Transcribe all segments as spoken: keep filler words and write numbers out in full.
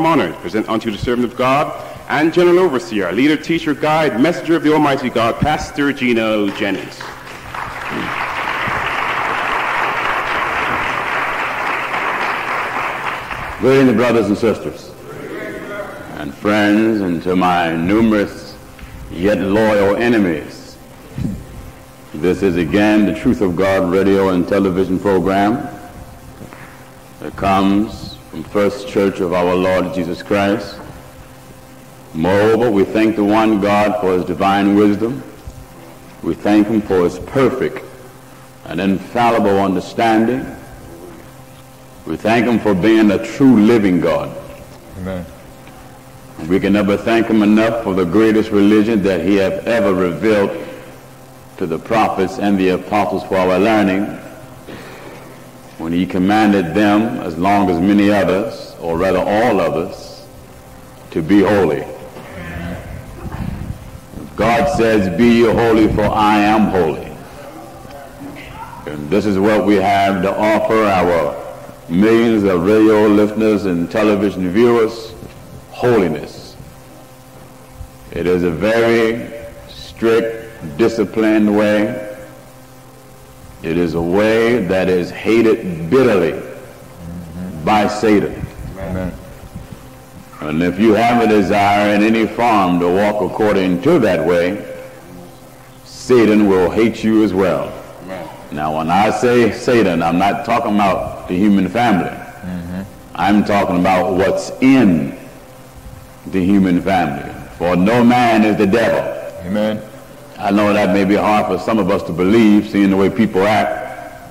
I'm honored to present unto you the servant of God and general overseer, leader, teacher, guide, messenger of the Almighty God, Pastor Gino Jennings. Greetings, brothers and sisters, and friends, and to my numerous yet loyal enemies. This is again the Truth of God radio and television program that comes from First Church of Our Lord Jesus Christ. Moreover, we thank the one God for his divine wisdom. We thank him for his perfect and infallible understanding. We thank him for being a true living God. Amen. We can never thank him enough for the greatest religion that he have ever revealed to the prophets and the apostles for our learning, when he commanded them, as long as many others, or rather all others, to be holy. God says, be ye holy, for I am holy. And this is what we have to offer our millions of radio listeners and television viewers: holiness. It is a very strict, disciplined way. It is a way that is hated bitterly mm-hmm. by Satan. Amen. And if you have a desire in any form to walk according to that way, Satan will hate you as well. Now, when I say Satan, I'm not talking about the human family. Mm-hmm. I'm talking about what's in the human family. For no man is the devil. Amen. I know that may be hard for some of us to believe, seeing the way people act,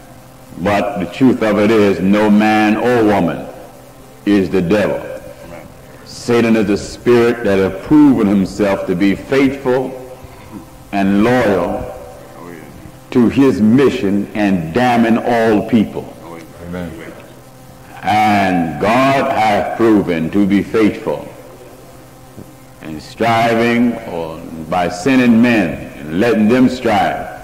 but the truth of it is, no man or woman is the devil. Amen. Satan is a spirit that has proven himself to be faithful and loyal to his mission and damning all people. Amen. And God hath proven to be faithful in striving, or by sending men and letting them strive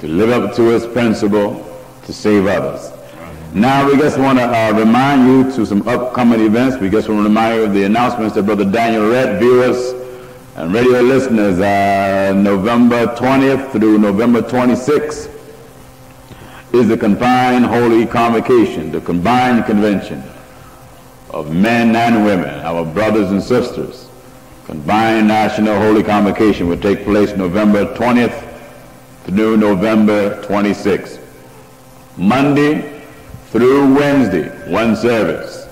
to live up to his principle to save others. Now we just want to uh, remind you to some upcoming events. We just want to remind you of the announcements that Brother Daniel read. Viewers and radio listeners, uh, November twentieth through November twenty-sixth is the Combined Holy Convocation, the combined convention of men and women, our brothers and sisters. Combined National Holy Convocation will take place November twentieth through November twenty-sixth. Monday through Wednesday, one service,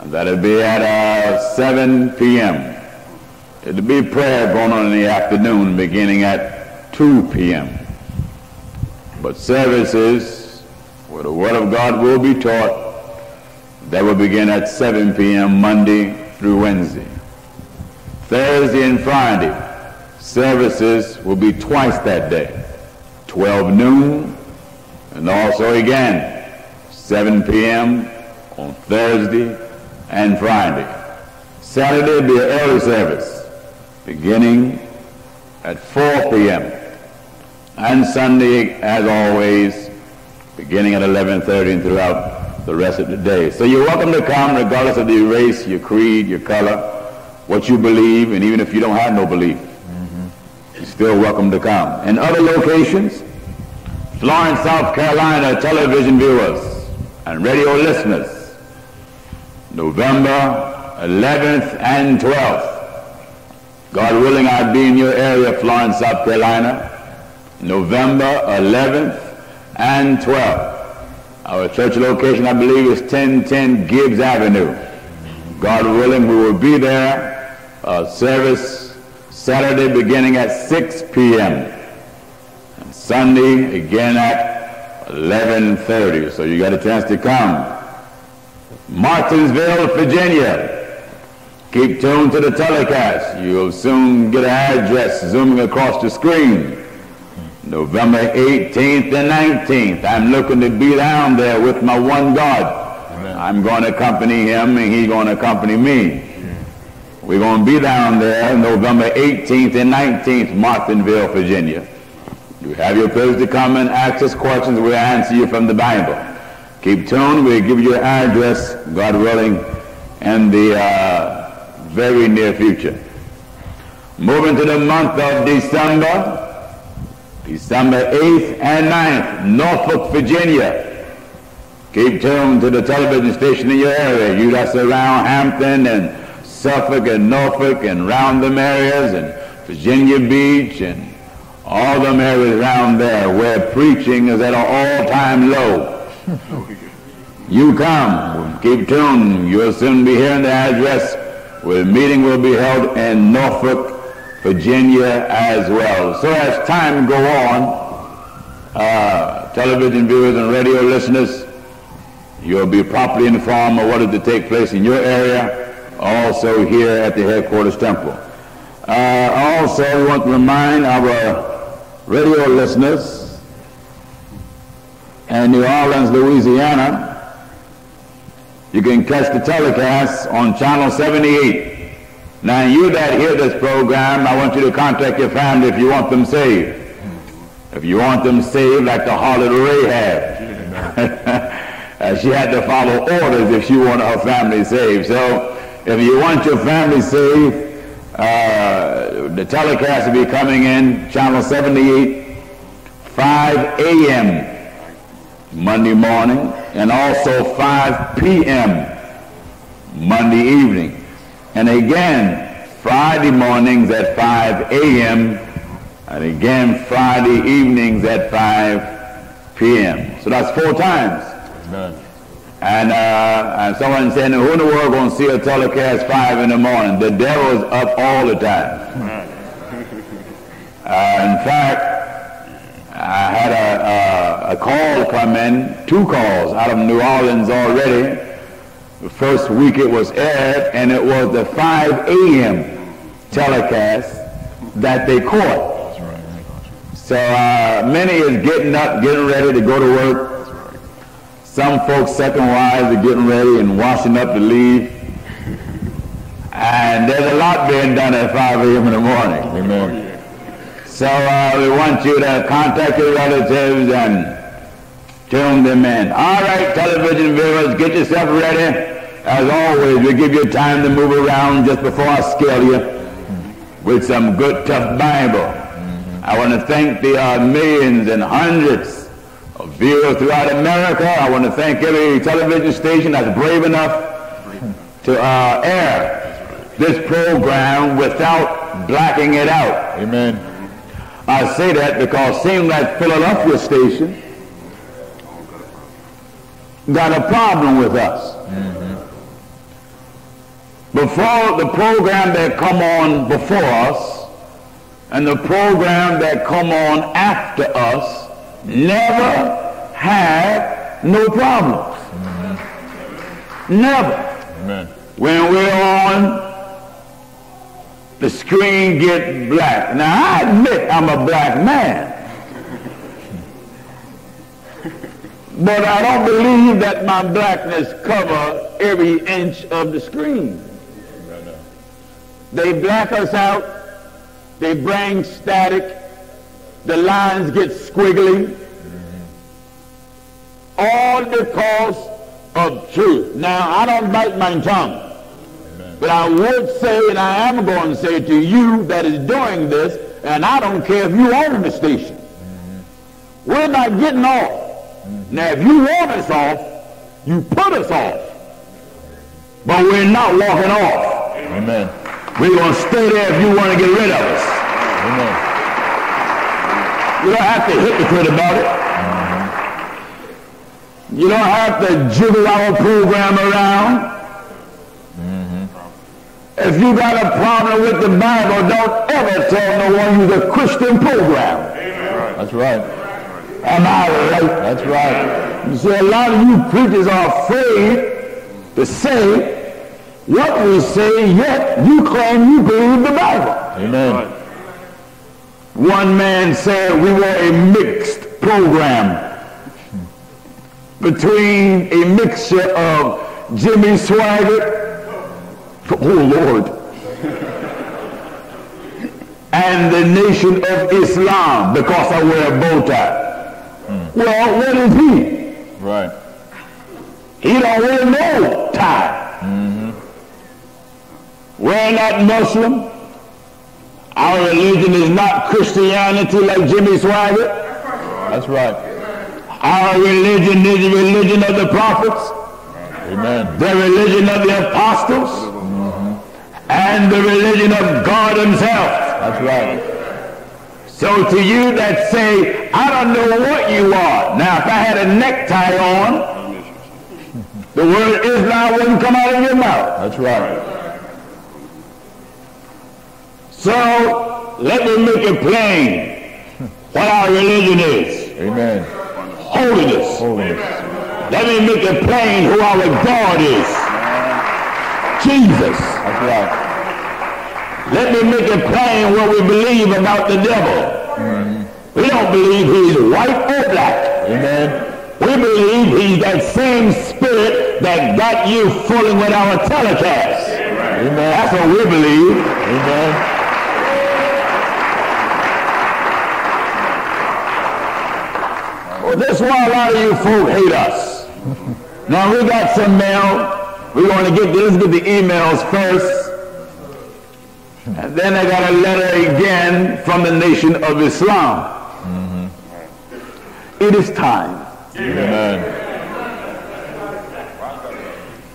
and that'll be at uh, seven p m It'll be prayer going on in the afternoon, beginning at two p m But services where the Word of God will be taught, that will begin at seven p m Monday through Wednesday. Thursday and Friday, services will be twice that day, twelve noon, and also again, seven p m on Thursday and Friday. Saturday will be an early service, beginning at four p m And Sunday, as always, beginning at eleven thirty and throughout the rest of the day. So you're welcome to come regardless of your race, your creed, your color, what you believe, and even if you don't have no belief, mm-hmm. you're still welcome to come. In other locations, Florence, South Carolina, television viewers and radio listeners, November eleventh and twelfth. God willing, I'll be in your area, Florence, South Carolina, November eleventh and twelfth. Our church location, I believe, is ten ten Gibbs Avenue. God willing, we will be there. Uh, service Saturday beginning at six p m and Sunday again at eleven thirty. So you got a chance to come. Martinsville, Virginia. Keep tuned to the telecast. You'll soon get an address zooming across the screen. November eighteenth and nineteenth. I'm looking to be down there with my one God. Amen. I'm going to accompany him and he's going to accompany me. Amen. We're going to be down there November eighteenth and nineteenth, Martinsville, Virginia. You have your place to come and ask us questions. We'll answer you from the Bible. Keep tuned. We'll give you an address, God willing, in the uh, very near future. Moving to the month of December, December eighth and ninth, Norfolk, Virginia. Keep tuned to the television station in your area. You that's around Hampton and Suffolk and Norfolk and round them areas and Virginia Beach and all them areas around there where preaching is at an all-time low. You come, keep tuned. You'll soon be hearing the address where the meeting will be held in Norfolk, Virginia as well. So as time go on, uh, television viewers and radio listeners, you'll be properly informed of what is to take place in your area, also here at the headquarters temple. Uh, also, I want to remind our radio listeners in New Orleans, Louisiana, you can catch the telecast on channel seventy-eight. Now, you that hear this program, I want you to contact your family if you want them saved. If you want them saved like the harlot Rahab. She had to follow orders if she wanted her family saved. So, if you want your family saved, uh, the telecast will be coming in channel seventy-eight, five A M Monday morning, and also five P M Monday evening. And again, Friday mornings at five A M and again, Friday evenings at five P M So that's four times. Amen. And, uh, and someone saying, who in the world going to see a telecast five in the morning? The devil's up all the time. uh, in fact, I had a, a, a call come in, two calls out of New Orleans already. The first week it was aired, and it was the five A M telecast that they caught. So uh, many is getting up, getting ready to go to work. Some folks, second wives, are getting ready and washing up to leave. And there's a lot being done at five A M in the morning. Amen. So uh, we want you to contact your relatives and tune them in. All right, television viewers, get yourself ready. As always, we give you time to move around just before I scale you with some good, tough Bible. I want to thank the uh, millions and hundreds of viewers throughout America. I want to thank every television station that's brave enough to uh, air this program without blacking it out. Amen. I say that because seems like Philadelphia station got a problem with us. Mm-hmm. Before the program that come on before us and the program that come on after us never had no problems. Mm-hmm. Never. Amen. When we're on, the screen get black. Now, I admit I'm a black man. But I don't believe that my blackness cover every inch of the screen. No, no. They black us out. They bring static. The lines get squiggly. Mm-hmm. All because of truth. Now, I don't bite my tongue. But I would say, and I am going to say to you that is doing this, and I don't care if you own the station. Mm-hmm. We're not getting off. Mm-hmm. Now, if you want us off, you put us off. But we're not walking off. Amen. We're going to stay there if you want to get rid of us. Amen. You don't have to hypocrite about it. Mm-hmm. You don't have to jiggle our program around. If you got a problem with the Bible, don't ever tell no one you're a Christian program. Amen. That's right. Am I right? That's right. You see, a lot of you preachers are afraid to say what we say, yet you claim you believe the Bible. Amen. One man said we were a mixed program between a mixture of Jimmy Swaggart, oh Lord, and the Nation of Islam, because I wear a bow tie. Mm. Well, what is he? Right. He don't wear no tie. Mm-hmm. We're not Muslim. Our religion is not Christianity like Jimmy Swaggart. That's right. Our religion is the religion of the prophets. Amen. The religion of the apostles. Mm-hmm. And the religion of God himself. That's right. So to you that say, I don't know what you are. Now, if I had a necktie on, the word Islam wouldn't come out of your mouth. That's right. So, let me make it plain what our religion is. Amen. Holiness. Holiness. Let me make it plain who our God is. Jesus. That's right. Let me make it plain what we believe about the devil. Mm-hmm. We don't believe he's white or black. Amen. We believe he's that same spirit that got you fooling with our telecast. Amen. That's what we believe. Amen. That's why a lot of you folk hate us. Now, we got some mail. We're going to get this, get the emails first. And then I got a letter again from the Nation of Islam. Mm-hmm. It is time. Amen.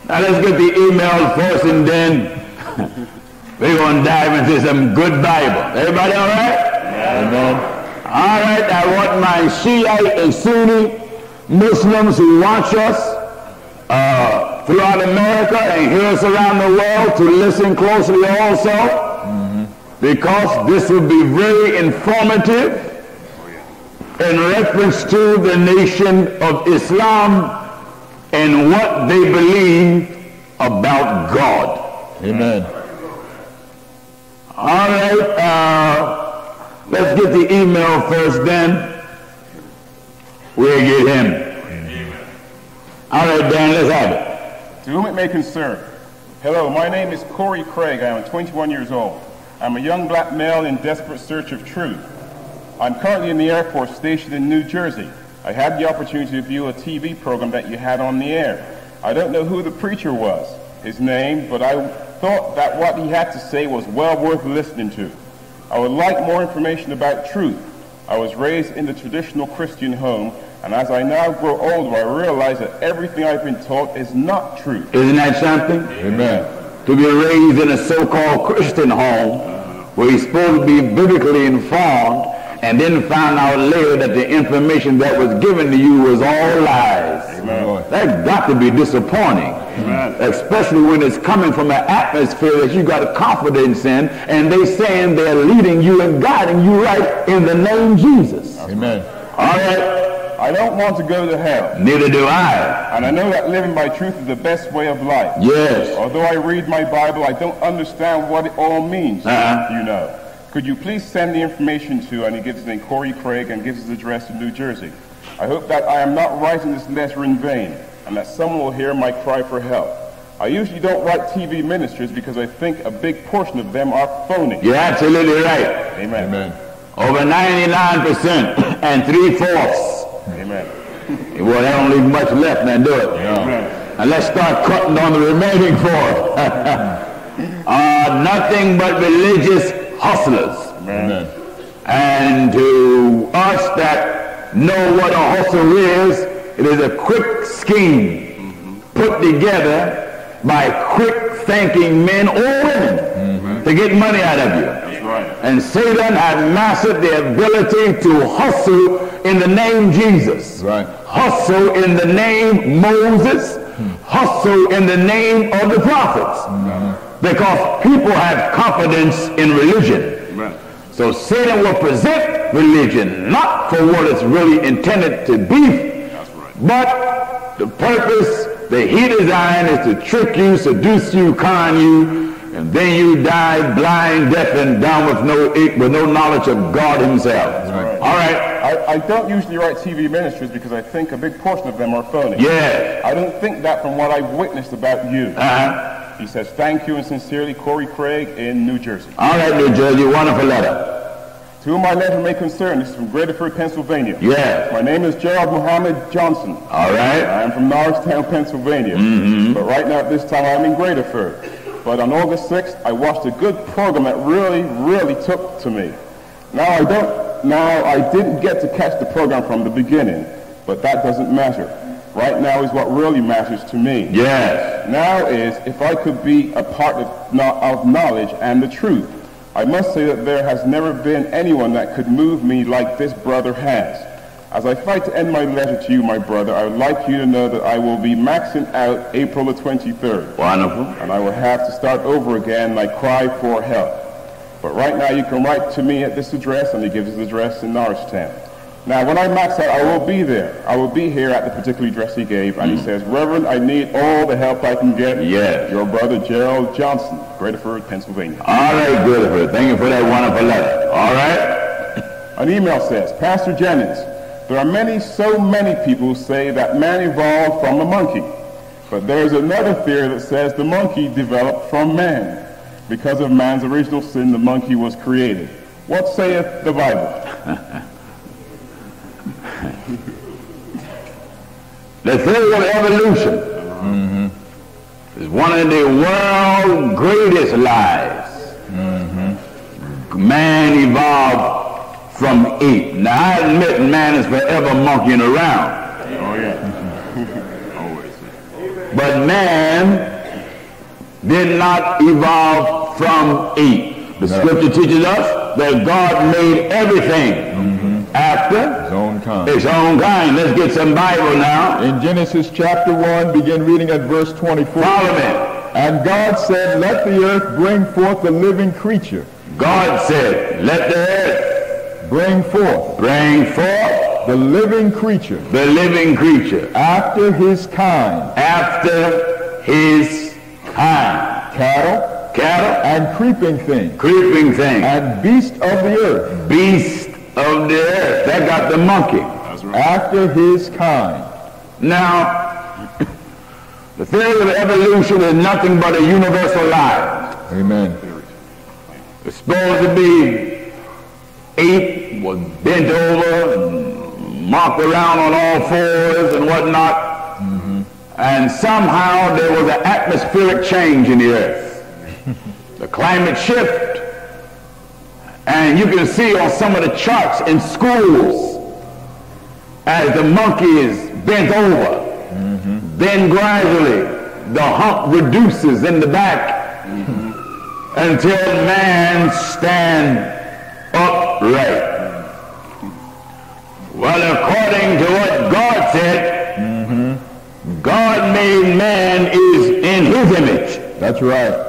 Now, let's get the emails first, and then we're going to dive into some good Bible. Everybody all right? Yeah. Amen. All right, I want my Shiite and Sunni Muslims who watch us uh, throughout America and hear us around the world to listen closely also, mm-hmm. because this will be very informative in reference to the Nation of Islam and what they believe about God. Amen. All right. Uh, Let's get the email first, then we'll get him. Amen. All right, Dan, let's have it. To whom it may concern, hello, my name is Corey Craig. I am twenty-one years old. I'm a young black male in desperate search of truth. I'm currently in the Air Force stationed in New Jersey. I had the opportunity to view a T V program that you had on the air. I don't know who the preacher was, his name, but I thought that what he had to say was well worth listening to. I would like more information about truth. I was raised in the traditional Christian home, and as I now grow older, I realize that everything I've been taught is not true. Isn't that something? Amen. To be raised in a so-called Christian home, where you're supposed to be biblically informed, and then find out later that the information that was given to you was all lies. Amen. That's got to be disappointing. Amen. Especially when it's coming from an atmosphere that you got confidence in, and they saying they're leading you and guiding you right in the name of Jesus. Amen. All right. I don't want to go to hell. Neither do I. And I know that living by truth is the best way of life. Yes. Although I read my Bible, I don't understand what it all means. Uh-huh. You know. Could you please send the information to, and he gives his name, Corey Craig, and gives his address in New Jersey. I hope that I am not writing this letter in vain, and that someone will hear my cry for help. I usually don't write T V ministries because I think a big portion of them are phony. You're absolutely right. Amen. Amen. Over ninety-nine percent and three-fourths. Amen. Well, I don't leave much left, now do it. Amen. And let's start cutting on the remaining four. uh, nothing but religious hustlers. Amen. And to us that know what a hustle is, it is a quick scheme put together by quick thinking men or women, mm-hmm. to get money out of you. That's right. And Satan had mastered the ability to hustle in the name Jesus. Right. Hustle in the name Moses. Hmm. Hustle in the name of the prophets. Mm-hmm. Because people have confidence in religion. Right. So Satan will present religion not for what it's really intended to be. That's right. But the purpose that he designed is to trick you, seduce you, con you, and then you die blind, deaf, and dumb with no with no knowledge of God himself. That's right. All right. I, I don't usually write T V ministries because I think a big portion of them are phony. Yeah. I don't think that from what I've witnessed about you. Uh-huh. He says, thank you and sincerely, Corey Craig in New Jersey. All right, New Jersey, wonderful letter. To whom my letter may concern, this is from Graterford, Pennsylvania. Yeah. My name is Gerald Muhammad Johnson. All right. I am from Norristown, Pennsylvania. Mm-hmm. But right now at this time, I'm in Graterford. But on August sixth, I watched a good program that really, really took to me. Now I don't, now I didn't get to catch the program from the beginning, but that doesn't matter. Right now is what really matters to me. Yes. Now is if I could be a part of, of knowledge and the truth. I must say that there has never been anyone that could move me like this brother has. As I fight to end my letter to you, my brother, I would like you to know that I will be maxing out April the twenty-third. Wonderful. And I will have to start over again and I cry for help. But right now you can write to me at this address, and he gives his address in Norristown. Now, when I max out, I will be there. I will be here at the particular address he gave, and mm. he says, Reverend, I need all the help I can get. Yes. Your brother, Gerald Johnson, Graterford, Pennsylvania. All right, Graterford. Thank you for that wonderful letter. All right. An email says, Pastor Jennings, there are many, so many people who say that man evolved from a monkey. But there is another theory that says the monkey developed from man. Because of man's original sin, the monkey was created. What saith the Bible? The theory of evolution mm-hmm. is one of the world's greatest lies. Mm-hmm. Man evolved from ape. Now I admit man is forever monkeying around. Oh yeah. Always. But man did not evolve from ape. The no. scripture teaches us that God made everything mm-hmm. after his own kind. His own kind. Let's get some Bible now. In Genesis chapter one, begin reading at verse twenty-four. Follow me. And God said, let the earth bring forth a living creature. God said, let the earth bring forth. Bring forth. The living creature. The living creature. After his kind. After his kind. Cattle. Cattle. And creeping thing. Creeping thing. And beast of the earth. Beast of the earth. That got the monkey. That's right. After his kind. Now, the theory of evolution is nothing but a universal lie. Amen. It's supposed to be ape was bent over and mocked around on all fours and whatnot. Mm-hmm. And somehow there was an atmospheric change in the earth. The climate shift. And you can see on some of the charts in schools, as the monkey is bent over, mm-hmm. then gradually the hump reduces in the back mm-hmm. until man stand upright. Well, according to what God said, mm-hmm. God made man is in his image. That's right.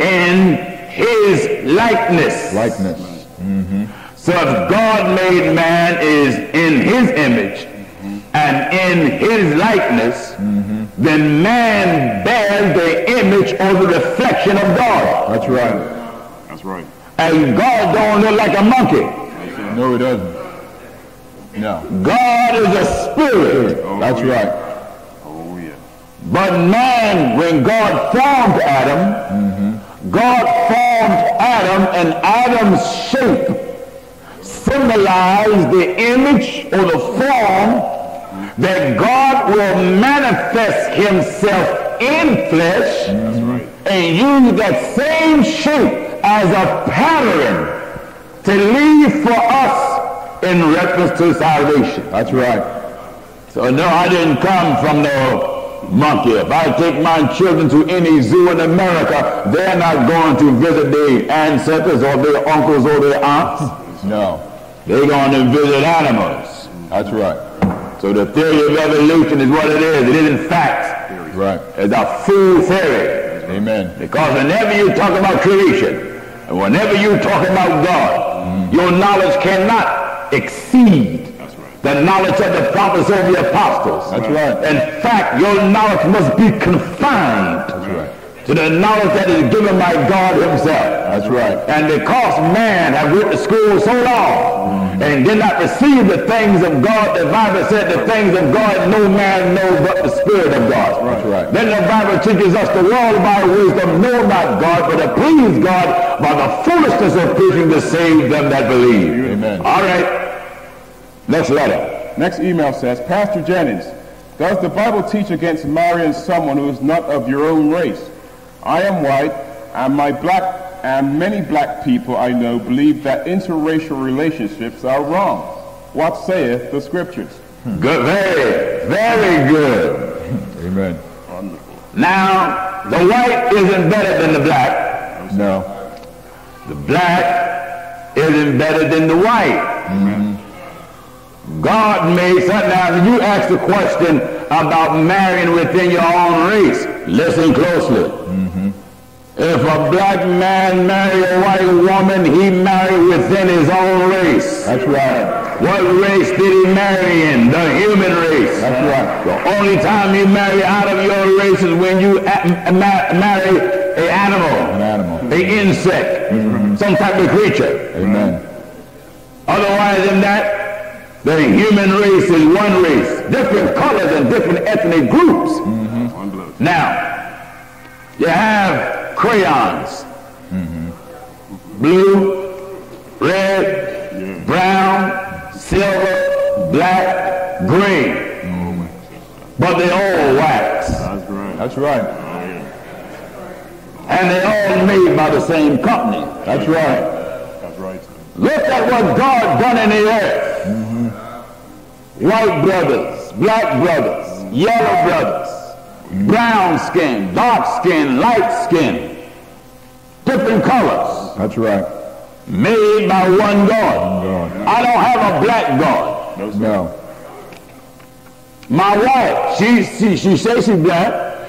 In his likeness. Likeness. Mm-hmm. So if God made man is in his image mm-hmm. and in his likeness, mm-hmm. then man bears the image or the reflection of God. That's right. That's right. And God don't look like a monkey. No, he doesn't. No. God is a spirit. Oh, that's yeah. right. Oh, yeah. But man, when God formed Adam, mm-hmm. God formed Adam, and Adam's shape symbolized the image or the form that God will manifest himself in flesh right. and use that same shape as a pattern to leave for us in reference to salvation. That's right. So no, I didn't come from the monkey. If I take my children to any zoo in America, they're not going to visit their ancestors or their uncles or their aunts. No. They're going to visit animals. That's right. So the theory of evolution is what it is. It isn't fact. Right. It's a fool theory. Amen. Because whenever you talk about creation, and whenever you talk about God, mm. your knowledge cannot exceed the knowledge of the prophets of the apostles. That's right. In fact, your knowledge must be confined That's right. to the knowledge that is given by God himself. That's right. And because man have went to school so long mm-hmm. and did not receive the things of God, the Bible said the things of God no man knows but the Spirit of God. That's right. Then the Bible teaches us the world by wisdom know not God, but to please God by the foolishness of preaching to save them that believe. Amen. All right. Next letter. Next email says, Pastor Jennings, does the Bible teach against marrying someone who is not of your own race? I am white, and my black and many black people I know believe that interracial relationships are wrong. What saith the scriptures? Good, very, very good. Amen. Wonderful. Now, the white isn't better than the black. No. The black isn't better than the white. Mm-hmm. God made something. Now, you asked the question about marrying within your own race. Listen closely. Mm-hmm. If a black man marry a white woman, he married within his own race. That's right. What race did he marry in? The human race. That's right. The only time you marry out of your race is when you a ma marry an animal. An animal. An insect. Mm-hmm. Some type of creature. Amen. Otherwise than that, the human race is one race. Different colors and different ethnic groups. Mm-hmm. Now, you have crayons, mm-hmm. blue, red, yeah. brown, silver, black, green, mm-hmm. but they all wax. That's right. That's right. And they all made by the same company. That's right. That's right. Look at what God done in the earth. Mm-hmm. White brothers, black brothers, mm-hmm. yellow brothers. Brown skin, dark skin, light skin, different colors. That's right. Made by one God. God. I don't have a black God. No. no. My wife, she she she says she's black,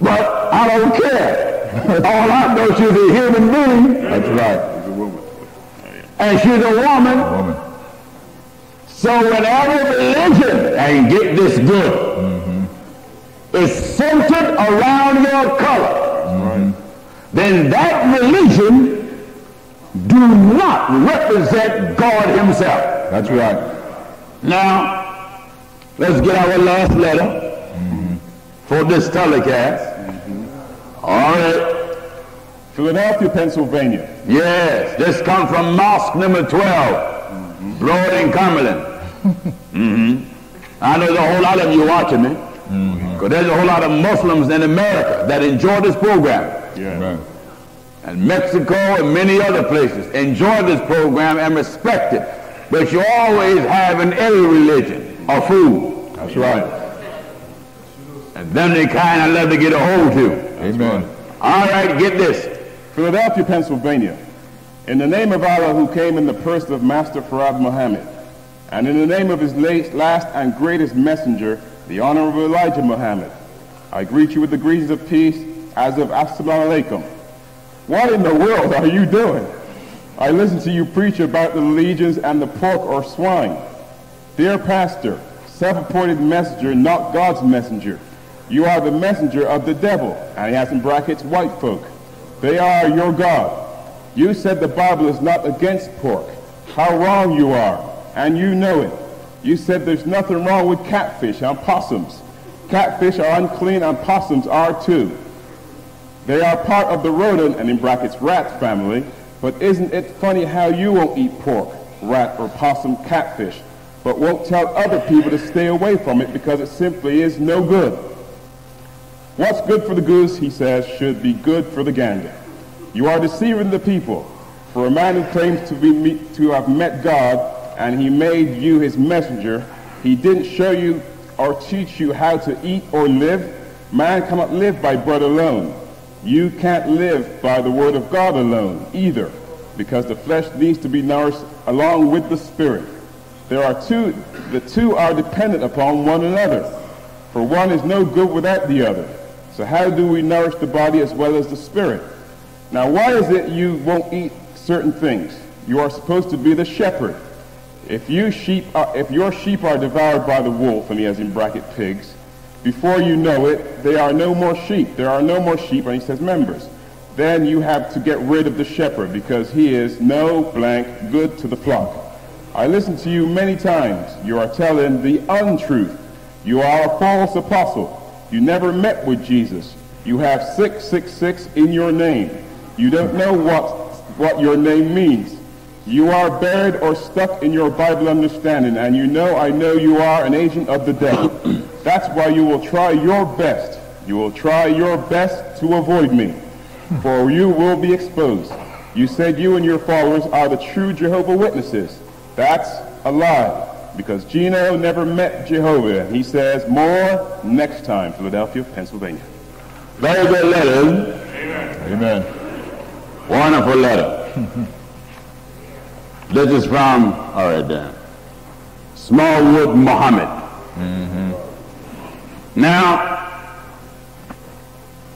but I don't care. All I know, she's a human being. That's right. She's a woman. And she's a woman. A woman. So whenever religion, and get this good, mm-hmm. is centered around your color, mm-hmm. then that religion do not represent God himself. That's right. Now, let's get our last letter mm-hmm. for this telecast. Mm-hmm. All right. Philadelphia, Pennsylvania. Yes, this comes from mosque number twelve. Lord in Cumberland. Mm-hmm. I know there's a whole lot of you watching me, because mm-hmm. there's a whole lot of Muslims in America that enjoy this program. Yeah. Right. And Mexico and many other places enjoy this program and respect it. But you always have in every religion a fool. That's right. And them they kind of love to get a hold to. Amen. All right, get this. Philadelphia, Pennsylvania. In the name of Allah who came in the person of Master Fard Muhammad, and in the name of his last and greatest messenger, the Honorable Elijah Muhammad, I greet you with the greetings of peace as of Assalamu Alaikum. What in the world are you doing? I listen to you preach about the legions and the pork or swine. Dear pastor, self-appointed messenger, not God's messenger. You are the messenger of the devil, and he has in brackets white folk. They are your God. You said the Bible is not against pork. How wrong you are, and you know it. You said there's nothing wrong with catfish and possums. Catfish are unclean and possums are too. They are part of the rodent, and in brackets rat family, but isn't it funny how you won't eat pork, rat or possum, catfish, but won't tell other people to stay away from it because it simply is no good. What's good for the goose, he says, should be good for the gander. You are deceiving the people, for a man who claims to, be me to have met God and he made you his messenger, he didn't show you or teach you how to eat or live. Man cannot live by bread alone. You can't live by the word of God alone either, because the flesh needs to be nourished along with the spirit. There are two, the two are dependent upon one another, for one is no good without the other. So how do we nourish the body as well as the spirit? Now, why is it you won't eat certain things? You are supposed to be the shepherd. If, you sheep are, if your sheep are devoured by the wolf, and he has in bracket pigs, before you know it, they are no more sheep. There are no more sheep, and he says members. Then you have to get rid of the shepherd, because he is no blank good to the flock. I listen to you many times. You are telling the untruth. You are a false apostle. You never met with Jesus. You have six six six in your name. You don't know what, what your name means. You are buried or stuck in your Bible understanding, and you know I know you are an agent of the devil. That's why you will try your best You will try your best to avoid me, for you will be exposed. You said you and your followers are the true Jehovah Witnesses. That's a lie, because Gino never met Jehovah. He says more next time. Philadelphia, Pennsylvania. Very good letter. Amen. Amen. Wonderful letter. This is from, all right then, Smallwood Muhammad. Mm-hmm. Now,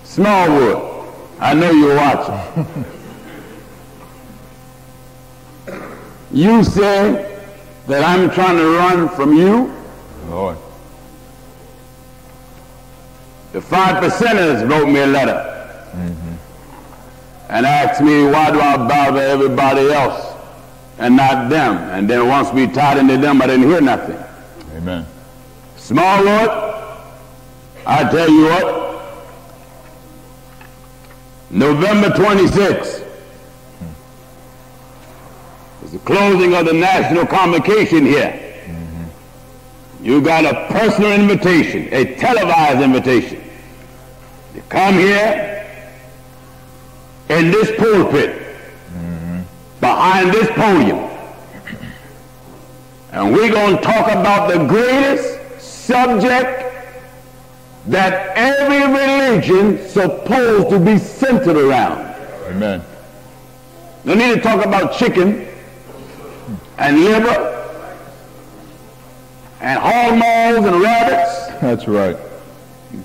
Smallwood, I know you're watching. You say that I'm trying to run from you? Lord. The five percenters wrote me a letter, mm-hmm, and asked me, why do I bow to everybody else and not them? And then once we tied into them, I didn't hear nothing. Amen. Small Lord, I tell you what, November twenty-sixth is the closing of the National Convocation here. Mm-hmm. You got a personal invitation, a televised invitation, to come here in this pulpit, behind this podium, and we're going to talk about the greatest subject that every religion's supposed to be centered around. Amen. No need to talk about chicken and liver and hog maws and rabbits. That's right.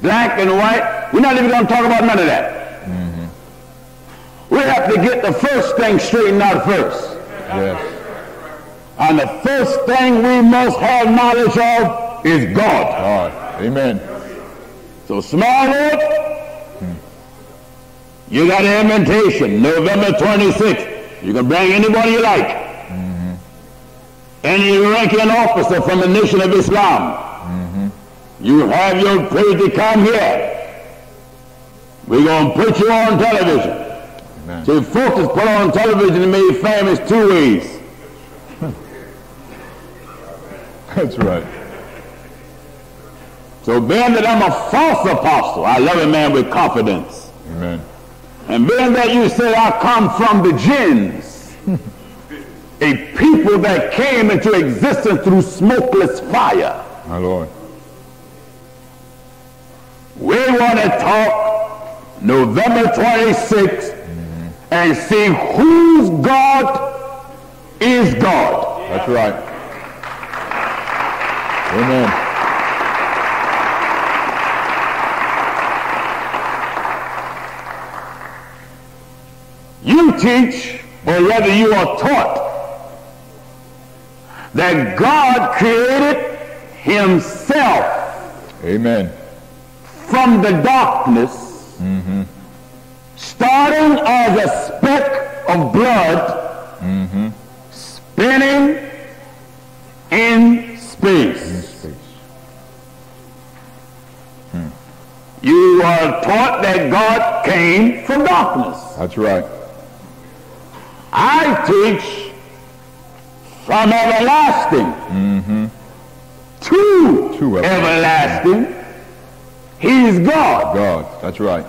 Black and white. We're not even going to talk about none of that. We have to get the first thing straightened out first. Yes. And the first thing we must have knowledge of is God. God. Amen. So, small Lord, hmm. you got an invitation, November twenty-sixth. You can bring anybody you like. Mm-hmm. Any ranking officer from the Nation of Islam. Mm-hmm. You have your place to come here. We're going to put you on television. So folks is put on television and made famous two ways. That's right. So being that I'm a false apostle, I love a man with confidence. Amen. And being that you said I come from the jinns, a people that came into existence through smokeless fire. My Lord. We want to talk November twenty-sixth and see whose God is God. That's right. Amen. You teach, or rather you are taught, that God created himself. Amen. From the darkness. Mm-hmm. Starting as a speck of blood, mm-hmm, spinning in space. In space. Hmm. You are taught that God came from darkness. That's right. I teach from everlasting, mm-hmm, to, to everlasting. everlasting. He is God. God, that's right.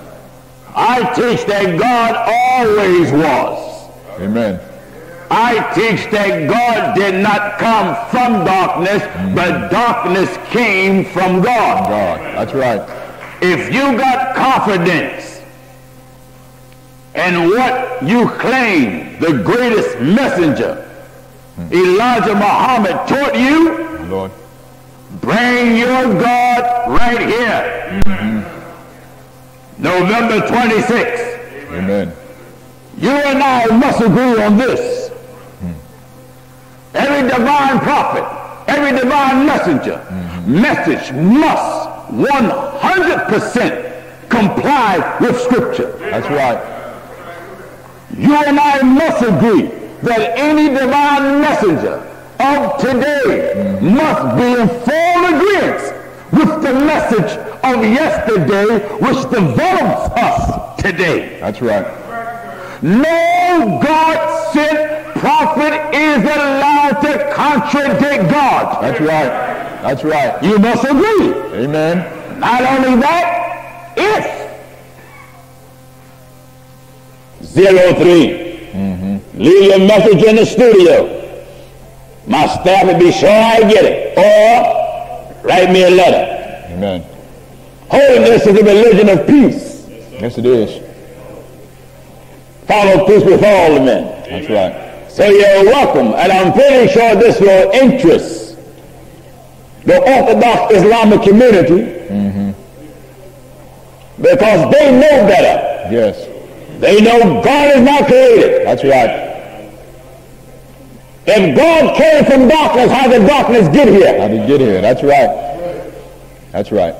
I teach that God always was. Amen. I teach that God did not come from darkness, mm-hmm, but darkness came from God. God, that's right. If you got confidence in what you claim the greatest messenger, mm-hmm, Elijah Muhammad taught you, Lord, bring your God right here. Mm-hmm. November twenty-sixth. Amen. You and I must agree on this. Hmm. Every divine prophet, every divine messenger, mm-hmm, message must one hundred percent comply with Scripture. That's right. You and I must agree that any divine messenger of today, mm-hmm, must be in full agreement with the message of yesterday, which develops us today. That's right. No God-sent prophet is allowed to contradict God. That's right. That's right. You must agree. Amen. Not only that, zero three. Mm-hmm. Leave your message in the studio. My staff will be sure I get it. Or write me a letter. Amen. Holiness is the religion of peace. Yes, it is. Follow peace with all the men. That's right. So you're welcome. And I'm pretty sure this will interest the Orthodox Islamic community. Mm-hmm. Because they know better. Yes. They know God is not created. That's right. If God came from darkness, how did darkness get here? How did it get here? That's right. That's right.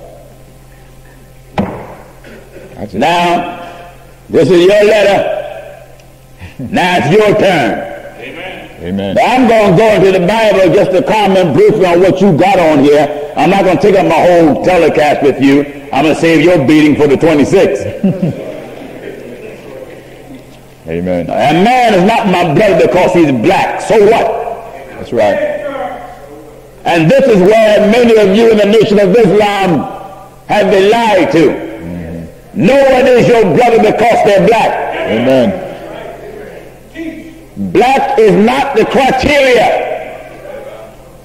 That's now, this is your letter. Now it's your turn. Amen. Amen. Now I'm going to go into the Bible just to comment briefly on what you got on here. I'm not going to take up my whole telecast with you. I'm going to save your beating for the twenty-sixth. Amen. And man is not my brother because he's black. So what? That's right. And this is where many of you in the Nation of Islam have been lied to. Mm-hmm. No one is your brother because they're black. Amen. Black is not the criteria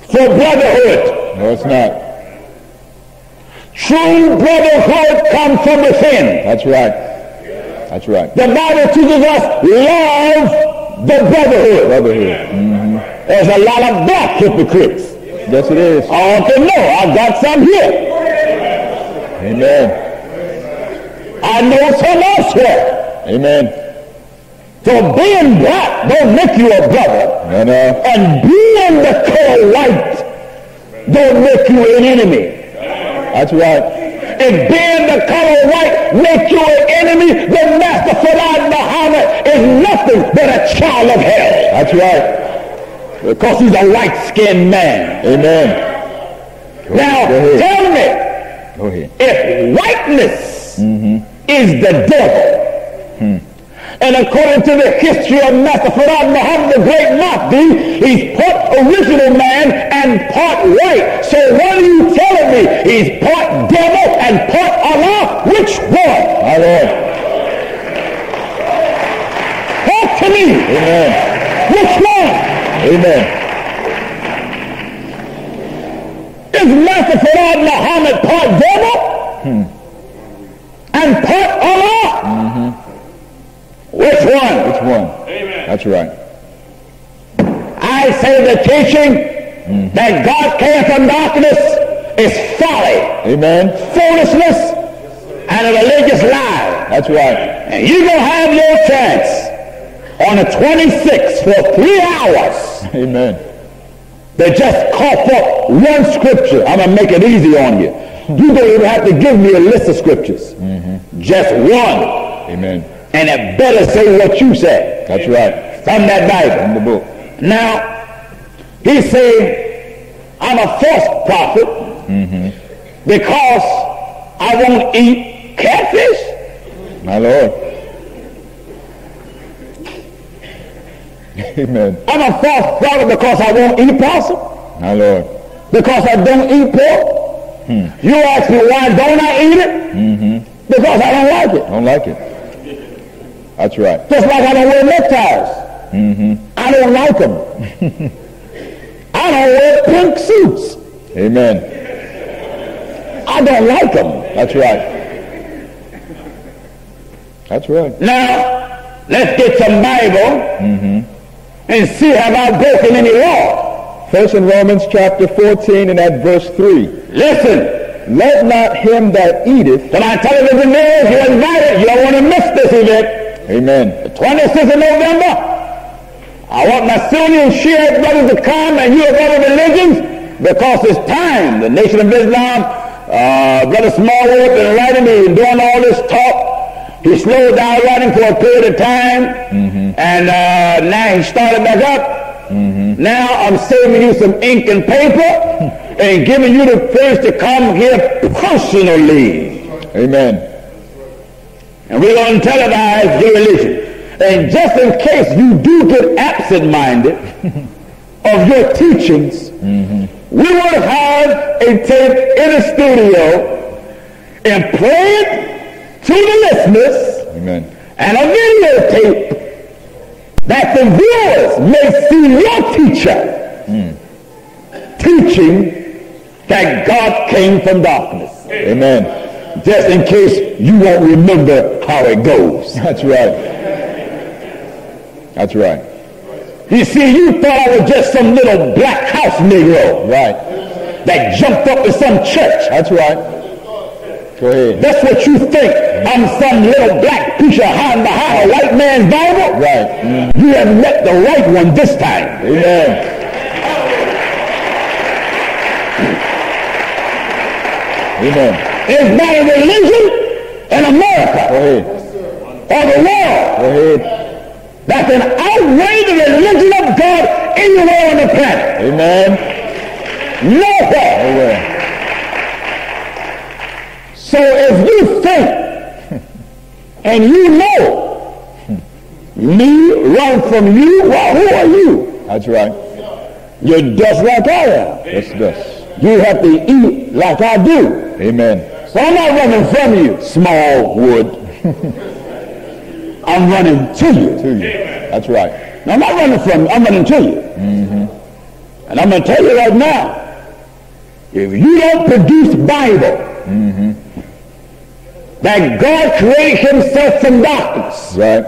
for brotherhood. No, it's not. True brotherhood comes from within. That's right. That's right. The Bible teaches us love the brotherhood. Brotherhood. Mm-hmm. There's a lot of black hypocrites. Yes, it is. I want to know. I got some here. Amen. I know some elsewhere. Amen. So being black don't make you a brother. No, no. And being the color white don't make you an enemy. That's right. If being the color white makes you an enemy, then Master Fard Muhammad is nothing but a child of hell. That's right. Because he's a white-skinned man. Amen. Go now, ahead. Tell me, Go ahead. if whiteness mm-hmm. is the devil, hmm. and according to the history of Master Fard Muhammad, the great Mahdi, he's part original man and part white. So what are you telling me? He's part devil and part Allah? Which one? My Lord. Talk to me. Amen. Which one? Amen. Is Master Fard Muhammad part devil hmm. and part Allah? Mm-hmm. Which one? Which one? Amen. That's right. I say the teaching mm-hmm. that God came from darkness is folly. Amen. Foolishness and a religious lie. That's right. And you're going to have your chance on the twenty-sixth for three hours. Amen. They just cough up one scripture. I'm going to make it easy on you. You don't even have to give me a list of scriptures. Mm-hmm. Just one. Amen. And it better say what you said. That's right. From that Bible. From the book. Now, he said, I'm a false prophet mm-hmm. because I won't eat catfish. My Lord. Amen. I'm a false prophet because I won't eat possum. My Lord. Because I don't eat pork. Hmm. You ask me why don't I eat it? Mm-hmm. Because I don't like it. Don't like it. That's right. Just like I don't wear neckties. Mm-hmm. I don't like them. I don't wear pink suits. Amen. I don't like them. That's right. That's right. Now, let's get some Bible mm-hmm. and see have I broken any law. First in Romans chapter fourteen and at verse three. Listen. Let not him that eateth. Can I tell you the news? You're invited. You don't want to miss this event. Amen. The twenty-sixth of November, I want my Sunni and Shia brothers to come and you of other religions because it's time. The Nation of Islam, uh, Brother Smallwood been writing and doing all this talk. He slowed down writing for a period of time mm-hmm. and uh, now he started back up. Mm-hmm. Now I'm saving you some ink and paper and giving you the privilege to come here personally. Amen. And we're going to televise the religion. And just in case you do get absent-minded of your teachings, mm-hmm. we will have a tape in the studio and play it to the listeners. Amen. and a videotape that the viewers may see your teacher mm. teaching that God came from darkness. Amen. Just in case you won't remember how it goes. That's right. That's right. You see, you thought I was just some little black house Negro. Right. That jumped up in some church. That's right. Go ahead. That's what you think. I'm some little black preacher hiding behind a white man's Bible. Right. Mm-hmm. You have met the right one this time. Amen. Amen. It's not a religion in America. Go ahead. Or the world. Go ahead. That can outweigh the religion of God anywhere on the planet. Amen. Nowhere. Nowhere. So if you think and you know me wrong from you, well, who are you? That's right. You're dust like I am. That's dust. You have to eat like I do. Amen. So I'm not running from you, Smallwood. I'm running to you. To you. That's right. Now, I'm not running from you. I'm running to you. Mm-hmm. And I'm going to tell you right now, if you don't produce Bible, mm-hmm. that God created himself from darkness. Right.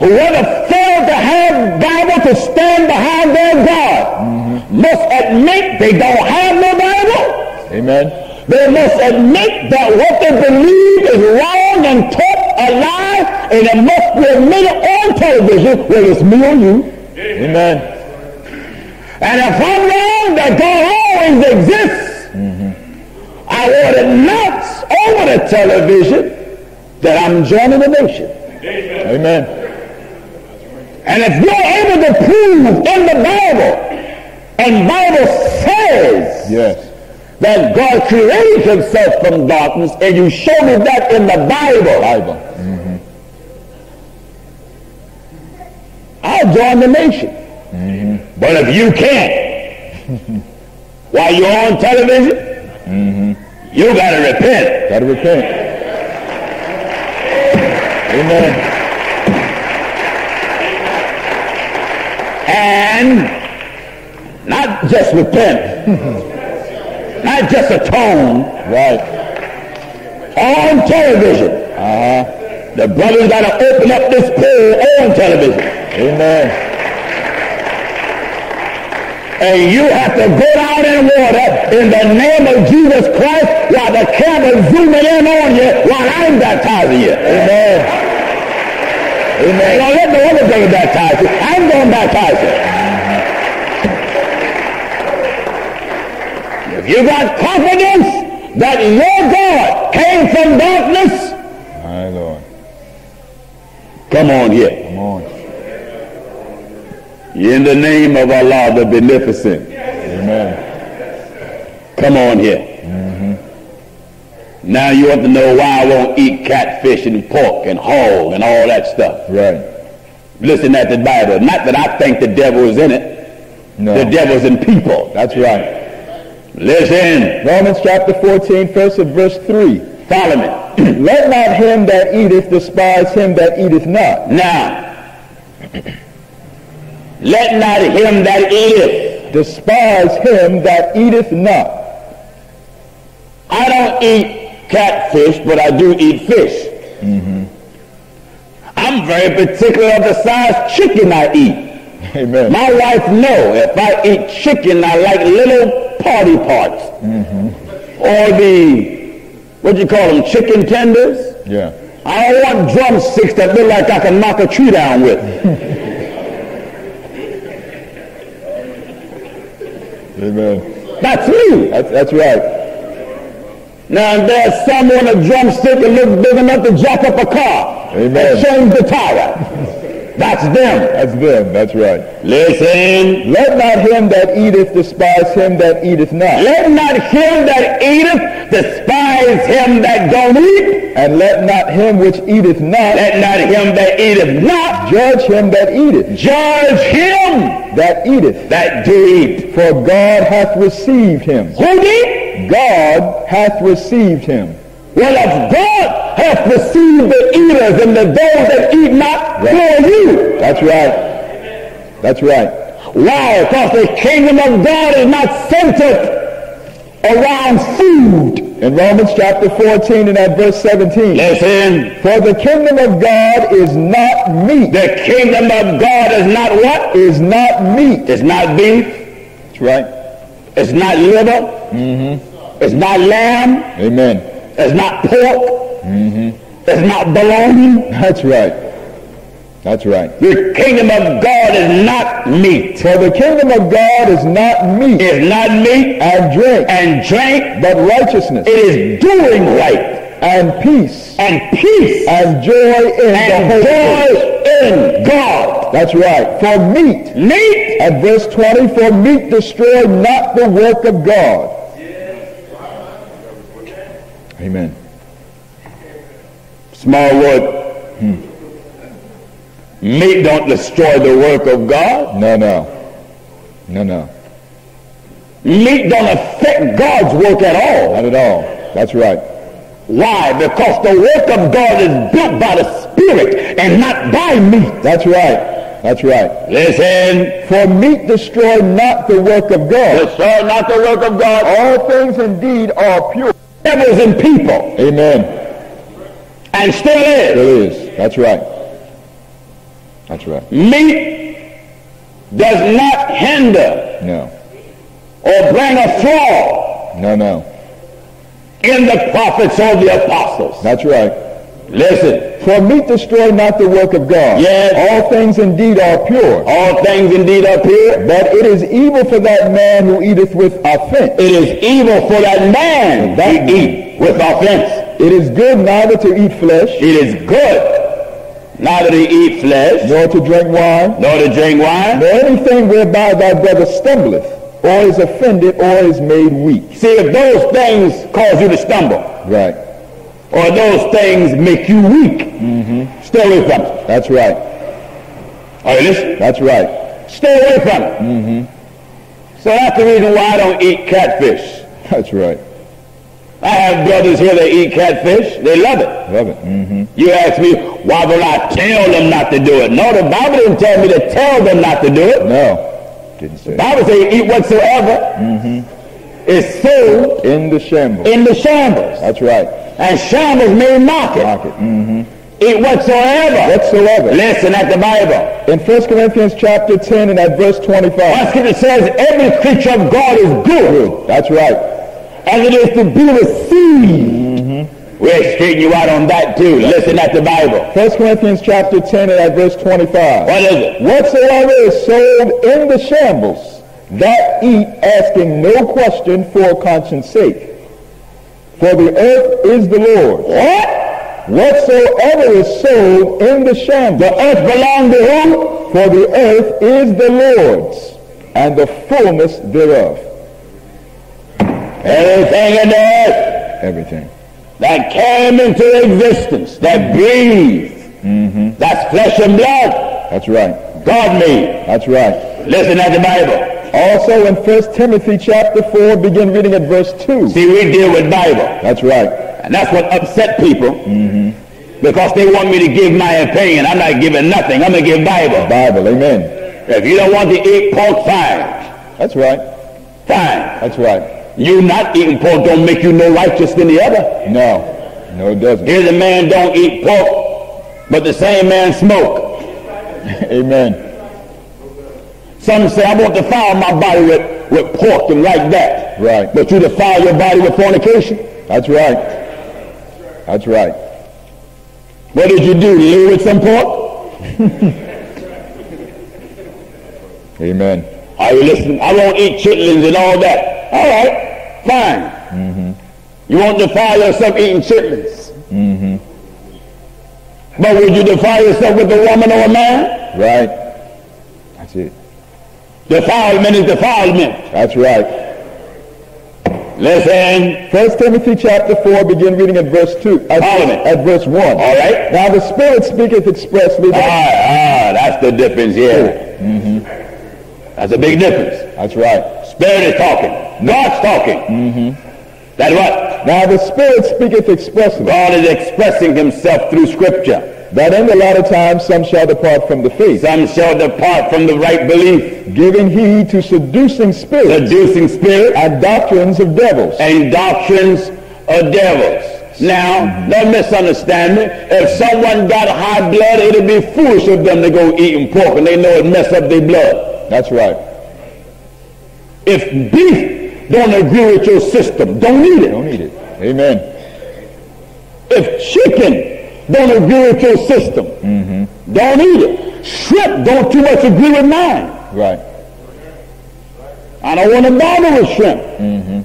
Whoever failed to have Bible to stand behind their God mm-hmm. must admit they don't have no Bible. Amen. They must admit that what they believe is wrong and taught a lie, and it must be admitted on television, whether it's me or you. Amen. And if I'm wrong that God always exists, mm-hmm. I want to announce over the television that I'm joining the nation. Amen. And if you're able to prove in the Bible, and Bible says yes. that God created himself from darkness, and you show me that in the Bible, Bible. Mm-hmm. I'll join the nation. Mm-hmm. But if you can't, while you're on television, mm-hmm. you gotta repent. Gotta repent. Amen. And not just repent, not just atone. Right. On television, uh-huh. the brothers gotta open up this pool on television. Amen. And you have to go down in water in the name of Jesus Christ while the camera's zooming in on you while I'm baptizing you. Amen. Amen. Now let the other brother baptize you. I'm going to baptize you. Mm-hmm. If you got confidence that your God came from darkness, my Lord. Come on here. Come on. In the name of Allah the Beneficent. Amen. Come on here. Mm-hmm. Now you have to know why I won't eat catfish and pork and hog and all that stuff. Right. Listen at the Bible. Not that I think the devil is in it. No. The devil's in people. That's right. Listen. Romans chapter fourteen, first of verse three. Follow me. Let not him that eateth despise him that eateth not. Now. Let not him that eateth despise him that eateth not. I don't eat catfish, but I do eat fish. Mm-hmm. I'm very particular of the size chicken I eat. Amen. My wife know if I eat chicken, I like little party parts. Mm-hmm. Or the, what do you call them, chicken tenders? Yeah. I don't want drumsticks that look like I can knock a tree down with. Amen. That's me. That's, that's right. Now there's someone a drumstick that looks big enough to jack up a car. Amen. And change the tire. That's them. That's them. That's right. Listen. Let not him that eateth despise him that eateth not. Let not him that eateth despise him that don't eat. And let not him which eateth not. Let not him that eateth not. Judge him that eateth. Judge him. That eateth. That do eat. For God hath received him. Who did? God hath received him. Well, if God hath received the eaters and the those that eat not, for you. That's right. That's right. Why? Because the kingdom of God is not centered around food. In Romans chapter fourteen and at verse seventeen. Listen. For the kingdom of God is not meat. The kingdom of God is not what? Is not meat. It's not beef. That's right. It's not liver. Mm-hmm. It's not lamb. Amen. It's not pork. Mm-hmm. It's not bologna. That's right. That's right. The kingdom of God is not meat. For the kingdom of God is not meat. Is not meat. And drink. And drink. But righteousness. It is doing right. And peace. And peace. And joy in and the Holy Spirit. Joy in God. That's right. For meat. Meat. At verse twenty, for meat destroy not the work of God. Yes. Amen. Smallwood. Hmm. Meat don't destroy the work of God. No, no. No, no. Meat don't affect God's work at all. Not at all. That's right. Why? Because the work of God is built by the Spirit and not by meat. That's right. That's right. Listen. For meat destroy not the work of God. Destroy not the work of God. All things indeed are pure. Devils and people. Amen. And still is. Still is. That's right. That's right. Meat does not hinder no. or bring a flaw no, no. in the prophets or the apostles. That's right. Listen. For meat destroy not the work of God. Yes. All things indeed are pure. All things indeed are pure. But it is evil for that man who eateth with offense. It is evil for that man that eat with offense. It is good neither to eat flesh. It is good. Neither to eat flesh, nor to drink wine, nor to drink wine, nor anything whereby thy brother stumbleth, or is offended, or is made weak. See, if those things cause you to stumble, right, or those things make you weak, mm-hmm. stay away from it. That's right. Are you listening? That's right. Stay away from it. Mm-hmm. So that's the reason why I don't eat catfish. That's right. I have brothers here that eat catfish. They love it. Love it. Mm-hmm. You ask me, why would I tell them not to do it? No, the Bible didn't tell me to tell them not to do it. No, didn't say. The Bible says eat whatsoever. Mm-hmm. It's sold in the shambles. In the shambles. That's right. And shambles mean market. Market. Mm-hmm. Eat whatsoever. Whatsoever. Listen at the Bible. In First Corinthians chapter ten and at verse twenty-five. That's what it says. Every creature of God is good. That's right. As it is to be received. Mm-hmm. We're straighten you out on that too. Listen at the Bible. First Corinthians chapter ten and at verse twenty-five. What is it? Whatsoever is sold in the shambles, that eat, asking no question for conscience sake. For the earth is the Lord's. What? Whatsoever is sold in the shambles. The earth belongs to who? For the earth is the Lord's, and the fullness thereof. Everything in the earth. Everything. That came into existence, that breathed. Mm-hmm. That's flesh and blood. That's right. God made. That's right. Listen at the Bible. Also in First Timothy chapter four, begin reading at verse two. See, we deal with Bible. That's right. And that's what upset people. Mm-hmm. Because they want me to give my opinion. I'm not giving nothing. I'm going to give Bible. Bible, amen. If you don't want to eat pork, fine. That's right. Fine. That's right. You not eating pork don't make you no righteous than the other. No, no, it doesn't. Here's a man don't eat pork, but the same man smoke. Amen. Some say, I want to defile my body with, with pork and like that. Right. But you defile your body with fornication. That's right. That's right. What did you do? You live with some pork? Amen. Are you listening? I won't eat chitlins and all that. All right, fine. Mm-hmm. You won't defile yourself eating chitlins. Mm-hmm. But would you defile yourself with a woman or a man? Right. That's it. Defilement is defilement. That's right. Listen. First Timothy chapter four, begin reading at verse two. At, at verse one. All right. Now the Spirit speaketh expressly. Ah, ah, that's the difference here. Mm-hmm. That's a big difference. That's right. Spirit is talking. God's talking. Mm-hmm. That what? Now the Spirit speaketh expressly. God is expressing himself through Scripture. That in the latter time some shall depart from the faith. Some shall depart from the right belief. Giving heed to seducing spirits. Seducing spirits. And doctrines of devils. And doctrines of devils. Now, don't misunderstand me. If someone got high blood, it would be foolish of them to go eating pork, and they know it mess up their blood. That's right. If beef don't agree with your system, don't eat it. Don't eat it. Amen. If chicken don't agree with your system, mm-hmm. don't eat it. Shrimp don't too much agree with mine. Right. I don't want to bother with shrimp. Mm-hmm.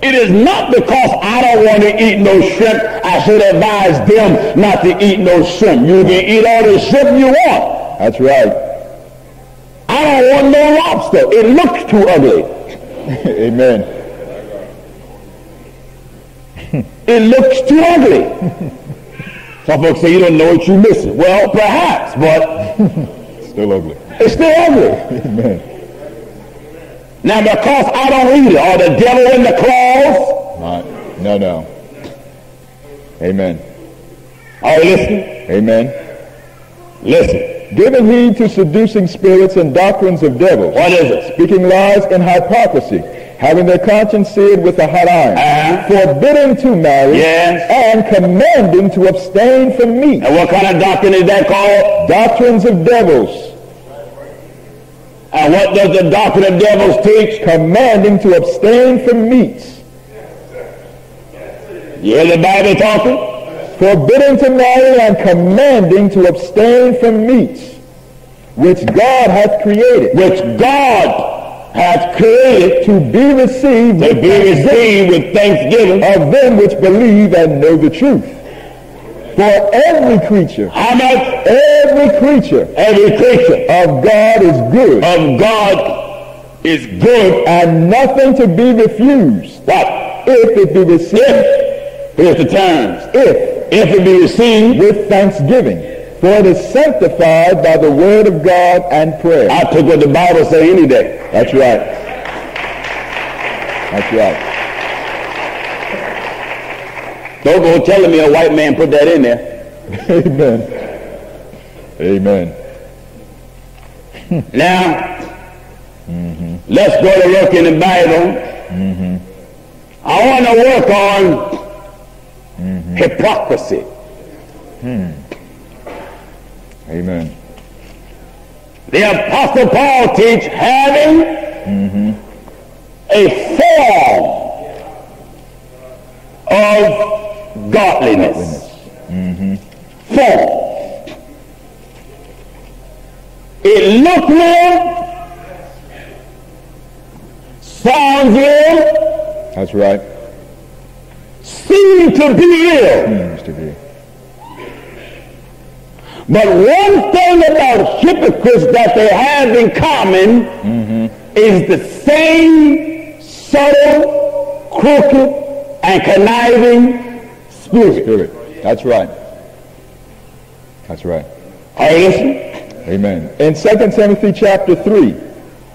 It is not because I don't want to eat no shrimp, I should advise them not to eat no shrimp. You can eat all the shrimp you want. That's right. I don't want no lobster. It looks too ugly. Amen. It looks too ugly. Some folks say you don't know what you're missing. Well, perhaps, but still ugly. It's still ugly. Amen. Now, because I don't eat it, are the devil in the claws? No, no. Amen. Are you listening? Amen. Listen. Giving heed to seducing spirits and doctrines of devils. What is it? Speaking lies and hypocrisy. Having their conscience seared with a hot iron, uh-huh. forbidding to marry, yes. and commanding to abstain from meat. And what kind of doctrine is that called? Doctrines of devils. And what does the doctrine of devils teach? Commanding to abstain from meats. You hear the Bible talking? Forbidding to marry and commanding to abstain from meats, which God hath created. Which God hath created to be received to be received with thanksgiving of them which believe and know the truth. For every creature, how much? Every creature, every creature of God is good. Of God is good, and nothing to be refused. What? If it be received. If, here's the terms. If, if it be received with thanksgiving. For it is sanctified by the word of God and prayer. I took what the Bible say any day. That's right. That's right. Don't go telling me a white man put that in there. Amen. Amen. Now, mm-hmm. let's go to look in the Bible. Mm-hmm. I want to work on mm-hmm. hypocrisy. Hmm. Amen. The Apostle Paul teach having mm-hmm. a form of godliness. Mm-hmm. Form. It look real, sounds real. That's right. Seems to be real. Seems to be. But one thing about hypocrites that they have in common mm-hmm. is the same subtle, crooked, and conniving spirit. spirit. That's right. That's right. Are you listening? Amen. In Second Timothy chapter three,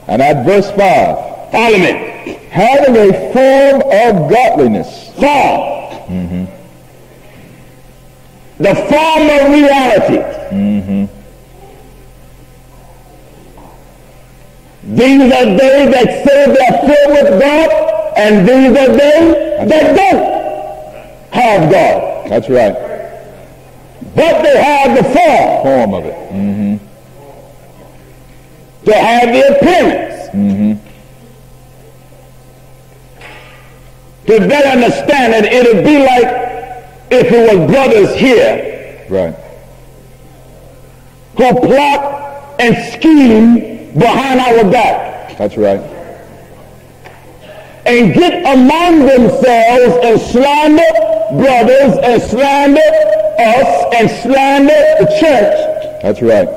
and at verse five. Follow me. Having a form of godliness. Form. Mm-hmm. The form of reality. Mm-hmm. These are they that say they are filled with God, and these are they that don't have God. That's right. But they have the form. Form of it. Mm-hmm. They have the appearance. Mm-hmm. To better understand it, it would be like if it was brothers here right. who plot and scheme behind our back. That's right. And get among themselves and slander brothers and slander us and slander the church. That's right.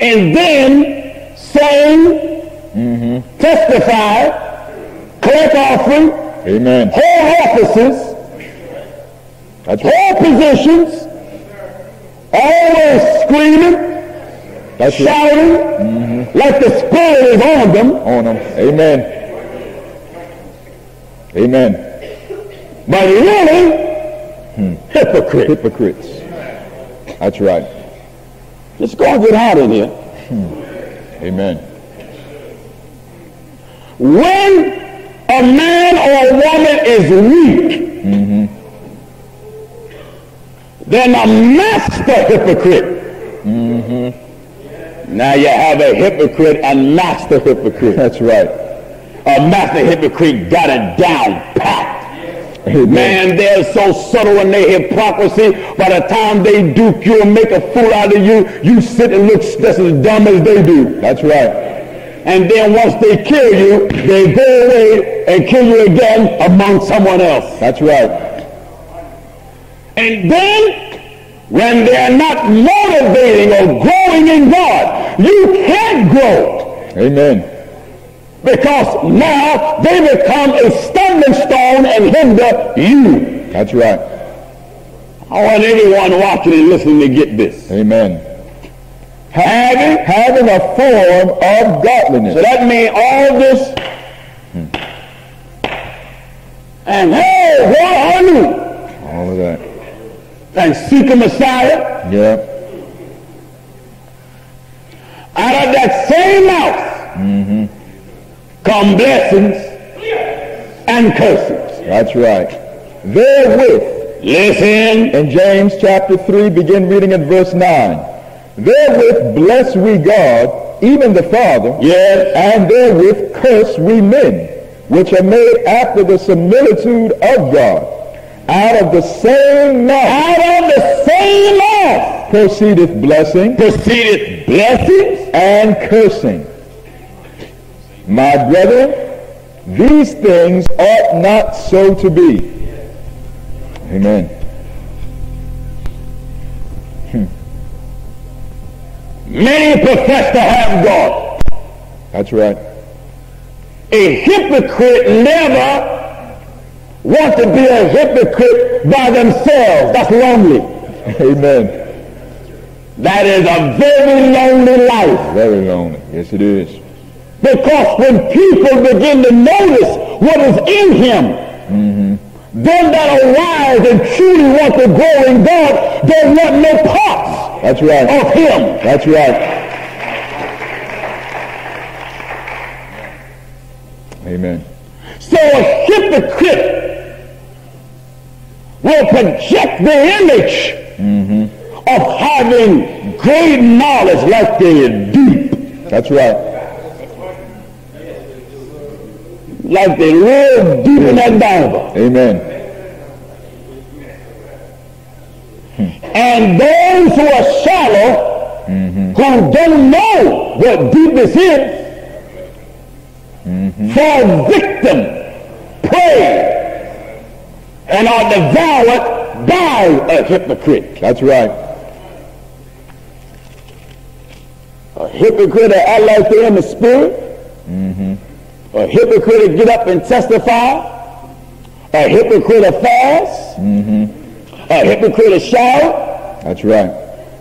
And then saying, mm-hmm. testify, collect offering, amen. Hold offices, that's right. All positions, always screaming, that's shouting, right. mm-hmm. like the Spirit is on them. On them. Amen. Amen. but really hmm. hypocrites. Hypocrites. That's right. It's going to get hot in here. Hmm. Amen. When a man or a woman is weak, mm-hmm. then a master hypocrite. Mm-hmm. Now you have a hypocrite and master hypocrite. That's right. A master hypocrite got it down pat. Amen. Man, they're so subtle in their hypocrisy. By the time they duke you and make a fool out of you, you sit and look just as dumb as they do. That's right. And then once they kill you, they go away and kill you again among someone else. That's right. And then, when they're not motivating or growing in God, you can't grow. Amen. Because now they become a stumbling stone and hinder you. That's right. I want everyone watching and listening to get this. Amen. Having, having a form of godliness. So that means all this. Hmm. And hey, what are you? All of that. And seek a Messiah. Yeah. Out of that same mouth. Mm-hmm. Come blessings and curses. That's right. Therewith, listen, in James chapter three, begin reading at verse nine. Therewith bless we God, even the Father, yes, and therewith curse we men, which are made after the similitude of God. Out of the same mouth, out of the same mouth, proceedeth blessing, proceedeth blessings and cursing. My brethren, these things ought not so to be. Amen. Hmm. Many profess to have God. That's right. A hypocrite never wants to be a hypocrite by themselves. That's lonely. Amen. That is a very lonely life. Very lonely. Yes, it is. Because when people begin to notice what is in him, mm-hmm. them that are wise and truly want to grow in God don't want no parts That's right. of him. That's right. Amen. So a hypocrite will project the image mm-hmm. of having great knowledge like they are deep. That's right. Like the real deep in that Bible. Amen. And those who are shallow, mm-hmm. who don't know what deepness is, mm-hmm. fall victim, prey, and are devoured by a hypocrite. That's right. A hypocrite that outlaws them in the spirit. Mm-hmm. A hypocrite will get up and testify. A hypocrite will fast. Mm-hmm. A hypocrite will shout. That's right.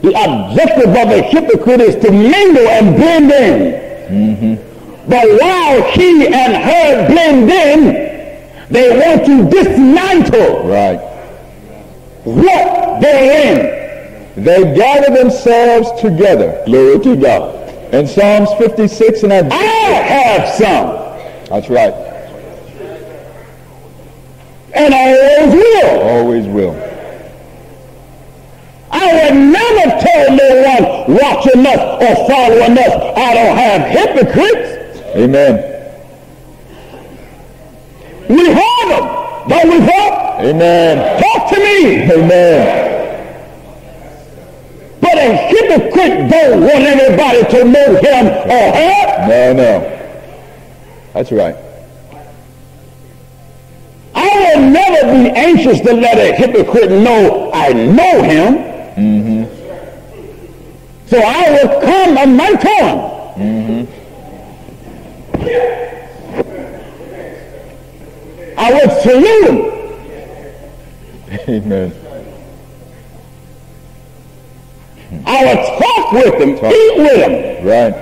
The objective of a hypocrite is to mingle and blend in. Mm-hmm. But while he and her blend in, they want to dismantle right. what they're in. They gather themselves together. Glory to God. In Psalms fifty-six, and I, I have some. That's right. And I always will. Always will. I would never tell no one, watch enough or follow enough. I don't have hypocrites. Amen. We have them. Don't we help? Amen. Talk to me. Amen. But a hypocrite don't want anybody to know him or her. No, no. That's right. I will never be anxious to let a hypocrite know I know him. Mm-hmm. So I will come and my him. Mm-hmm. I will salute him. Amen. I will talk with him, talk. eat with him. Right.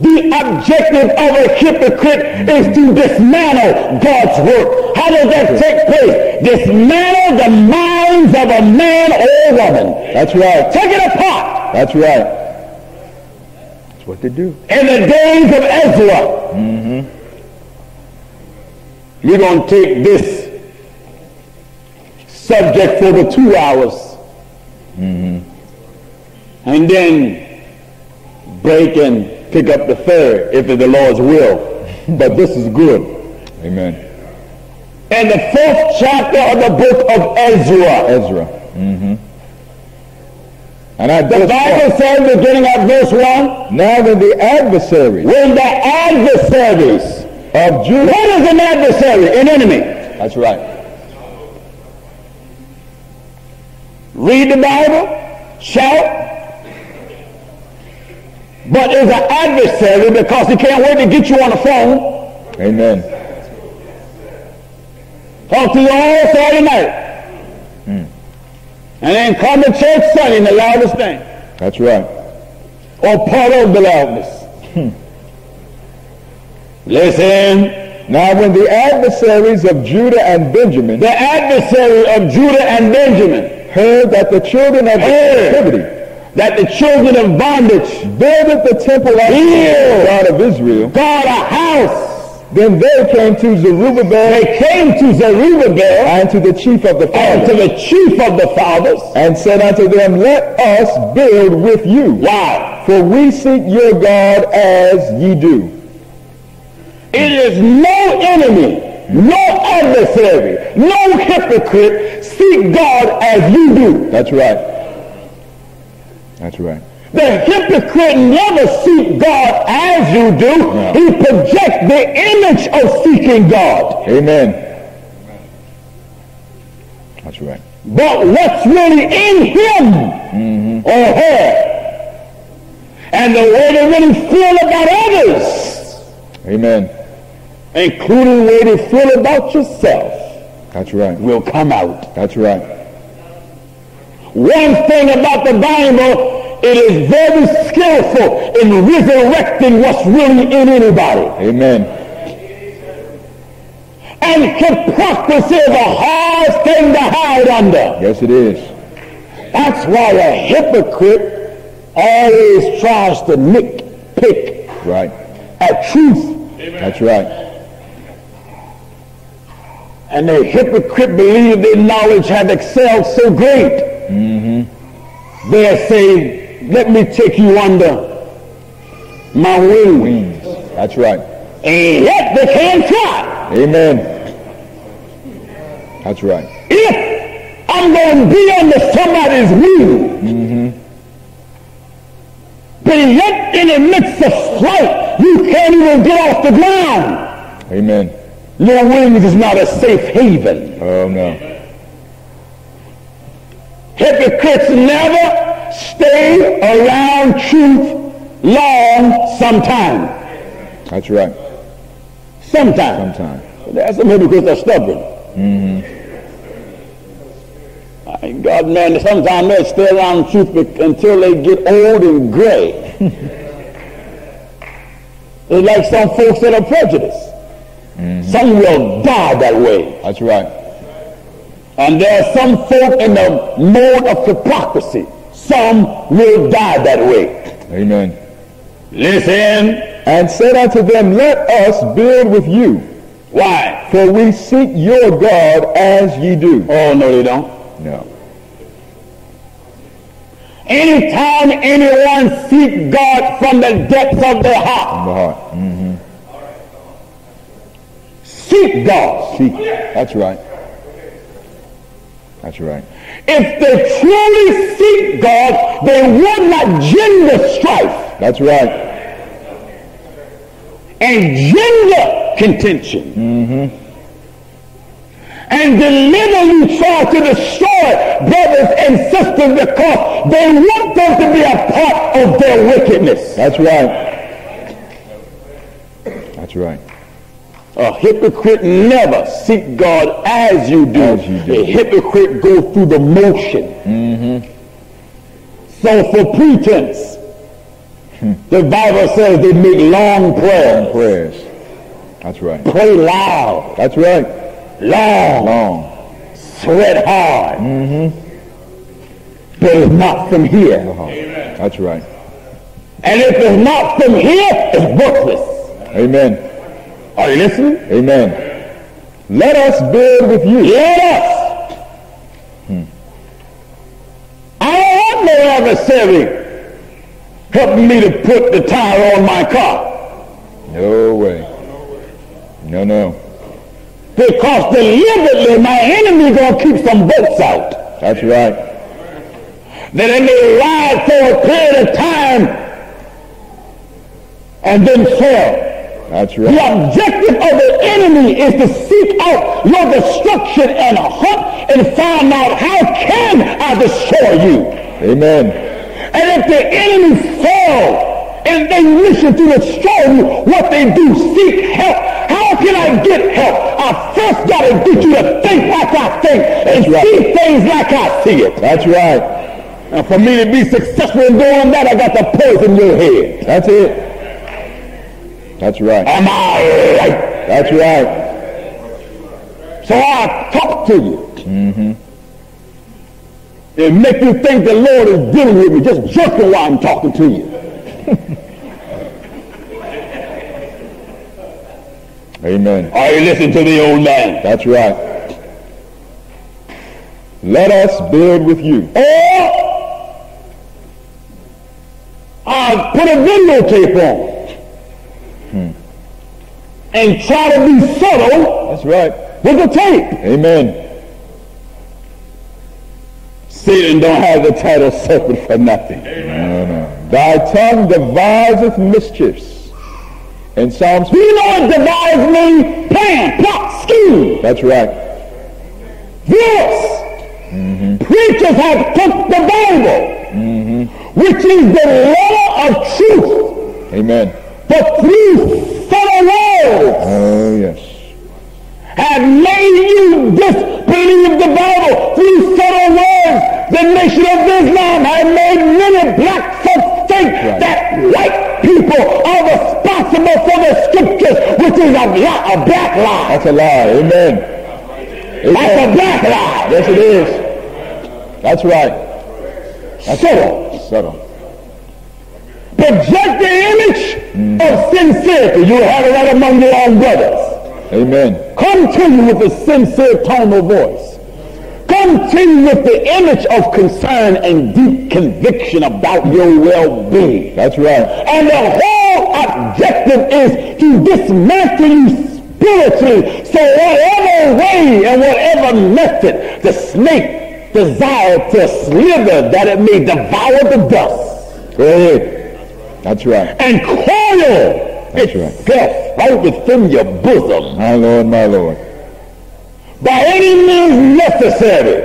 The objective of a hypocrite is to dismantle God's work. How does that take place? Dismantle the minds of a man or a woman. That's right. Take it apart. That's right. That's what they do. In the days of Ezra, mm-hmm. we're going to take this subject for the two hours mm-hmm. and then break and pick up the third if it's the Lord's will. But this is good. Amen. In the fourth chapter of the book of Ezra. Ezra. Mm-hmm. And I the Bible what? says, beginning at verse one, now when the adversaries, when the adversaries of Judah, what is an adversary? An enemy. That's right. Read the Bible, shout, but is an adversary because he can't wait to get you on the phone. Amen. Talk to you all Saturday night. Mm. And then come to church Sunday in the loudest thing. That's right. Or part of the loudness. Hmm. Listen. Now when the adversaries of Judah and Benjamin, the adversary of Judah and Benjamin, heard that the children of captivity, that the children of bondage builded the temple of Israel, God of Israel, God a house. Then they came to Zerubbabel. They came to Zerubbabel and to the chief of the fathers, and to the chief of the fathers, and said unto them, let us build with you. Wow. For we seek your God as ye do. It is no enemy, no adversary, no hypocrite seek God as you do. That's right. That's right. The hypocrite never seek God as you do. No. He projects the image of seeking God. Amen. That's right. But what's really in him mm-hmm. or her, and the way they really feel about others. Amen. Including the way they feel about yourself. That's right. Will come out. That's right. One thing about the Bible, it is very skillful in resurrecting what's really in anybody. Amen. And hypocrisy is a hard thing to hide under. Yes, it is. That's why a hypocrite always tries to nitpick right. at truth. Amen. That's right. And the hypocrite believed their knowledge had excelled so great. Mm-hmm. They're saying, let me take you under my wing. wings. That's right. And yet they can't try. Amen. That's right. If I'm going to be under somebody's wing, mm-hmm. but yet in the midst of flight, you can't even get off the ground. Amen. Your wings is not a safe haven. Oh, no. Hypocrites never stay around truth long sometime. That's right. Sometime. Sometime. There are some hypocrites that are stubborn. Mm-hmm. I, God, man, sometimes they stay around truth until they get old and gray. It's like some folks that are prejudiced. Mm-hmm. Some will die that way. That's right. And there are some folk in the mode of hypocrisy. Some will die that way. Amen. Listen. And said unto them, let us build with you. Why? For we seek your God as ye do. Oh, no, they don't. No. Anytime anyone seeks God from the depths of their heart. From the heart. Mm-hmm. Seek God. Seek. That's right. That's right. If they truly seek God, they would not gender strife. That's right. And gender contention. Mm-hmm. And deliberately try to destroy brothers and sisters because they want them to be a part of their wickedness. That's right. That's right. A hypocrite never seek God as you do. As you do. A hypocrite goes through the motion. Mm-hmm. So for pretense, Hmm. The Bible says they make long prayers. Long prayers. That's right. Pray loud. That's right. Long. Long. Sweat hard. Mm-hmm. But it's not from here. Uh-huh. Amen. That's right. And if it's not from here, it's worthless. Amen. Are you listening? Amen. Let us build with you. Let us. Hmm. I have no adversary helping me to put the tire on my car. No way. No, no. Because deliberately my enemy going to keep some boats out. That's right. That they may ride for a period of time and then fail. That's right. The objective of the enemy is to seek out your destruction and hunt and find out, how can I destroy you? Amen. And if the enemy fails and they wish to destroy you, what they do, seek help. How can I get help? I first got to get you to think like I think and That's see right. things like I see it. That's right. And for me to be successful in doing that, I got to poison your head. That's it. That's right. Am I right? That's right. So I talk to you. Mm-hmm. It makes you think the Lord is dealing with me, just joking while I'm talking to you. Amen. Are you listening to the old man? That's right. Let us build with you. Or I put a videotape on. Hmm. And try to be subtle. That's right. With the tape. Amen. Satan don't have the title serpent for nothing. Amen. No, no. Thy tongue deviseth mischiefs. And Psalms. You know what devise means? Plan, plot, scheme. That's right. Yes. Mm-hmm. Preachers have took the Bible, mm-hmm. which is the law of truth. Amen. But through fellow words, oh, yes. have made you disbelieve the Bible. Through fellow words, the nation of Islam have made many black folks think right. that white people are responsible for the scriptures, which is a, a black lie. That's a lie. Amen. Amen. That's a black lie. Yes, it is. That's right. That's subtle. Subtle. Project the image mm-hmm. of sincerity. You have it right among your own brothers. Amen. Come to you with a sincere tone of voice. Come to you with the image of concern and deep conviction about your well-being. That's right. And the whole objective is to dismantle you spiritually. So whatever way and whatever method the snake desired to slither, that it may devour the dust. Go ahead. That's right. And coil That's itself right. right within your bosom. My Lord, my Lord. By any means necessary.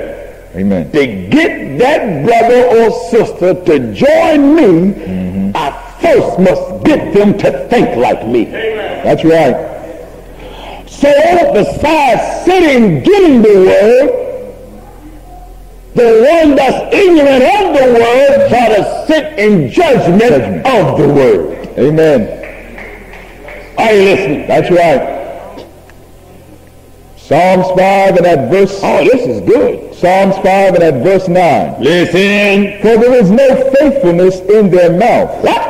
Amen. To get that brother or sister to join me, mm-hmm. I first must get them to think like me. Amen. That's right. So besides sitting getting the word, the one that's ignorant of the word try to sit in judgment, judgment of the word. Amen. Are you listening? That's right. Psalms five and at verse... Oh, this is good. Psalms five and at verse nine. Listen. For there is no faithfulness in their mouth. What?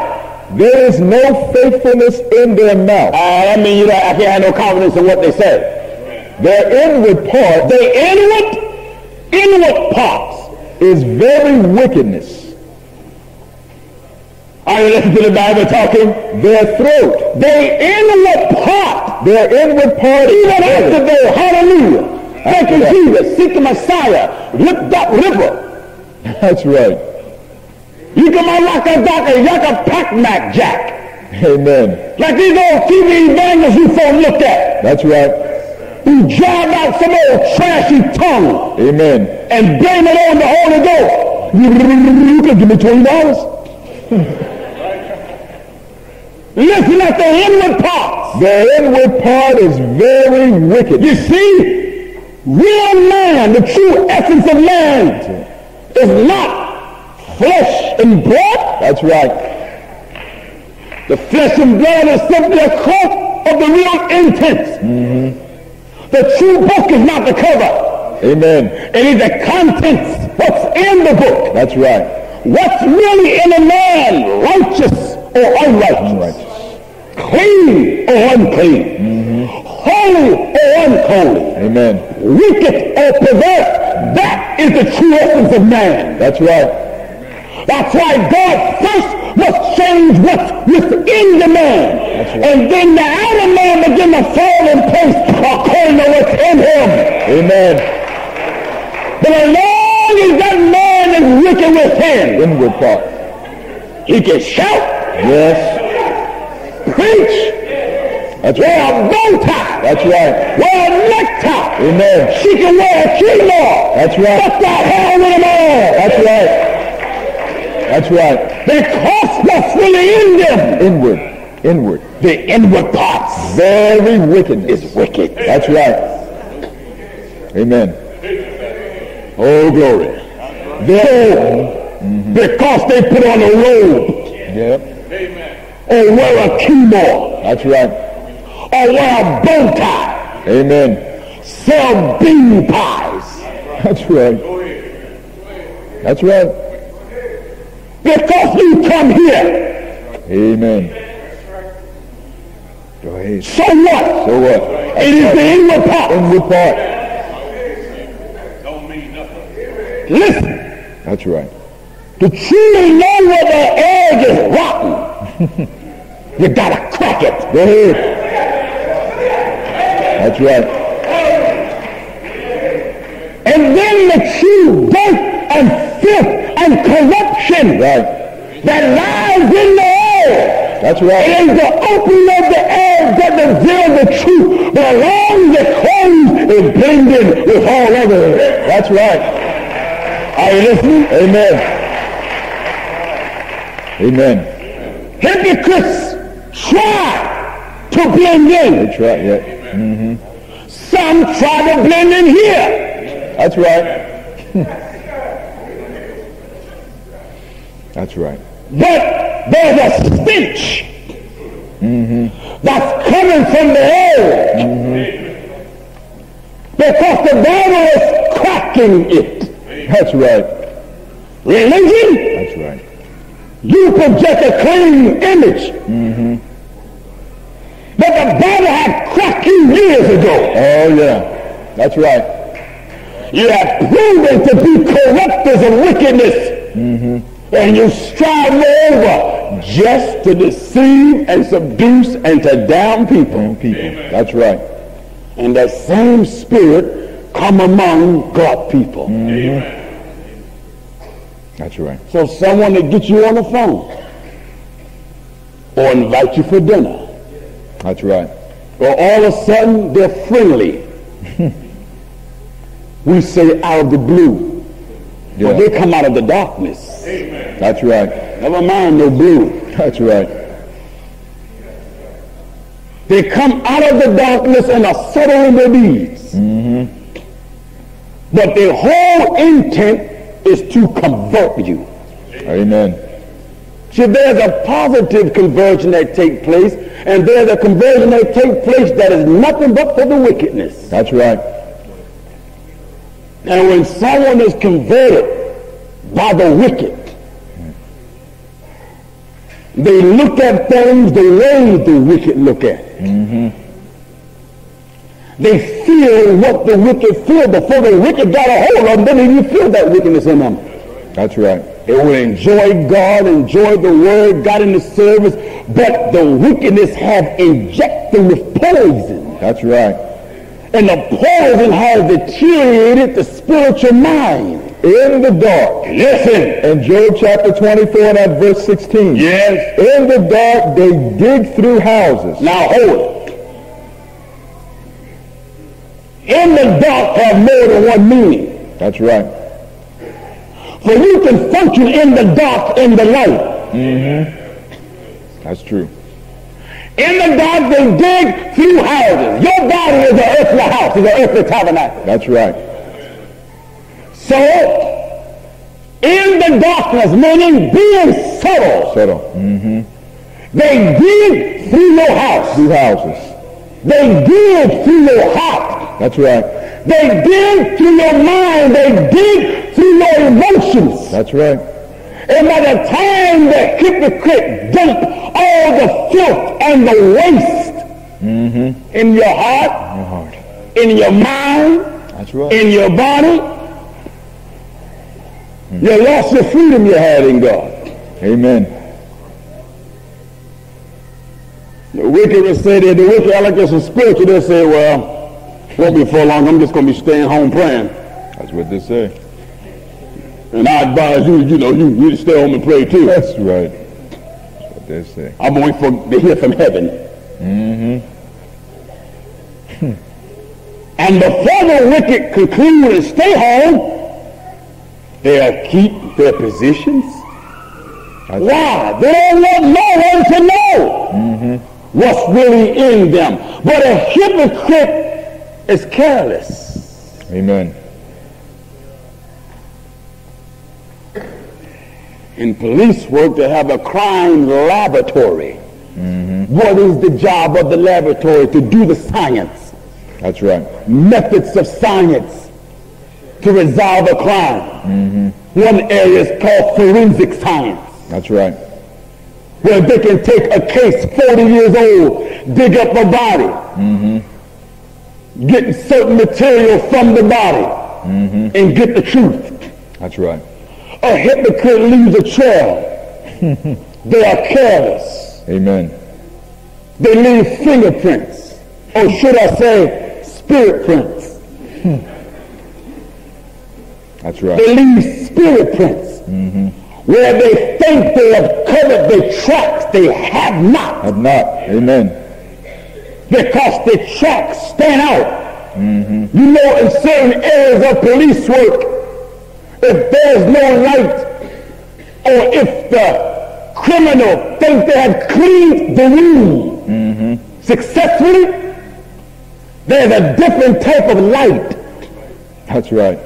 There is no faithfulness in their mouth. Uh, that means you know, I can't have no confidence in what they say. Their inward part... Their inward... Inward parts is very wickedness. Are you listening to the Bible talking? Their throat. Their inward part. Their inward part. Even after they, hallelujah, thank you, Jesus, seek the Messiah, lift that river. That's right. You can my rock a dock a yuck a pack mac jack. Amen. Like these old T V evangelists you phone look at. That's right. You drive out some old trashy tongue. Amen. And blame it on the Holy Ghost. You can give me twenty dollars. Listen at the inward parts. The inward part is very wicked. You see, real man, the true essence of man, is not flesh and blood. That's right. The flesh and blood is simply a coat of the real intents. Mm-hmm. The true book is not the cover. Amen. It is the contents, what's in the book. That's right. What's really in a man, righteous or unrighteous, unrighteous. Clean or unclean, mm-hmm. holy or unholy, amen. Wicked or perverse, that is the true essence of man. That's right. That's why God first must change what's within the man. Right. And then the outer man begin to fall in place according to what's in him. Amen. But as long as that man is wicked within, inward thought, he can shout. Yes. Preach. That's wear right. a bow tie. That's right. Wear a necktie. Amen. She can wear a keyboard. That's right. That's the hell with them all. That's right. That's right. They cost what's really in them. Inward. Inward. The inward parts. Very wickedness. Is wicked. That's right. Amen. Oh, glory. Therefore, mm-hmm. because they put on a robe. Yep. Or wear a kimono. That's right. Or wear a bow tie. Amen. Sell bean pies. That's right. That's right. Because you come here. Amen. Go ahead. So what? So what? That's it right. is the inward part. Inward part. Don't mean nothing. Listen. That's right. To truly know where the egg is rotten, you gotta crack it. Go ahead. That's right. And then the true birth and filth and corruption right. that lies in the air. That's right. It is the opening of the air that reveals the truth, but along the clothes is blended with all other. That's right. Are you listening? Amen. Amen. Hypocrites try to blend in. They try, yeah. Mm-hmm. Some try to blend in here. That's right. That's right. But there's a stench mm-hmm. that's coming from the air mm-hmm. because the devil is cracking it. That's right. Religion? That's right. You project a clean image. Mm-hmm. But the devil had cracked you years ago. Oh, yeah. That's right. You have proven to be corruptors of wickedness. Mm-hmm. And you strive moreover just to deceive and seduce and to down people. people. Amen. That's right. And that same spirit come among God people. Amen. That's right. So someone that gets you on the phone or invite you for dinner. That's right. Or all of a sudden they're friendly. We say out of the blue. Yeah. Well, they come out of the darkness. Amen. That's right. Never mind no blue. That's right. They come out of the darkness and are settled in their deeds. Mm-hmm. But their whole intent is to convert you. Amen. See, there's a positive conversion that takes place, and there's a conversion that takes place that is nothing but for the wickedness. That's right. And when someone is converted by the wicked, they look at things the way the wicked look at it. Mm-hmm. They feel what the wicked feel. Before the wicked got a hold of them, then you feel that wickedness in them. That's right. They will enjoy God, enjoy the word, got in the service, but the wickedness have injected with poison. That's right. And the poison has deteriorated the spiritual mind. In the dark. Listen. In Job chapter twenty-four and at verse sixteen. Yes. In the dark they dig through houses. Now hold it. In the dark have more than one meaning. That's right. For you can function in the dark in the light. Mm-hmm. That's true. In the dark, they dig through houses. Your body is an earthly house, is an earthly tabernacle. That's right. So, in the darkness, meaning being subtle. Subtle. Mm-hmm. They give through your house, through houses. They give through your heart. That's right. They give through your mind. They give through your emotions. That's right. And by the time the hypocrite dump all the filth and the waste mm-hmm. in your heart, your heart, in your mind, that's right. in your body, mm-hmm. you lost the freedom you had in God. Amen. The wicked would say that the wicked, I like this is spiritual, they say, well, won't be for long, I'm just going to be staying home praying. That's what they say. And I advise you, you know, you, you stay home and pray too. That's right. That's what they say. I'm waiting for to hear from heaven. Mm-hmm. And before the wicked conclude and stay home, they'll keep their positions. That's Why? Right. They don't want no one to know. Mm-hmm. What's really in them. But a hypocrite is careless. Amen. In police work, they have a crime laboratory. Mm-hmm. What is the job of the laboratory? To do the science. That's right. Methods of science to resolve a crime. Mm-hmm. One area is called forensic science. That's right. Where they can take a case forty years old, dig up a body, mm-hmm. get certain material from the body, mm-hmm. and get the truth. That's right. A hypocrite leaves a trail. They are careless. Amen. They leave fingerprints, or should I say, spirit prints. That's right. They leave spirit prints. Mm-hmm. Where they think they have covered their tracks, they have not. Have not. Amen. Because their tracks stand out. Mm-hmm. You know, in certain areas of police work, if there's no light, or if the criminal thinks they have cleaned the room mm-hmm. successfully, there's a different type of light. That's right.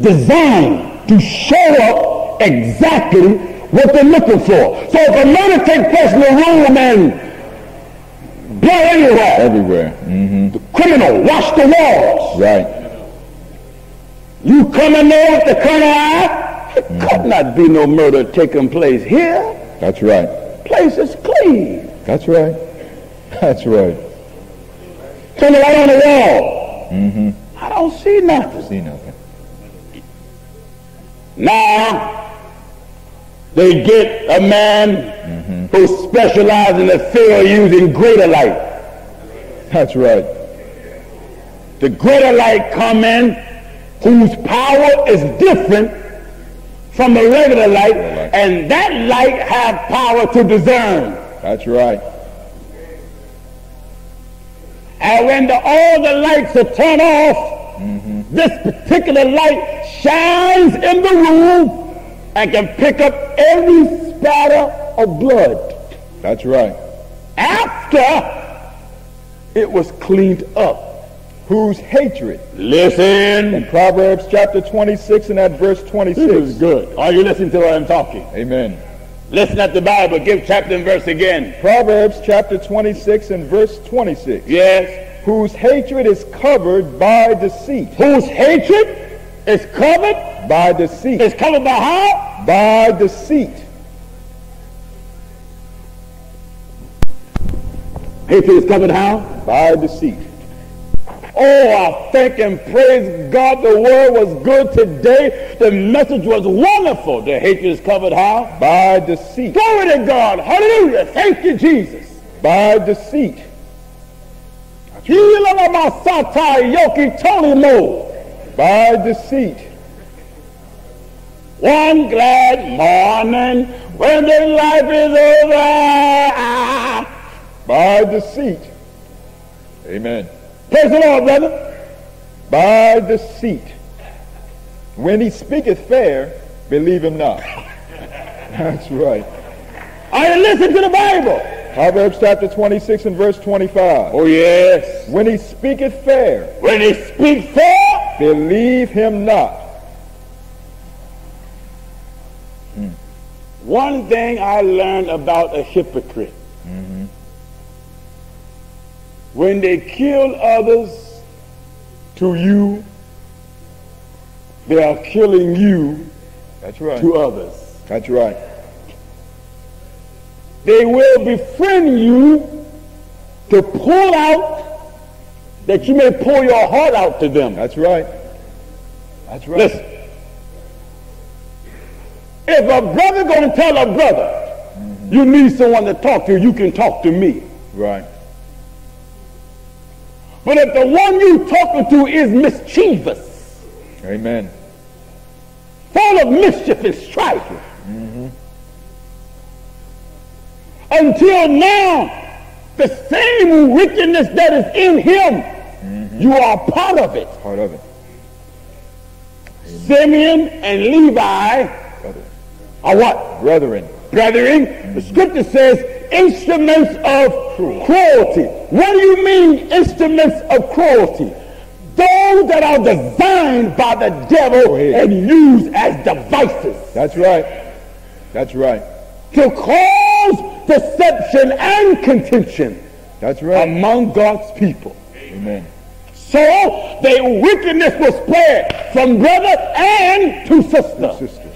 Designed to show up exactly what they're looking for. So if a murder takes place in the room and blood everywhere, everywhere, mm-hmm. the criminal wash the walls. Right. You come in there with the corner eye, it mm-hmm. could not be no murder taking place here. That's right. Place is clean. That's right. That's right. Turn the light on the wall. Mm-hmm. I don't see nothing. I don't see nothing. Now. They get a man mm-hmm. who specializes in the field using greater light. That's right. The greater light come in whose power is different from the regular light, light. And that light have power to discern. That's right. And when the, all the lights are turned off, mm-hmm. this particular light shines in the room and can pick up every spatter of blood. That's right. After it was cleaned up. Whose hatred? Listen. In Proverbs chapter twenty-six and at verse twenty-six. This is good. Are you listening to what I'm talking? Amen. Listen at the Bible. Give chapter and verse again. Proverbs chapter twenty-six and verse twenty-six. Yes. Whose hatred is covered by deceit. Whose hatred is covered? By deceit. Is covered by how? By deceit. Hatred is covered how? By deceit. Oh, I thank and praise God the word was good today. The message was wonderful. The hatred is covered how? By deceit. Glory to God. Hallelujah. Thank you, Jesus. By deceit. By deceit. One glad morning when the life is over. By deceit. Amen. Praise the Lord, brother. By deceit. When he speaketh fair, believe him not. That's right. I listen to the Bible. Proverbs chapter twenty-six and verse twenty-five. Oh, yes. When he speaketh fair. When he speaks fair. Believe him not. One thing I learned about a hypocrite. Mm-hmm. When they kill others to you, they are killing you That's right. to others. That's right. They will befriend you to pull out, that you may pour your heart out to them. That's right. That's right. Listen, if a brother gonna tell a brother, mm-hmm. you need someone to talk to, you can talk to me. Right. But if the one you talking to is mischievous, amen, full of mischief and strife, mm-hmm. until now, the same wickedness that is in him, mm-hmm. you are part of it. Part of it. Amen. Simeon and Levi Brother. are what? Brethren. Brethren. Mm-hmm. The scripture says instruments of cruelty. What do you mean instruments of cruelty? Those that are designed by the devil and used as devices. That's right. That's right. To cause deception and contention. That's right. Among God's people. Amen. So their wickedness was spread from brother and to sister. To sisters.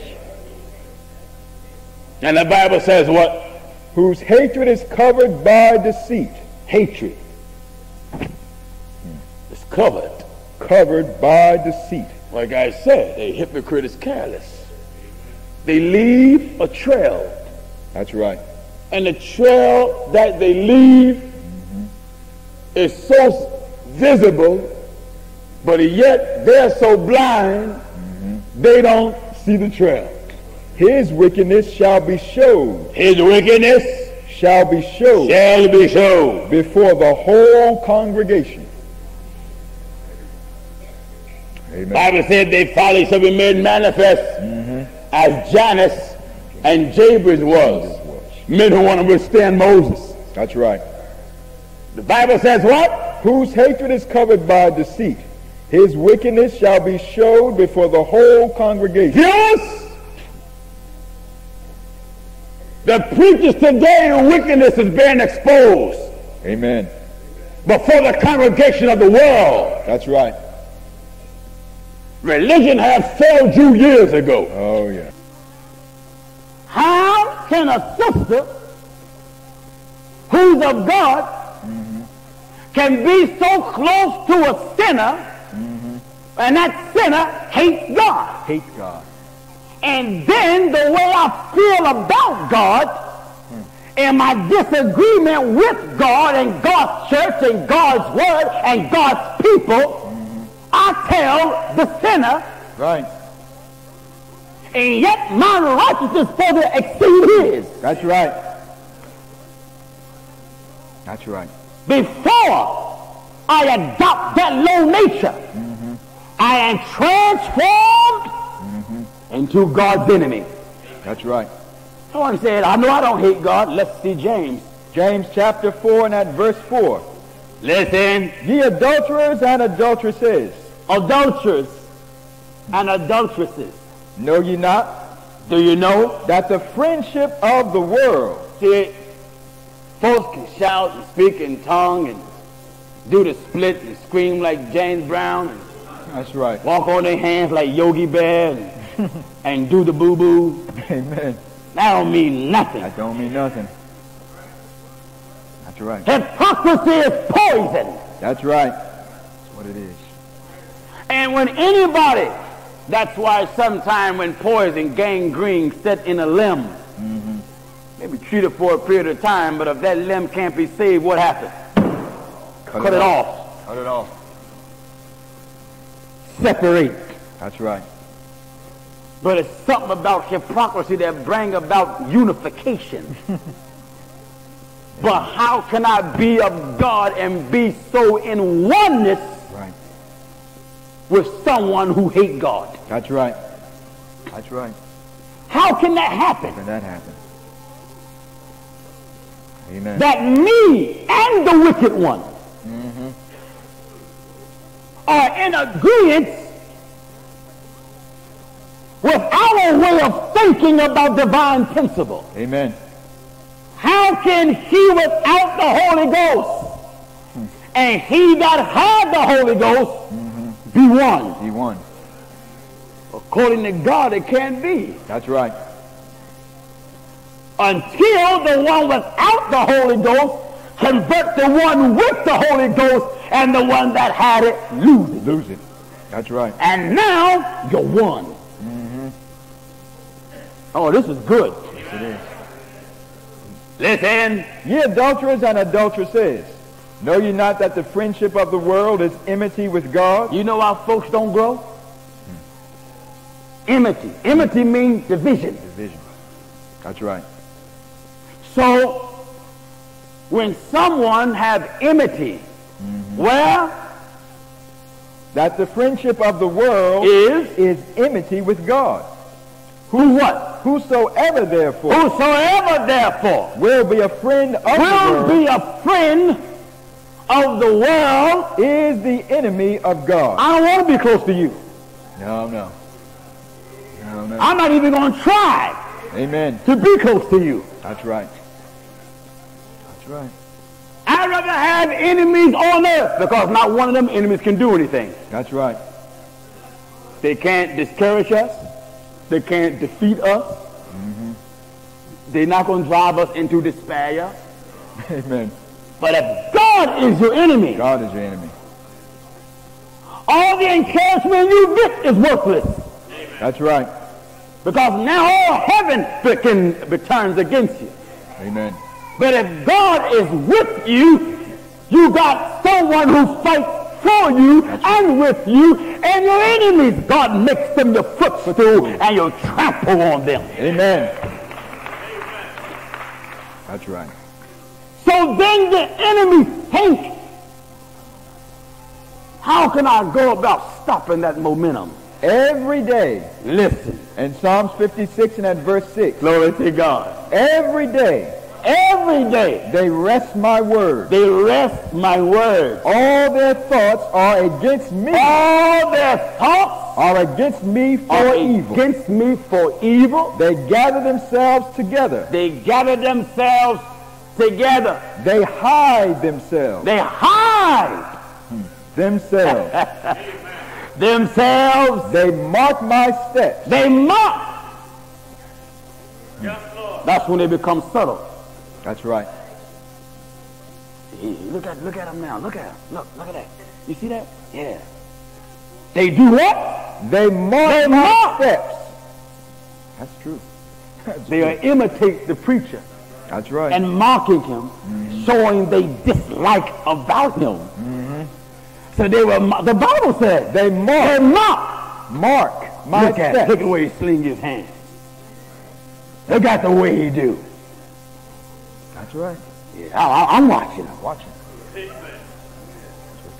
And the Bible says what? Whose hatred is covered by deceit. Hatred. Hmm. It's covered. Covered by deceit. Like I said, a hypocrite is careless. They leave a trail. That's right. And the trail that they leave mm-hmm. is so visible, but yet they're so blind, mm-hmm. they don't see the trail. His wickedness shall be showed. His wickedness shall be showed. Shall be showed. Before the whole congregation. Amen. The Bible said they folly shall be made manifest mm-hmm. as Janus and Jabres was. was. Men who want to withstand Moses. That's right. The Bible says what? Whose hatred is covered by deceit. His wickedness shall be showed before the whole congregation. Yes! The preachers today in wickedness is being exposed. Amen. Before the congregation of the world. That's right. Religion had failed you years ago. Oh, yeah. How can a sister who's of God mm-hmm. can be so close to a sinner mm-hmm. and that sinner hates God? Hates God. And then the way I feel about God hmm. and my disagreement with God and God's church and God's word and God's people, mm-hmm. I tell the sinner. Right. And yet my righteousness further exceeds his. That's right. That's right. Before I adopt that low nature, mm-hmm. I am transformed into God's enemy. That's right. Someone said, I know I don't hate God. Let's see James. James chapter four and at verse four. Listen. Ye adulterers and adulteresses. Adulterers and adulteresses. Know ye not? Do you know? That the friendship of the world. See, folks can shout and speak in tongue and do the split and scream like James Brown. And that's right. Walk on their hands like Yogi Bear. And and do the boo-boo. Amen. That don't mean nothing. That don't mean nothing. That's right. Hypocrisy is poison. That's right. That's what it is. And when anybody, that's why sometime when poison, gangrene, set in a limb, mm-hmm. maybe treated for a period of time, but if that limb can't be saved, what happens? Cut, Cut it, it off. off. Cut it off. Separate. That's right. But it's something about hypocrisy that brings about unification. But how can I be of God and be so in oneness right. with someone who hates God? That's right. That's right. How can that happen? How can that happen? Amen. That me and the wicked one mm-hmm. are in agreement with our no way of thinking about divine principle. Amen. How can he without the Holy Ghost hmm. and he that had the Holy Ghost mm-hmm. be one? Be one. According to God, it can't be. That's right. Until the one without the Holy Ghost convert the one with the Holy Ghost, and the one that had it lose it. Lose it. That's right. And now you're one. Mm-hmm. Oh, this is good. Yes, it is. Listen, ye adulterers and adulteresses, know ye not that the friendship of the world is enmity with God? You know how folks don't grow? Hmm. Enmity. Enmity means division. Division. That's right. So, when someone have enmity, mm-hmm. well, that the friendship of the world is is enmity with God. Who what? Whosoever therefore. Whosoever therefore will be a friend of the world. Will be a friend of the world is the enemy of God. I don't want to be close to you. No, no. No, no. I'm not even going to try. Amen. To be close to you. That's right. That's right. I'd rather have enemies on earth, because not one of them enemies can do anything. That's right. They can't discourage us. They can't defeat us. Mm-hmm. They're not going to drive us into despair. Amen. But if God is your enemy, God is your enemy. All the encouragement you get is worthless. Amen. That's right. Because now all heaven turns against you. Amen. But if God is with you, you got someone who fights for you right. and with you, and your enemies, God makes them your footstool, and you trample on them. Amen. That's right. So then the enemies think, how can I go about stopping that momentum? Every day. Listen. In Psalms fifty-six and at verse six. Glory to God. Every day. Every day they rest my word. They rest my word. All their thoughts are against me. All their thoughts are against me for evil. Against me for evil. They gather themselves together. They gather themselves together. They hide themselves. They hide themselves. themselves. They mark my steps. They mark. Yes, Lord. That's when they become subtle. That's right. Look at look at him now. Look at him. Look, look at that. You see that? Yeah. They do what? They mark they my mark. steps. That's true. That's they true. imitate the preacher. That's right. And mocking him, mm-hmm. showing they dislike about him. Mm-hmm. So they were, the Bible said, they mark. They mark. Mark my look steps. At, look at the way he slings his hand. Look at the way he do. That's right. Yeah, I, I'm watching. I'm watching.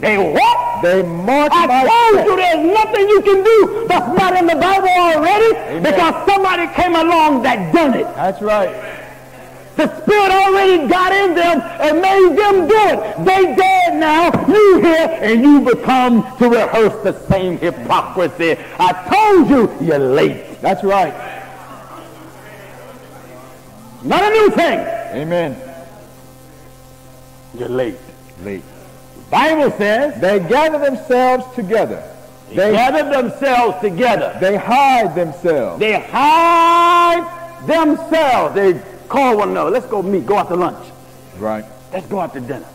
They what? They mark I my told steps. You there's nothing you can do that's not in the Bible already. Amen. Because somebody came along that done it. That's right. The Spirit already got in them and made them do it. They dead now, you here, and you become to rehearse the same hypocrisy. I told you, you're late. That's right. Not a new thing. Amen. You're late. Late. The Bible says they gather themselves together. They, they gather themselves together. They hide themselves. They hide themselves. They call one another. Let's go meet. Go out to lunch. Right. Let's go out to dinner.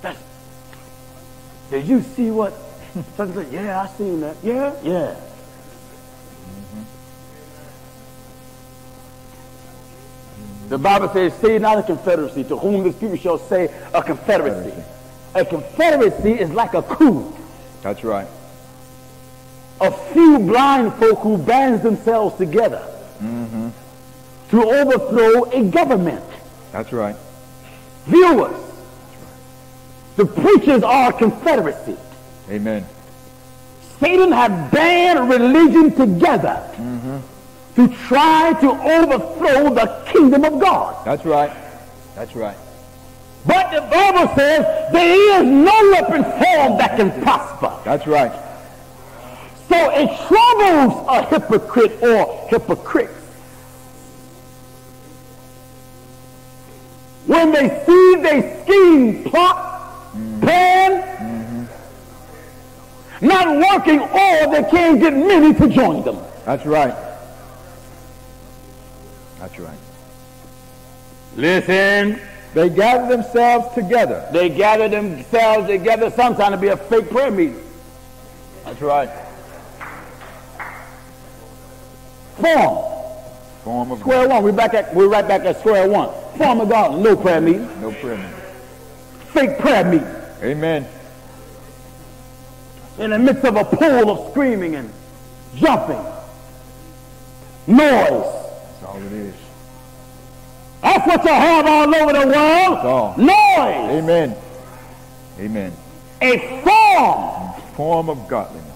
That's, did you see what? Yeah, I seen that. Yeah? Yeah. The Bible says, say not a confederacy, to whom this people shall say a confederacy. confederacy. A confederacy is like a crew. That's right. A few blind folk who band themselves together mm-hmm. to overthrow a government. That's right. Viewers, That's right. The preachers are a confederacy. Amen. Satan had banned religion together. Mm-hmm. To try to overthrow the kingdom of God. That's right. That's right. But the Bible says there is no weapon formed that can prosper. That's right. So it troubles a hypocrite or hypocrites when they see they scheme, plot, plan, mm-hmm. not working, or they can't get many to join them. That's right. That's right. Listen. They gather themselves together. They gather themselves together. Sometimes it'll be a fake prayer meeting. That's right. Form. Form of square God. one. We're back at we're right back at square one. Form of God. No prayer meeting. No prayer meeting. Fake prayer meeting. Amen. In the midst of a pool of screaming and jumping, noise. That's all it is. That's what you have all over the world. Noise. Amen. Amen. A form. A form of godliness.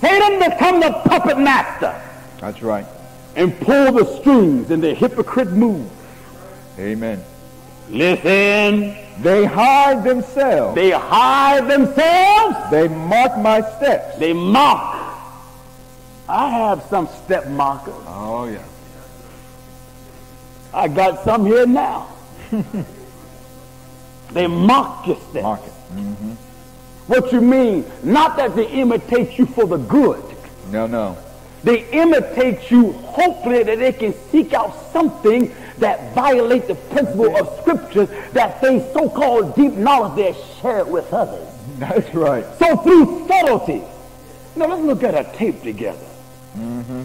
Satan become the puppet master. That's right. And pull the strings in their hypocrite moves. Amen. Listen. They hide themselves. They hide themselves. They mark my steps. They mock. I have some step markers. Oh, yeah. I got some here now. They mock your steps. Mock it. Mm-hmm. What you mean? Not that they imitate you for the good. No, no. They imitate you hopefully that they can seek out something that violates the principle of Scripture, that they so-called deep knowledge they share with others. That's right. So through subtlety. Now let's look at a tape together. Mm-hmm.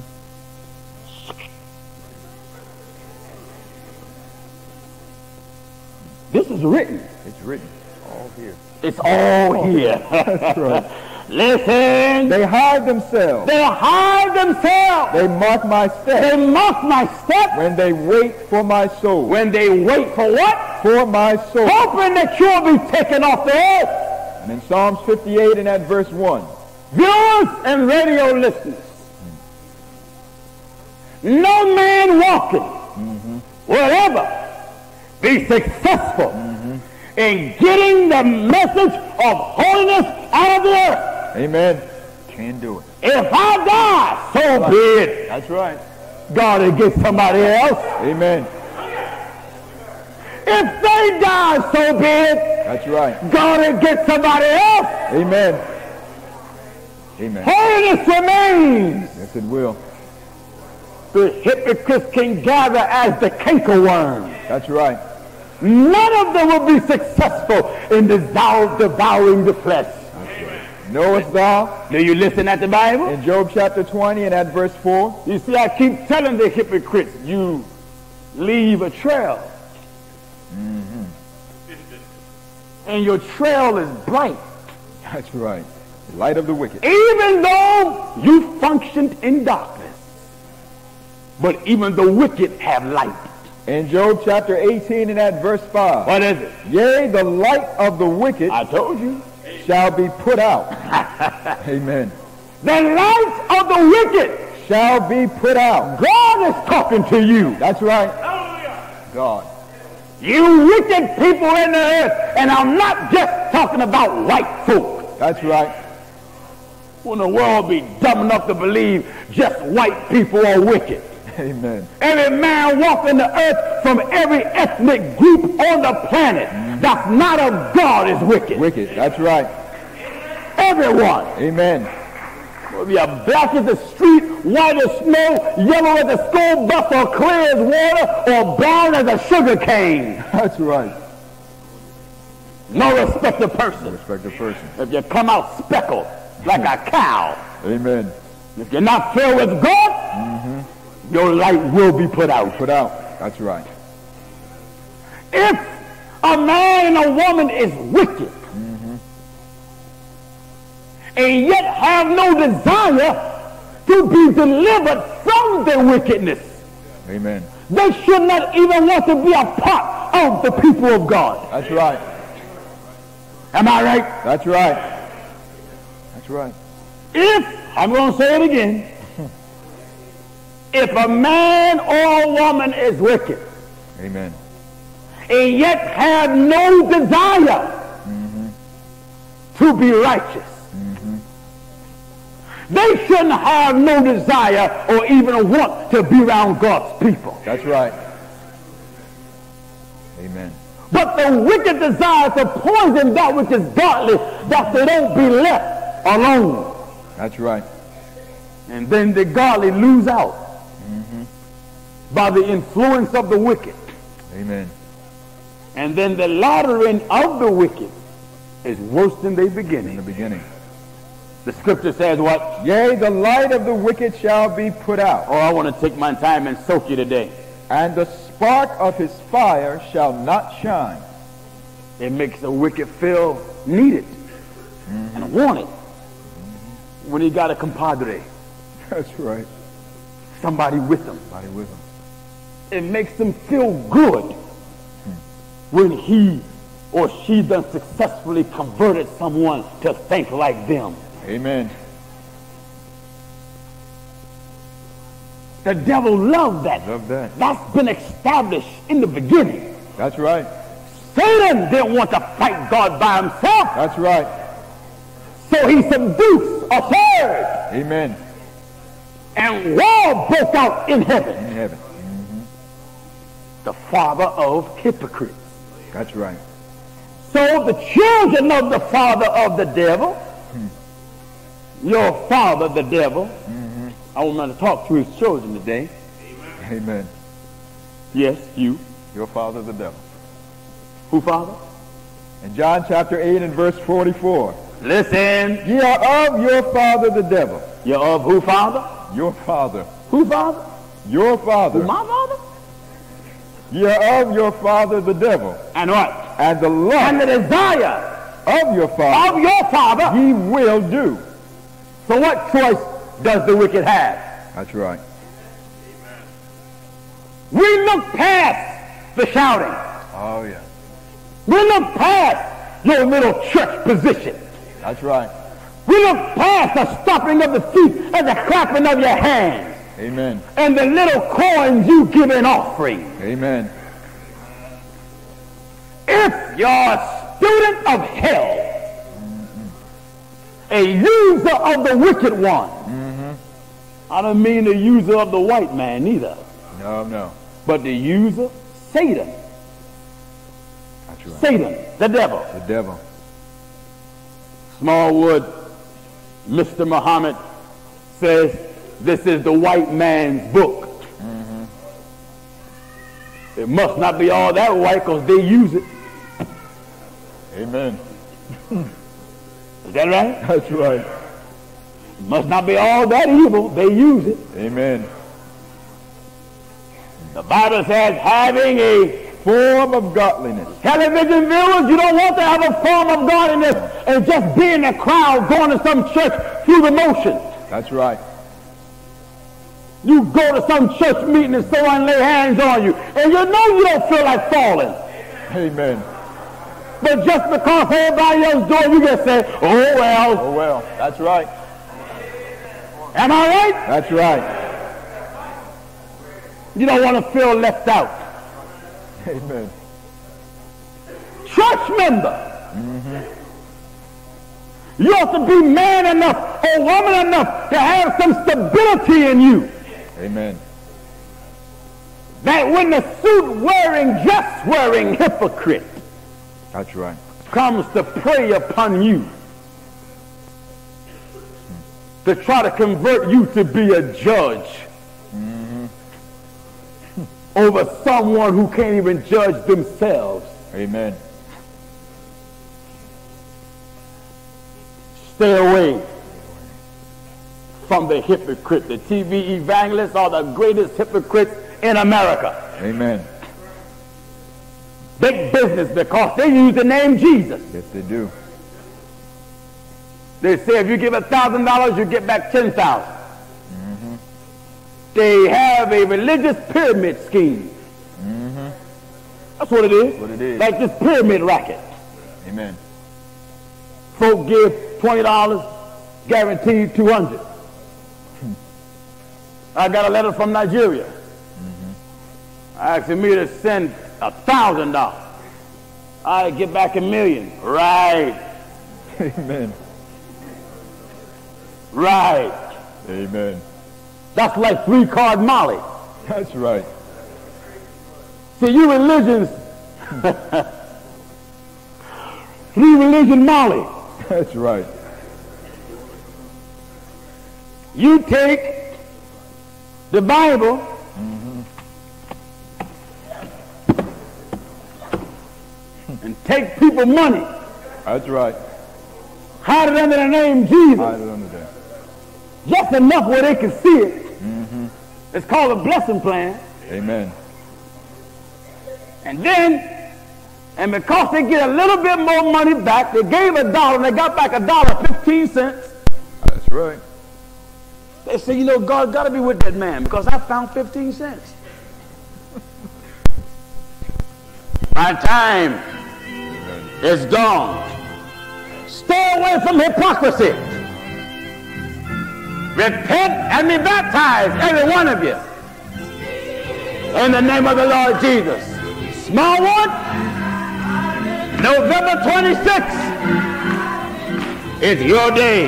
This is written. It's written. It's all here. It's all, all here. here. That's right. Listen. They hide themselves. They hide themselves. They mark my steps. They mark my steps. When they wait for my soul. When they wait for what? For my soul. Hoping that you'll be taken off the earth. And in Psalms fifty-eight and at verse one. Viewers and radio listeners. Hmm. No man walking. Mm-hmm. Wherever. Be successful mm-hmm. in getting the message of holiness out of the earth. Amen. Can do it. If I die, so right. be it. That's right. God will get somebody else. Amen. If they die, so be it. That's right. God will get somebody else. Amen. Amen. Holiness remains. Yes, it will. The hypocrites can gather as the cankerworm. That's right. None of them will be successful in devour, devouring the flesh. Right. Knowest thou? Do you listen at the Bible? In Job chapter twenty and at verse four. You see, I keep telling the hypocrites, you leave a trail. Mm-hmm. And your trail is bright. That's right. The light of the wicked. Even though you functioned in darkness, but even the wicked have light. In Job chapter eighteen and at verse five. What is it? Yea, the light of the wicked, I told you, shall be put out. Amen. The light of the wicked shall be put out. God is talking to you. That's right. Hallelujah. God. You wicked people in the earth, and I'm not just talking about white folk. That's right. When the world be dumb enough to believe just white people are wicked. Amen. Every man walking the earth from every ethnic group on the planet mm-hmm. that's not of God is wicked. Wicked, that's right. Everyone. Amen. Whether you're black as the street, white as snow, yellow as a school bus, or clear as water, or brown as a sugar cane. That's right. No respect of person. No respect of person. If you come out speckled like a cow. Amen. If you're not filled with God, mm-hmm. your light will be put out. Put out. That's right. If a man and a woman is wicked mm-hmm. and yet have no desire to be delivered from their wickedness, amen, they should not even want to be a part of the people of God. That's right. Am I right? That's right. That's right. If, I'm going to say it again, if a man or a woman is wicked, amen, and yet have no desire mm-hmm. to be righteous, mm-hmm. They shouldn't have no desire or even a want to be around God's people. That's right. Amen. But the wicked desire to poison that which is godly, that they don't be left alone. That's right. And then the godly lose out mm-hmm. by the influence of the wicked. Amen. And then the lattering of the wicked is worse than the beginning. In the beginning. The scripture says what? Yea, the light of the wicked shall be put out. Oh, I want to take my time and soak you today. And the spark of his fire shall not shine. It makes the wicked feel needed mm-hmm. and wanted mm-hmm. when he got a compadre. That's right. Somebody with him. Somebody with him. It makes them feel good hmm. when he or she done successfully converted someone to think like them. Amen. The devil loved that. Loved that. That's been established in the beginning. That's right. Satan didn't want to fight God by himself. That's right. So he subdues a herd. Amen. And war broke out in heaven. In heaven. The father of hypocrites. That's right. So the children of the father of the devil, hmm. your father the devil, mm-hmm. I want to talk to his children today. Amen. Amen. Yes, you. Your father the devil. Who father? In John chapter eight and verse forty-four. Listen. Ye are of your father the devil. You're of who father? Your father. Who father? Your father. Who, my father? Ye are of your father the devil. And what? And the lust. And the desire. Of your father. Of your father. Ye will do. So what choice does the wicked have? That's right. Amen. We look past the shouting. Oh yeah. We look past your little church position. That's right. We look past the stomping of the feet and the clapping of your hands. Amen. And the little coins you give in offering. Amen. If you're a student of hell, mm-hmm. a user of the wicked one, mm-hmm. I don't mean the user of the white man either. No, no. But the user, Satan. That's right. Satan, the devil. The devil. Smallwood Mister Muhammad says this is the white man's book. Mm-hmm. It must not be all that white because they use it. Amen. Is that right? That's right. It must not be all that evil. They use it. Amen. The Bible says having a form of godliness. Television viewers, you don't want to have a form of godliness and just be in a crowd going to some church through the motions. That's right. You go to some church meeting and someone lay hands on you and you know you don't feel like falling. Amen. But just because everybody else doing it, you just say, oh well. Oh well. That's right. Am I right? That's right. You don't want to feel left out. Amen. Church member, mm-hmm. you have to be man enough or woman enough to have some stability in you. Amen. That when the suit-wearing, dress-wearing hypocrite that's right. comes to prey upon you, hmm. to try to convert you to be a judge, over someone who can't even judge themselves. Amen. Stay away from the hypocrite. The T V evangelists are the greatest hypocrites in America. Amen. Big business because they use the name Jesus. Yes, they do. They say if you give a thousand dollars, you get back ten thousand dollars. They have a religious pyramid scheme. Mm-hmm. That's what it is. What it is. Like this pyramid racket. Amen. Folk give twenty dollars, guaranteed two hundred dollars. Hmm. I got a letter from Nigeria. Mm-hmm. Asking me to send a thousand dollars. I get back a million. Right. Amen. right. Amen. That's like three-card Molly. That's right. See, you religions, three religion Molly. That's right. You take the Bible, mm-hmm, and take people money. That's right. Hide it under the name Jesus. Hide it under that. Just enough where they can see it. Mm-hmm. It's called a blessing plan. Amen. And then, and because they get a little bit more money back, they gave a dollar and they got back a dollar, fifteen cents. That's right. They say, you know, God got to be with that man because I found fifteen cents. My time is gone. Stay away from hypocrisy. Repent and be baptized, every one of you, in the name of the Lord Jesus. Smallwood, November twenty-sixth is your day.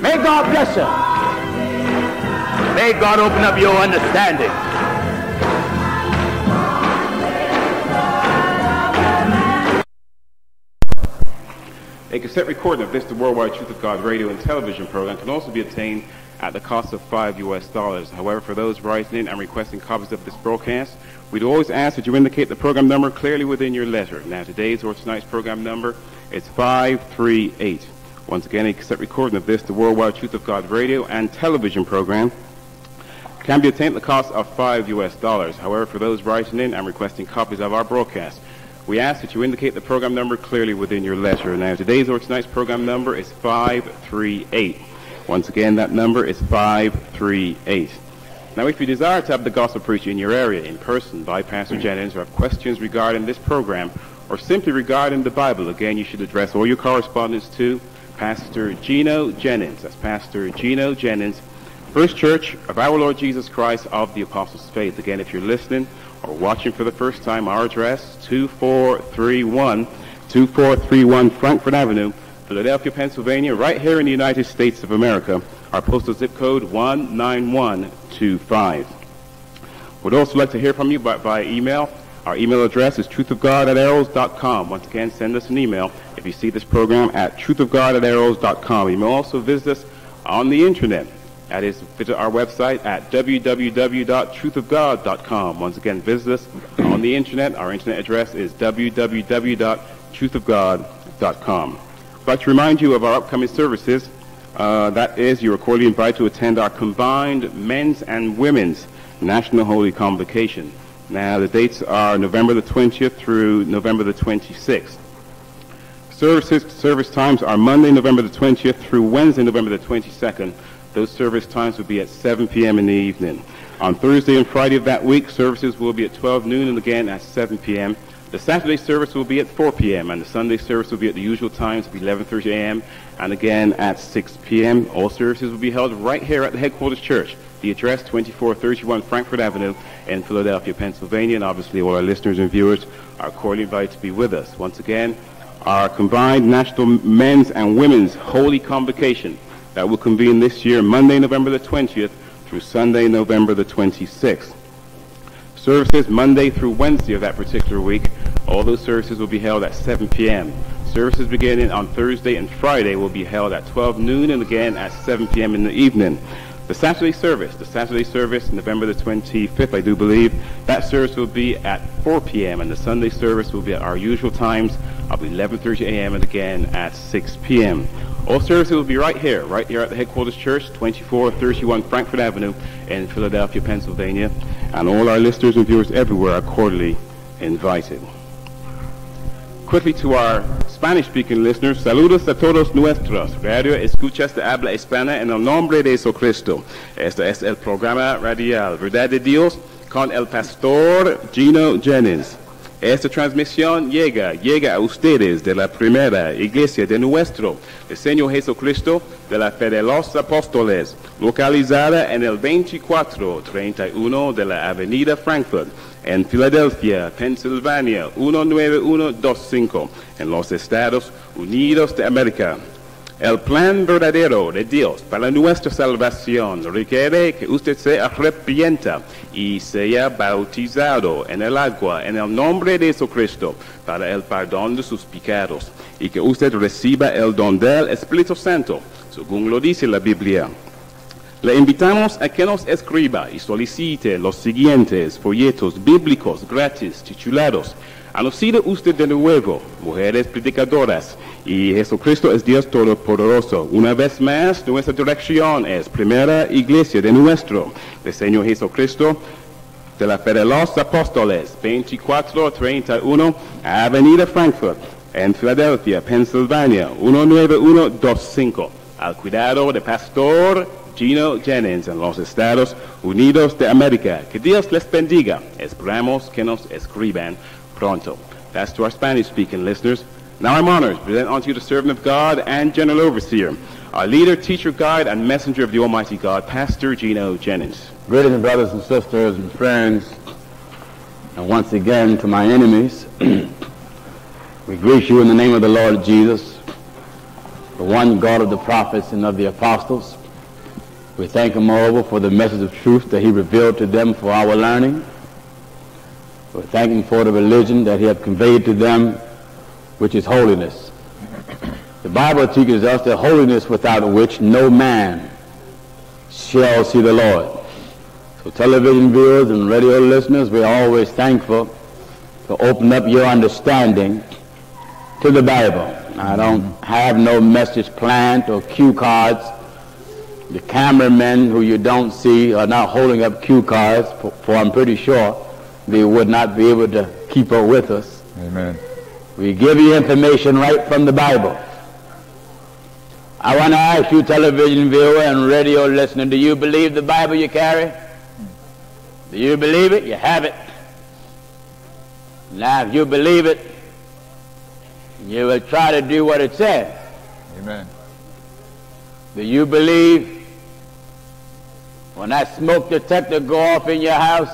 May God bless you. May God open up your understanding. A cassette recording of this, the Worldwide Truth of God radio and television program, can also be obtained at the cost of five U S dollars. However, for those writing in and requesting copies of this broadcast, we'd always ask that you indicate the program number clearly within your letter. Now, today's or tonight's program number is five three eight. Once again, a cassette recording of this, the Worldwide Truth of God radio and television program, can be obtained at the cost of five U S dollars. However, for those writing in and requesting copies of our broadcast, we ask that you indicate the program number clearly within your letter. Now, today's or tonight's program number is five three eight. Once again, that number is five three eight. Now, if you desire to have the gospel preached in your area in person by Pastor Jennings, or have questions regarding this program or simply regarding the Bible, again, you should address all your correspondence to Pastor Gino Jennings. That's Pastor Gino Jennings, First Church of Our Lord Jesus Christ of the Apostles' Faith. Again, if you're listening or watching for the first time, our address, two four three one, two four three one Frankfort Avenue, Philadelphia, Pennsylvania, right here in the United States of America. Our postal zip code, one nine one two five. We'd also like to hear from you by, by email. Our email address is truth of god at arrows dot com. Once again, send us an email if you see this program at truth of god at arrows dot com. You may also visit us on the internet. That is, visit our website at w w w dot truth of god dot com. Once again, visit us on the internet. Our internet address is w w w dot truth of god dot com. I'd like to remind you of our upcoming services. Uh, that is, you're cordially invited to attend our combined men's and women's National Holy Convocation. Now, the dates are November the twentieth through November the twenty-sixth. Services, service times are Monday, November the twentieth through Wednesday, November the twenty-second. Those service times will be at seven p m in the evening. On Thursday and Friday of that week, services will be at twelve noon and again at seven p m The Saturday service will be at four p m and the Sunday service will be at the usual times of eleven thirty a m and again at six p m All services will be held right here at the Headquarters Church. The address, twenty-four thirty-one Frankfort Avenue in Philadelphia, Pennsylvania. And obviously all our listeners and viewers are cordially invited to be with us. Once again, our combined National Men's and Women's Holy Convocation that will convene this year, Monday, November the twentieth through Sunday, November the twenty-sixth. Services Monday through Wednesday of that particular week. All those services will be held at seven p m Services beginning on Thursday and Friday will be held at twelve noon and again at seven p m in the evening. The Saturday service, the Saturday service, November the twenty-fifth, I do believe, that service will be at four p m and the Sunday service will be at our usual times of eleven thirty a m and again at six p m All services will be right here, right here at the Headquarters Church, twenty-four thirty-one Frankfort Avenue in Philadelphia, Pennsylvania. And all our listeners and viewers everywhere are cordially invited. Quickly to our Spanish-speaking listeners, saludos a todos nuestros. Radio Escuchas de Habla Hispana en el nombre de Jesucristo. Este es el programa radial Verdad de Dios con el Pastor Gino Jennings. Esta transmisión llega, llega a ustedes de la primera iglesia de nuestro el Señor Jesucristo de la Fe de los Apóstoles, localizada en el veinticuatro treinta y uno de la Avenida Frankfort, en Filadelfia, Pensilvania, uno nueve uno dos cinco, en los Estados Unidos de América. El plan verdadero de Dios para nuestra salvación requiere que usted se arrepienta y sea bautizado en el agua en el nombre de Jesucristo para el perdón de sus pecados y que usted reciba el don del Espíritu Santo, según lo dice la Biblia. Le invitamos a que nos escriba y solicite los siguientes folletos bíblicos gratis titulados: Anuncie usted de nuevo, mujeres predicadoras, y Jesucristo es Dios Todopoderoso. Una vez más, nuestra dirección es Primera Iglesia de Nuestro, del Señor Jesucristo, de la Fe de los Apóstoles, veinticuatro treinta y uno, Avenida Frankfurt, en Filadelfia, Pensilvania, uno nueve uno dos cinco, al cuidado de Pastor Gino Jennings en los Estados Unidos de América. Que Dios les bendiga. Esperamos que nos escriban pronto. That's to our Spanish-speaking listeners. Now I'm honored to present unto you the servant of God and general overseer, our leader, teacher, guide, and messenger of the Almighty God, Pastor Gino Jennings. Greetings, brothers and sisters and friends, and once again to my enemies, we greet you in the name of the Lord Jesus, the one God of the prophets and of the apostles. We thank him, moreover, for the message of truth that he revealed to them for our learning. We thank him for the religion that he hath conveyed to them, which is holiness. The Bible teaches us that holiness without which no man shall see the Lord. So television viewers and radio listeners, we are always thankful to open up your understanding to the Bible. I don't have no message planned or cue cards. The cameramen who you don't see are not holding up cue cards, for, for I'm pretty sure they would not be able to keep up with us. Amen. We give you information right from the Bible. I want to ask you, television viewer and radio listener, do you believe the Bible you carry? Do you believe it? You have it. Now, if you believe it, you will try to do what it says. Amen. Do you believe when that smoke detector go off in your house,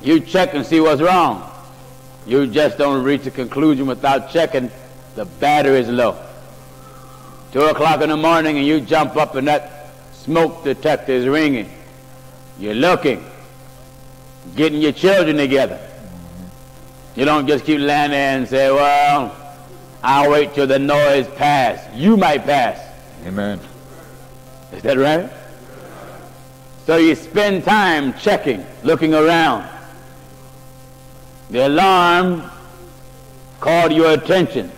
you check and see what's wrong? You just don't reach a conclusion without checking the battery's low. Two o'clock in the morning and you jump up and that smoke detector is ringing. You're looking, getting your children together. You don't just keep laying there and say, well, I'll wait till the noise passes. You might pass. Amen. Is that right? So you spend time checking, looking around. The alarm called your attention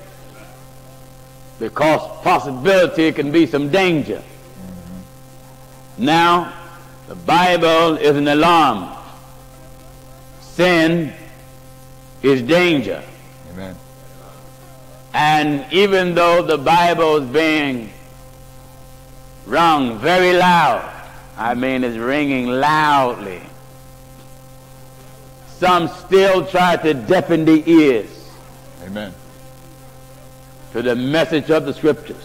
because possibility can be some danger. Mm-hmm. Now, the Bible is an alarm. Sin is danger. Amen. And even though the Bible is being rung very loud, I mean it's ringing loudly, some still try to deafen the ears. Amen. To the message of the scriptures.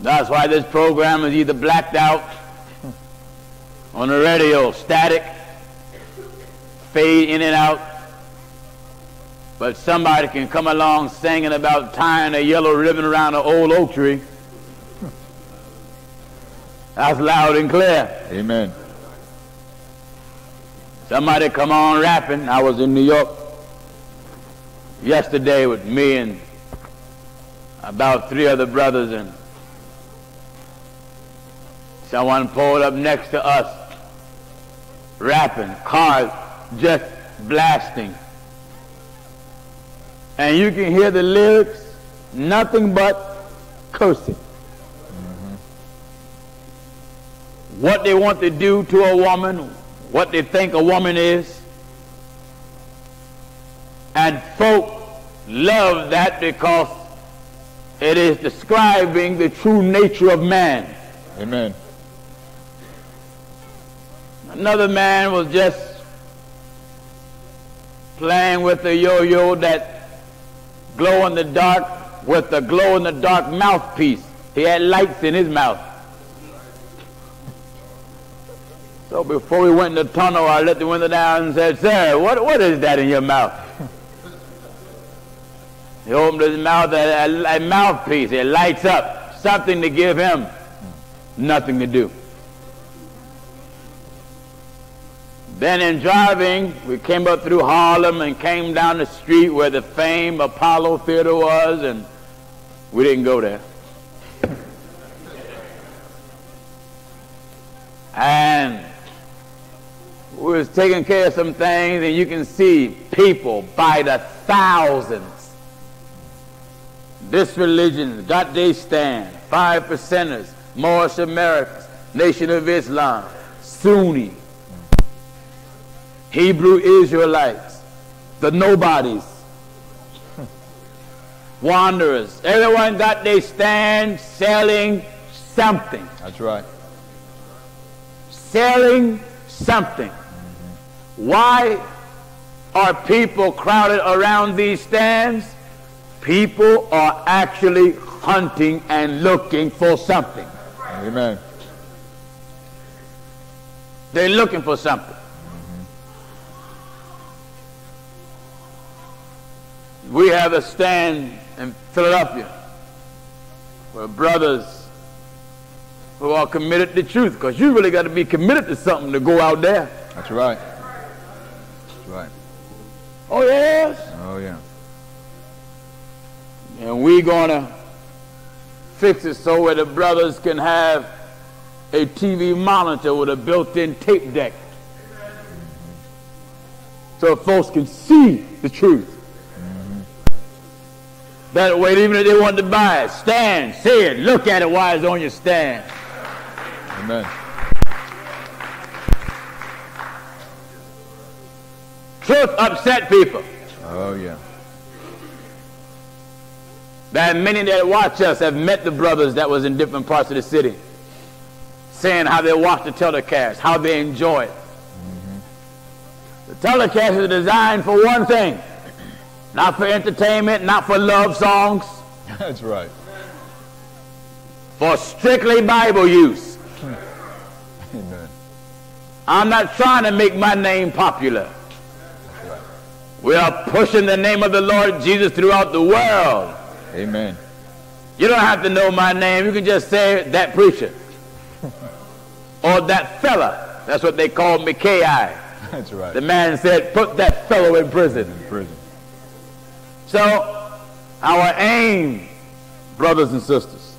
That's why this program is either blacked out on the radio, static, fade in and out, but somebody can come along singing about tying a yellow ribbon around an old oak tree. That's loud and clear. Amen. Somebody come on rapping. I was in New York yesterday with me and about three other brothers, and someone pulled up next to us rapping, cars just blasting. And you can hear the lyrics, nothing but cursing. Mm-hmm. What they want to do to a woman, what they think a woman is. And folk love that because it is describing the true nature of man. Amen. Another man was just playing with the yo-yo, that glow-in-the-dark, with the glow-in-the-dark mouthpiece. He had lights in his mouth. So before we went in the tunnel, I let the window down and said, "Sir, what, what is that in your mouth?" He opens his mouth, a, a mouthpiece. It lights up. Something to give him. Nothing to do. Then in driving, we came up through Harlem and came down the street where the famed Apollo Theater was, and we didn't go there. And we was taking care of some things, and you can see people by the thousands. This religion got they stand. Five percenters, Moorish Americans, Nation of Islam, Sunni, Hebrew Israelites, the nobodies, wanderers. Everyone got they stand selling something. That's right. Selling something. Mm-hmm. Why are people crowded around these stands? People are actually hunting and looking for something. Amen. They're looking for something. Mm-hmm. We have a stand in Philadelphia where brothers who are committed to truth, because you really got to be committed to something to go out there. That's right. That's right. Oh, yes. Oh, yeah. And we're going to fix it so where the brothers can have a T V monitor with a built-in tape deck. Mm-hmm. So folks can see the truth. Mm-hmm. That way, even if they want to buy it, stand, see it, look at it while it's on your stand. Amen. Truth upset people. Oh, yeah. That many that watch us have met the brothers that was in different parts of the city, saying how they watch the telecast, how they enjoy it. Mm-hmm. The telecast is designed for one thing, not for entertainment, not for love songs. That's right. For strictly Bible use. Amen. I'm not trying to make my name popular. We are pushing the name of the Lord Jesus throughout the world. Amen. You don't have to know my name. You can just say that preacher or that fella. That's what they called Micaiah. That's right. The man said, put that fellow in prison. In prison. So our aim, brothers and sisters,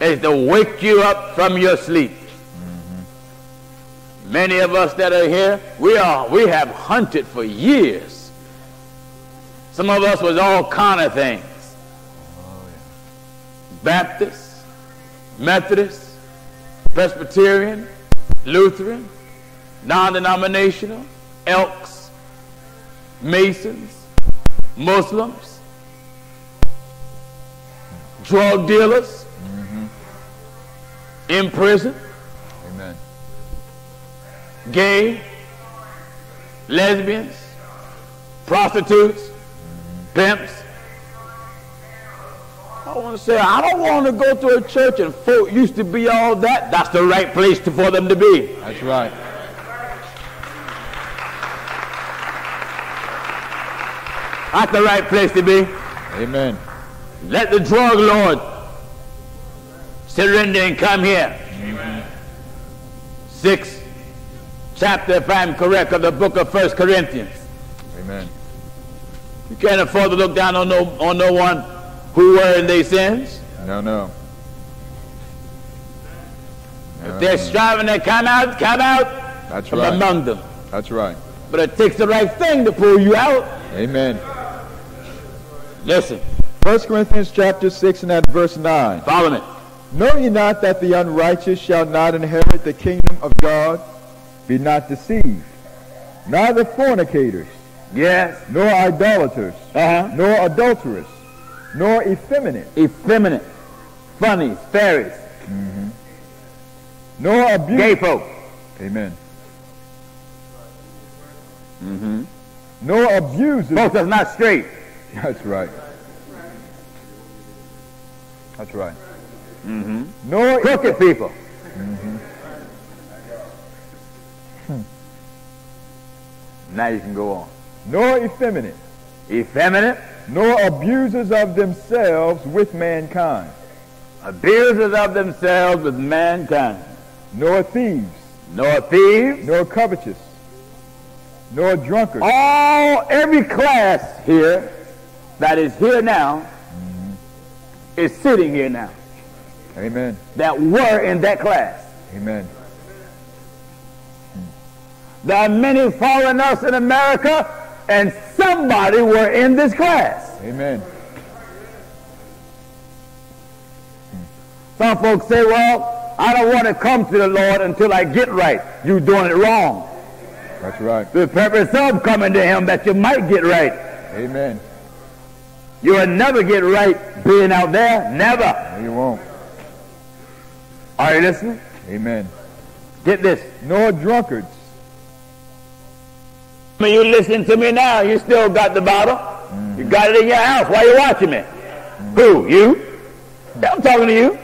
is to wake you up from your sleep. Many of us that are here, we are we have hunted for years. Some of us was all kind of things. Oh, yeah. Baptist, Methodist, Presbyterian, Lutheran, non-denominational, Elks, Masons, Muslims, drug dealers, mm-hmm. in prison. Amen. Gay, lesbians, prostitutes, mm-hmm. pimps. I want to say, I don't want to go to a church and folk used to be all that. That's the right place to, for them to be. That's right. That's the right place to be. Amen. Let the drug lord surrender and come here. Amen. Six. Chapter, if I'm correct, of the book of First Corinthians. Amen. You can't afford to look down on no on no one who were in their sins. No, no. no if they're no. striving to come out, come out. That's from right. among them. That's right. But it takes the right thing to pull you out. Amen. Listen. First Corinthians chapter six and at verse nine. Follow me. Know ye not that the unrighteous shall not inherit the kingdom of God? Be not deceived, neither fornicators, yes, nor idolaters, uh-huh. nor adulterers, nor effeminate, effeminate, funny, fairies, mm-hmm. nor abuse, gay folk, amen, mm-hmm. nor abusers, folks that's not straight. That's right. That's right. Mm-hmm. Nor crooked people. Mm-hmm. Now you can go on. Nor effeminate. Effeminate. nor abusers of themselves with mankind. Abusers of themselves with mankind. Nor thieves. Nor thieves. Nor covetous. Nor drunkards. All, every class here that is here now mm-hmm. is sitting here now. Amen. That were in that class. Amen. There are many foreigners in America, and somebody were in this class. Amen. Some folks say, well, I don't want to come to the Lord until I get right. You're doing it wrong. That's right. The purpose of coming to Him that you might get right. Amen. You will never get right being out there. Never. No, you won't. Are you listening? Amen. Get this. Nor drunkards. I mean, you listen to me now. You still got the bottle. Mm-hmm. You got it in your house. Why are you watching me? Mm-hmm. Who? You? I'm talking to you.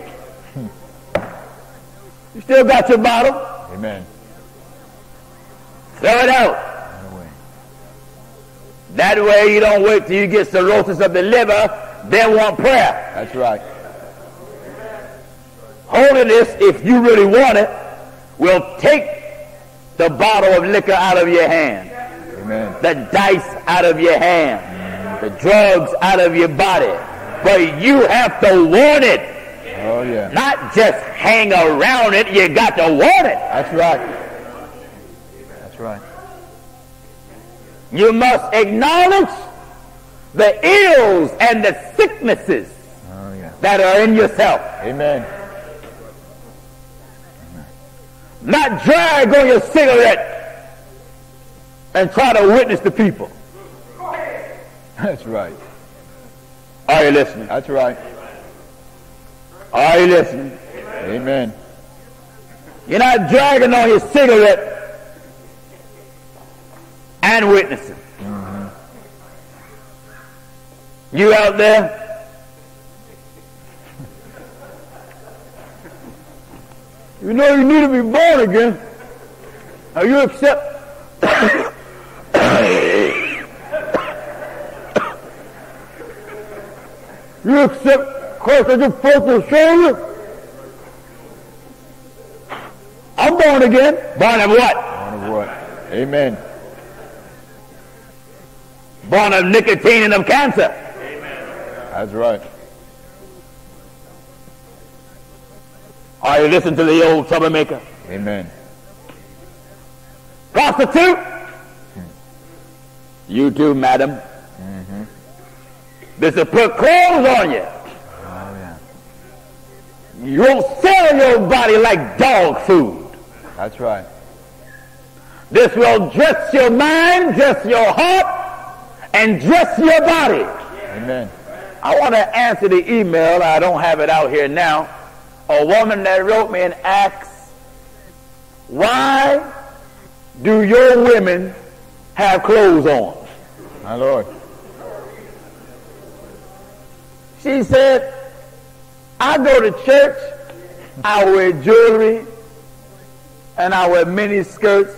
You still got your bottle. Amen. Throw it out. No way. That way you don't wait till you get cirrhosis of the liver. Then want prayer. That's right. Holiness, if you really want it, will take the bottle of liquor out of your hand. Amen. The dice out of your hand. Amen. The drugs out of your body. But you have to want it. Oh, yeah. Not just hang around it. You got to want it. That's right. That's right. You must acknowledge the ills and the sicknesses oh, yeah. that are in yourself. Amen. Not drag on your cigarette and try to witness to people. That's right. Are you listening? That's right. Are you listening? Amen. You're not dragging on your cigarette and witnessing. Mm-hmm. You out there? You know you need to be born again. Now you accept. You accept Christ as your personal Savior. I'm born again. Born of what? Born of what? Amen. Born of nicotine and of cancer. Amen. That's right. Are you listening to the old troublemaker? Amen. Prostitute? Hmm. You too, madam. Mm-hmm. This will put clothes on you. Oh, yeah. You won't sell your body like dog food. That's right. This will dress your mind, dress your heart, and dress your body. Amen. I want to answer the email. I don't have it out here now. A woman that wrote me and asked, why do your women have clothes on? My Lord. She said, I go to church, I wear jewelry, and I wear mini skirts,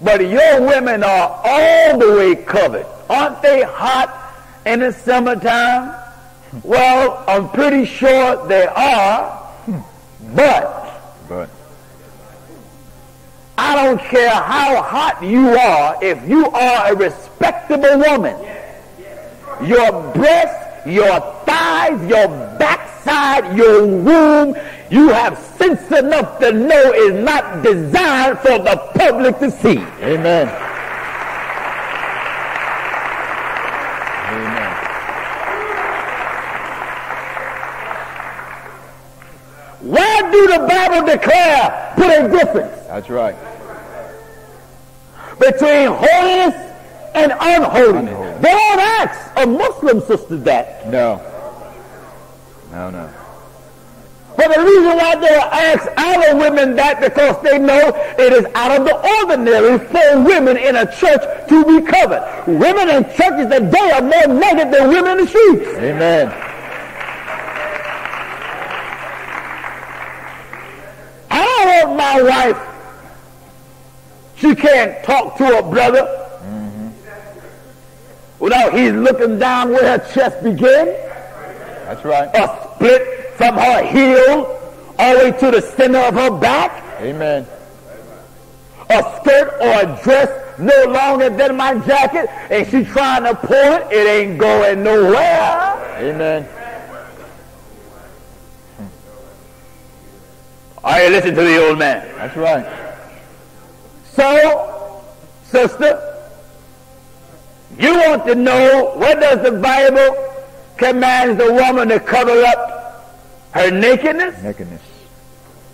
but your women are all the way covered. Aren't they hot in the summertime? Well, I'm pretty sure they are. But, but I don't care how hot you are, if you are a respectable woman, your breasts, your thighs, your backside, your womb, you have sense enough to know is not designed for the public to see. Amen. Why do the Bible declare put a difference? That's right. Between holiness and unholiness. Unholy. They don't ask a Muslim sister that. No. No, no. But the reason why they ask our women that because they know it is out of the ordinary for women in a church to be covered. Women in churches today are more naked than women in the streets. Amen. My wife, she can't talk to her brother. Mm-hmm. Well, no, he's looking down where her chest began. That's right. Or split from her heel all the way to the center of her back. Amen. A skirt or a dress no longer than my jacket, and she's trying to pull it. It ain't going nowhere. Amen. All right, listen to the old man. That's right. So, sister, you want to know what does the Bible commands the woman to cover up her nakedness? Nakedness.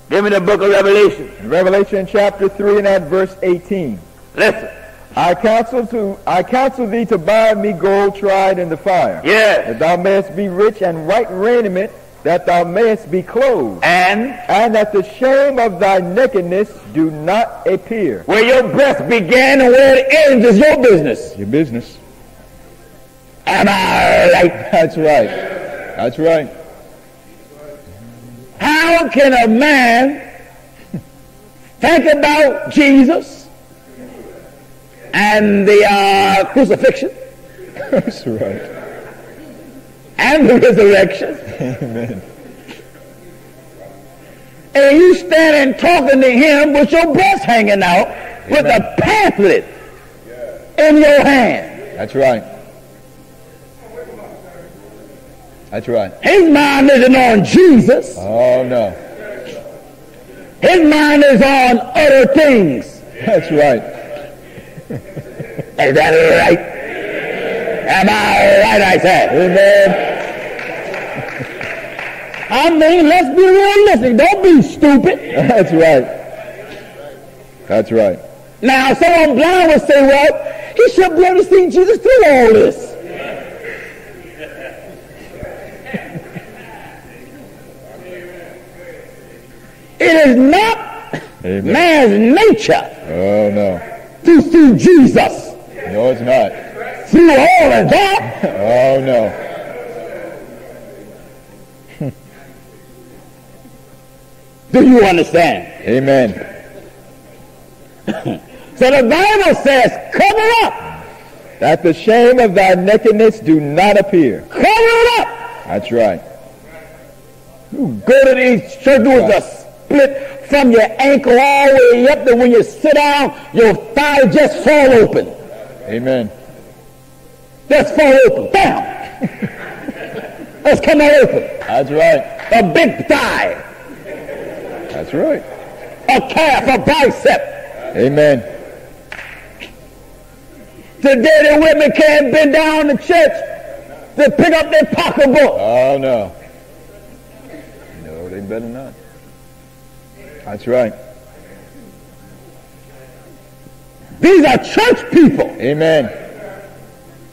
Give me the book of Revelation. In Revelation chapter three and at verse eighteen. Listen. I counsel to I counsel thee to buy me gold tried in the fire. Yes. That thou mayest be rich, and white raiment, that thou mayest be clothed, and and that the shame of thy nakedness do not appear. Where your breath began and where it ends is your business. Your business. Am I right? That's right. That's right. How can a man think about Jesus and the uh, crucifixion? That's right. And the resurrection. Amen. And you standing talking to him with your breast hanging out. Amen. With a pamphlet in your hand. That's right. That's right. His mind isn't on Jesus. Oh, no. His mind is on other things. That's right. Is that right? Am I right, I said? Amen. I mean, let's be realistic. Don't be stupid. That's right. That's right. Now, someone blind would say, well, he should be able to see Jesus through all this. It is not Amen. Man's nature oh, no. to see Jesus. No, it's not. Through all of that. Oh, no. Do you understand? Amen. So the Bible says, cover up. That the shame of thy nakedness do not appear. Cover it up. That's right. You go to these churches with a split from your ankle all the way up, and when you sit down, your thigh just fall open. Amen. Just fall open. Bam. Let's come out open. That's right. A big thigh. That's right. A calf, a bicep. Amen. Today the women can't bend down to church to pick up their pocketbook. Oh, no. No, they better not. That's right. These are church people. Amen.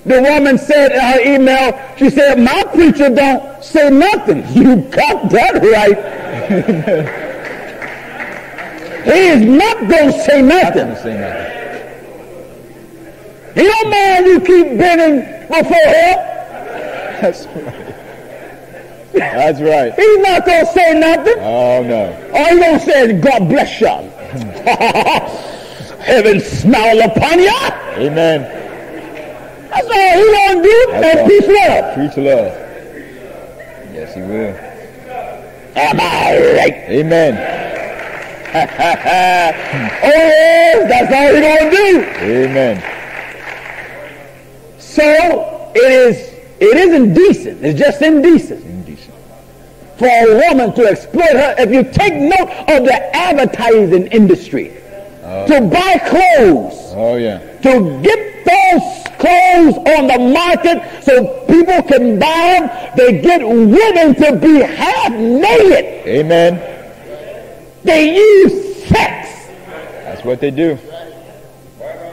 The woman said in her email, she said, my preacher don't say nothing. You got that right. Amen. He is not going to say nothing. Not say nothing. He don't mind you keep bending before him. That's right. That's right. He's not going to say nothing. Oh, no. All he's going to say is, God bless y'all. Heaven smile upon y'all. Amen. That's all he going to do. That's and peace love. Preach love. Yes, he will. Am I right? Amen. Oh, that's all you're going to do. Amen. So, it is, it is indecent. It's just indecent. Indecent. For a woman to exploit her. If you take note of the advertising industry, oh. to buy clothes, oh, yeah. to get those clothes on the market so people can buy them, they get women to be half naked. Amen. They use sex. That's what they do.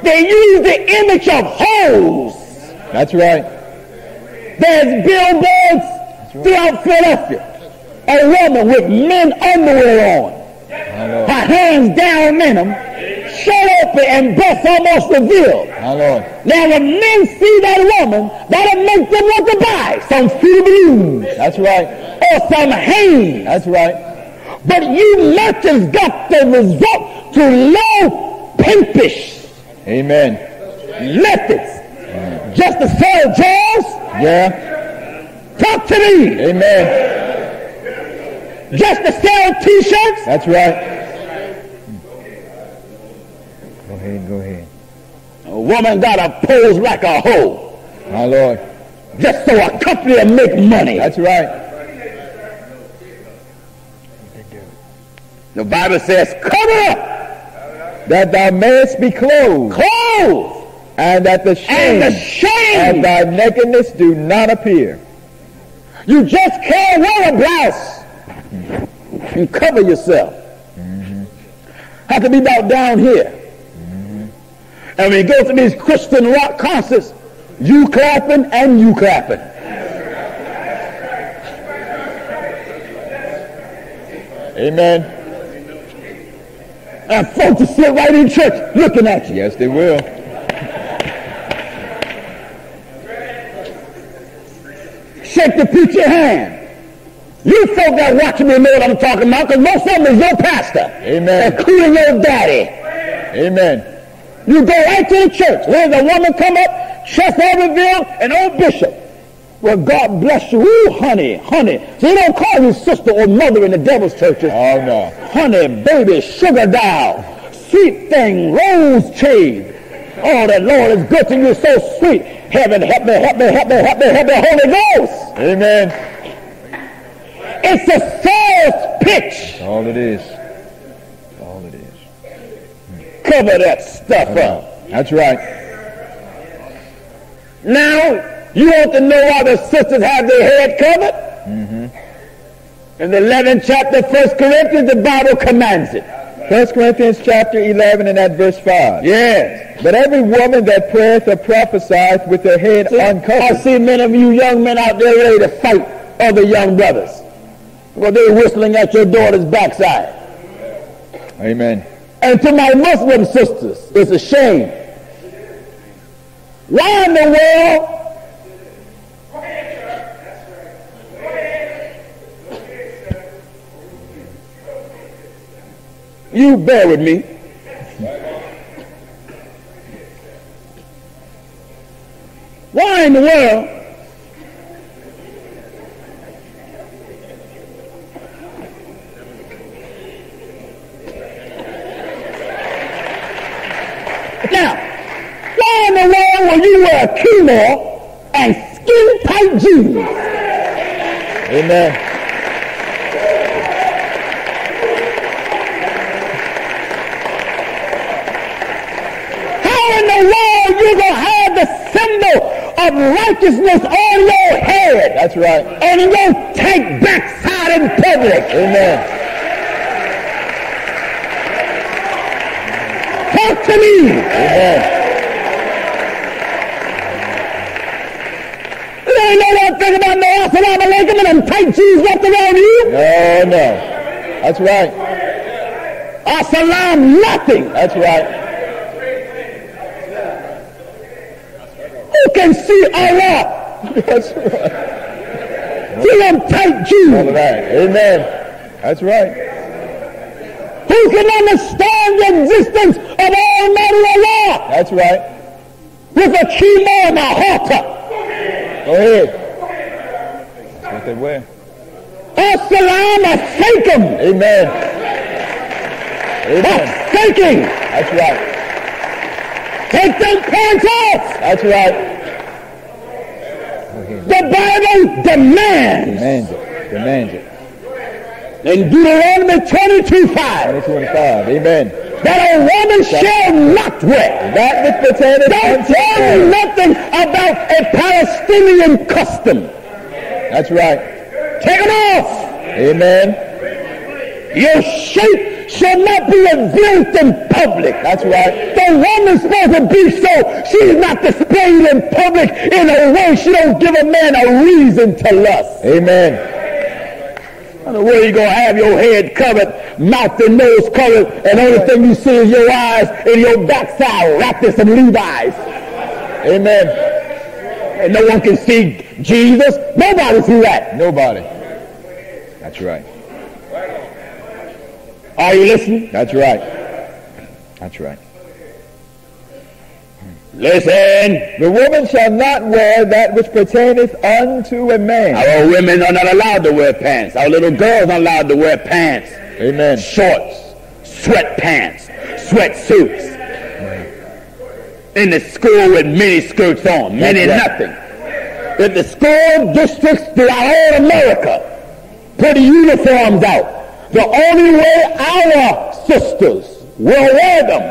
They use the image of hoes. That's right. There's billboards right. throughout Philadelphia. A woman with men underwear on. Her hands down in them. Shirt open and breasts almost revealed. Now when men see that woman, that'll make them want to buy some few. That's right. Or some Hanes. That's right. But you merchants got the result to low, pimpish, amen, methods. just to sell drugs? Yeah. Talk to me. Amen. Just to sell T-shirts? That's right. Go ahead, go ahead. A woman gotta pose like a hoe. My Lord. Just so a company will make money. That's right. The Bible says, cover up, that thy mayest be clothed, clothed, and that the shame, and the shame of thy nakedness do not appear. You just can't wear a blouse and cover yourself. Mm-hmm. Have to be about down here. Mm-hmm. And when you go to these Christian rock concerts, you clapping and you clapping. Amen. And folks will sit right in church looking at you. Yes, they will. Shake the preacher hand. You folk that watch me know what I'm talking about, because most of them is your pastor. Amen. Including your daddy. Amen. You go right to the church. There's a woman come up, Chef Abbeville, an old bishop. Well, God bless you. Ooh, honey, honey. So they don't call you sister or mother in the devil's churches. Oh, no. Honey, baby, sugar doll, sweet thing, rose shade. Oh, that Lord is good to you, so sweet. Heaven, help me, help me, help me, help me, help me, Holy Ghost. Amen. It's a false pitch. That's all it is. That's all it is. Hmm. Cover that stuff oh, up. That's right. Now, you want to know why the sisters have their head covered? Mm-hmm. In the eleventh chapter, First Corinthians, the Bible commands it. First Corinthians chapter eleven and at verse five. Yes. But every woman that prayeth or prophesieth with her head see, uncovered. I see many of you young men out there ready to fight other young brothers. Well, they're whistling at your daughter's backside. Amen. And to my Muslim sisters, it's a shame. Why in the world you bear with me. Why in the world now, why in the world will you wear a kimono and skin tight jeans? Amen. You're going to have the symbol of righteousness on your head. That's right. And you don't take backside in public. Amen. Talk to me. Amen. There ain't no one thing about no assalamu alaikum and them tight jeans left around you. No, no. That's right. Assalam nothing. That's right. Can see Allah. That's right. See them tight Jews. All right. Amen. That's right. Who can understand the existence of Almighty Allah? That's right. With a chemo and a halter. Go ahead. That's what they wear. As-salam as-saikum. Amen. Amen. As-saiking. That's right. Take them pants off. That's right. The Bible demands. Demands it. Demands it. In Deuteronomy twenty-two five. twenty-two five. Amen. That a woman that shall not wear. That which pertaineth. Don't tell me nothing about a Palestinian custom. That's right. Take it off. Amen. Your shape shall not be revealed in public. That's right. The woman's supposed to be so. She's not displayed in public in a way she don't give a man a reason to lust. Amen. I don't know where you're going to have your head covered, mouth and nose covered, and only thing you see is your eyes and your backside wrapped in some Levi's. Amen. And no one can see Jesus. Nobody see that. Nobody. That's right. Are you listening? That's right. That's right. Listen. The woman shall not wear that which pertaineth unto a man. Our women are not allowed to wear pants. Our little girls are allowed to wear pants. Amen. Shorts, sweatpants, sweatsuits. In the school with mini skirts on, mini nothing. If the school districts throughout America put the uniforms out, the only way our sisters will wear them,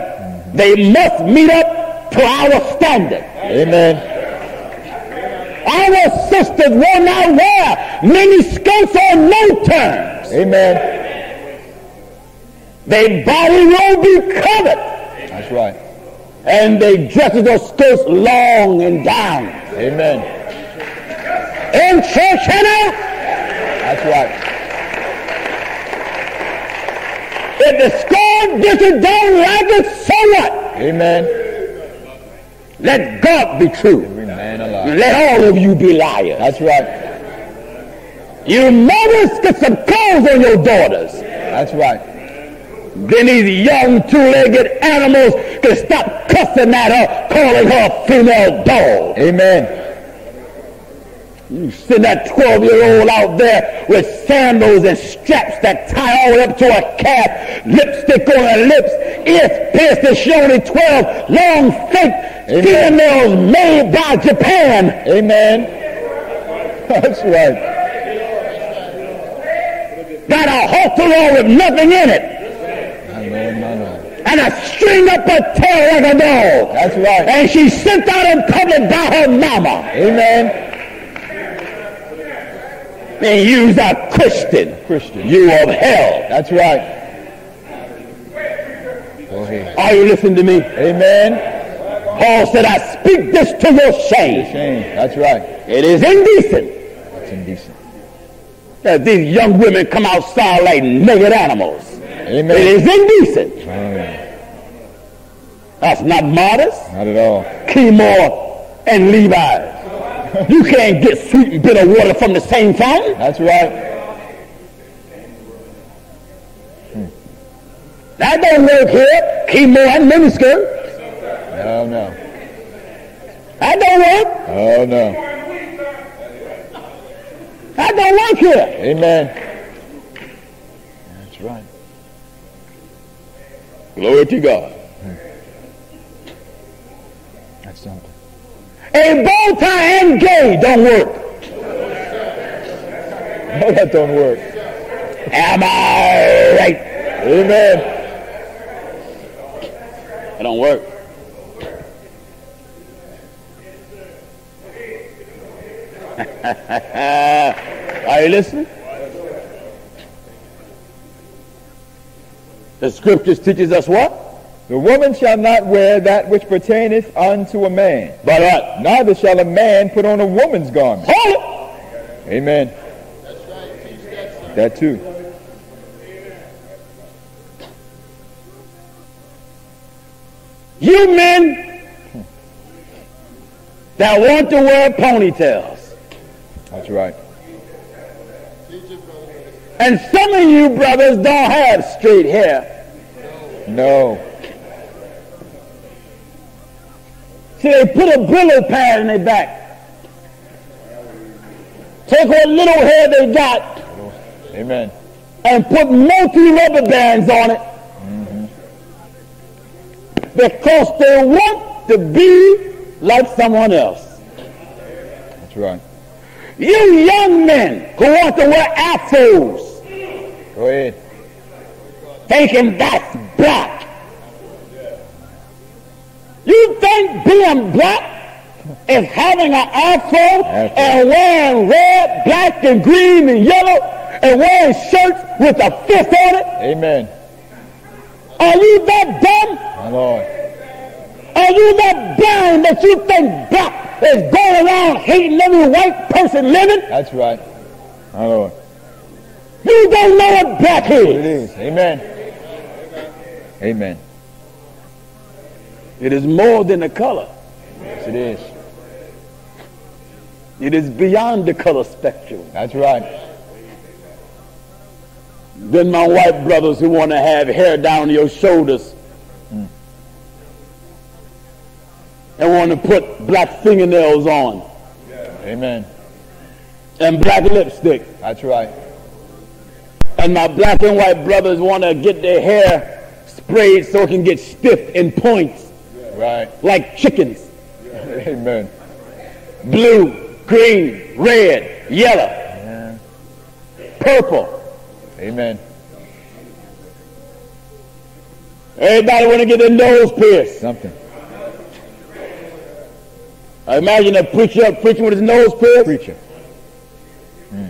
they must meet up to our standard. Amen. Our sisters will not wear mini skirts on no terms. Amen. Their body will be covered. That's right. And they dresses those skirts long and down. Amen. In church, Hannah? That's right. If the school district don't like it, so what? Amen. Let God be true. Every man alive. Let all of you be liars. That's right. You mothers, get some clothes on your daughters. That's right. Then these young two-legged animals can stop cussing at her, calling her a female dog. Amen. You send that twelve-year-old out there with sandals and straps that tie all up to her calf, lipstick on her lips, ears pierced and showing twelve long, fake females made by Japan. Amen. That's right. Got a halter on with nothing in it. And I string up her tail like a dog. That's right. And she's sent out in public by her mama. Amen. And you's a Christian. Christian. You of hell. That's right. Go ahead. Are you listening to me? Amen. Paul said, I speak this to your shame. Shame. That's right. It is indecent. That's indecent. That these young women come outside like naked animals. Amen. It is indecent. Amen. That's not modest. Not at all. Chemo and Levi. You can't get sweet and bitter water from the same fountain. That's right. Hmm. That don't work here. Chemo and miniskirt. No, no. That don't work. Oh, no. That don't work here. Amen. That's right. Glory to God. That's something. A bow tie and gay don't work. No, that don't work. Am I right? Amen. It don't work. Are you listening? The scriptures teaches us what? The woman shall not wear that which pertaineth unto a man. But what? Neither shall a man put on a woman's garment. Hold it! Amen. That's right. Teach that, sir. That too. You men that want to wear ponytails. That's right. And some of you brothers don't have straight hair. No. See, they put a Brillo pad in their back. Take what little hair they got. Amen. And put multi rubber bands on it. Mm-hmm. Because they want to be like someone else. That's right. You young men who want to wear afros, go ahead, thinking that's black. You think being black is having an afro, that's and right, wearing red, black, and green, and yellow, and wearing shirts with a fist on it? Amen. Are you that dumb? My Lord. Are you that blind that you think black is going around hating every white person living? That's right. My Lord. You don't know what black is. It is. Amen. Amen. It is more than a color. Yes, it is. It is beyond the color spectrum. That's right. Then my white brothers who want to have hair down your shoulders. and want to put black fingernails on. Yeah. Amen. And black lipstick. That's right. And my black and white brothers want to get their hair sprayed so it can get stiff in points. Yeah. Right. Like chickens. Yeah. Amen. Blue, green, red, yellow, yeah. Purple. Amen. Everybody want to get their nose pierced. Something. I imagine a preacher preaching with his nose pierced. Preacher. Mm.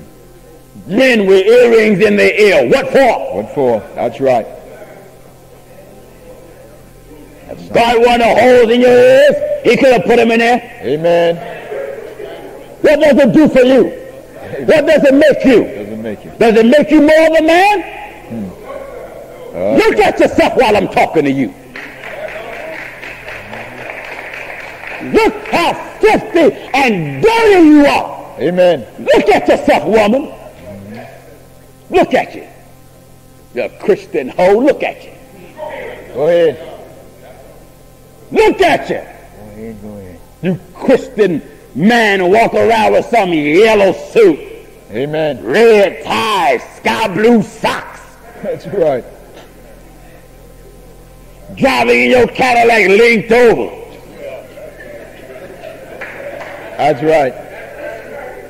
Men with earrings in their ear. What for? What for? That's right. That's God right. Want the holes in your ears. He could have put them in there. Amen. What does it do for you? Amen. What does it make you? Does it make you? Does it make you more of a man? Mm. Okay. Look at yourself while I'm talking to you. Look how filthy and dirty you are. Amen. Look at yourself, woman. Amen. Look at you. You're a Christian hoe. Look at you. Go ahead. Look at you. Go ahead, go ahead. You Christian man walk around with some yellow suit. Amen. Red ties, sky blue socks. That's right. Driving in your Cadillac leaned over. That's right.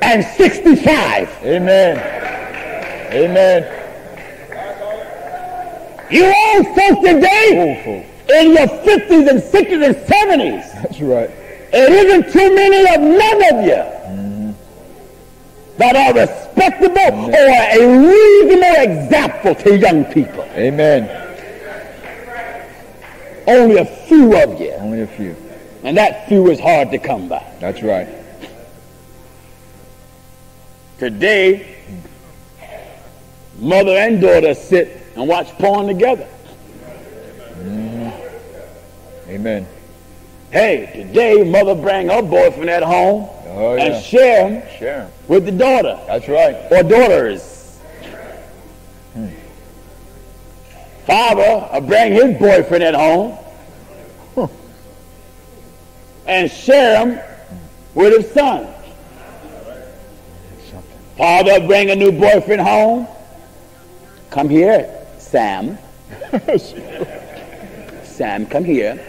And sixty-five. Amen. Amen. You old folks today in your fifties and sixties and seventies. That's right. It isn't too many of none of you mm-hmm. that are respectable Amen. Or a reasonable example to young people. Amen. Only a few of you. Only a few. And that few is hard to come by. That's right. Today, mother and daughter sit and watch porn together. Mm-hmm. Amen. Hey, today, mother bring her boyfriend at home oh, and yeah. share him share. with the daughter. That's right. Or daughters. Hmm. Father will bring his boyfriend at home huh. and share him with his son. Something. Father will bring a new boyfriend home. Come here, Sam. Sam, come here.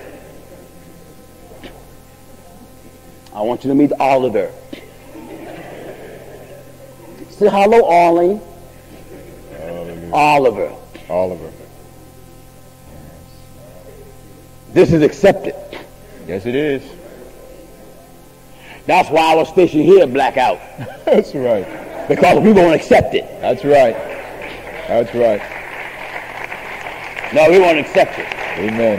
I want you to meet Oliver. Say hello, Ollie. Oliver. Oliver. Oliver. This is accepted. Yes, it is. That's why our station here blackout. That's right. Because we won't accept it. That's right. That's right. No, we won't accept it. Amen.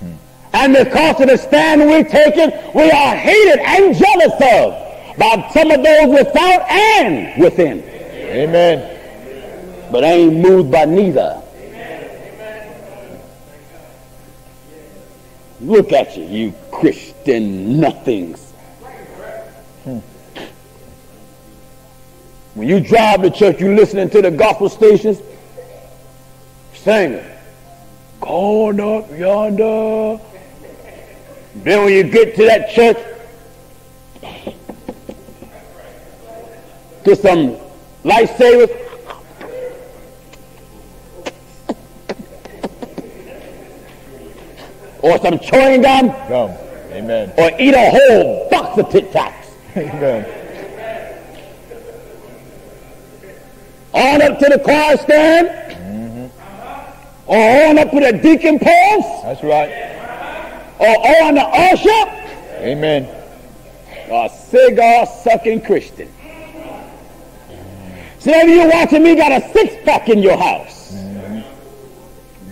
Hmm. And because of the stand we're taking, we are hated and jealous of by some of those without and within. Amen. But I ain't moved by neither. Amen. Look at you, you Christian nothings. Hmm. When you drive to church, you listening to the gospel stations, singing, "Called up yonder." Then when you get to that church, get some lifesavers. Or some chewing gum. Gum. Amen. Or eat a whole box of Tic Tacs. Amen. On up to the choir stand. Mm-hmm. Or on up to the deacon post. That's right. Or on the usher. Amen. Or a cigar sucking Christian. Mm-hmm. Some of you watching me got a six pack in your house. Mm-hmm.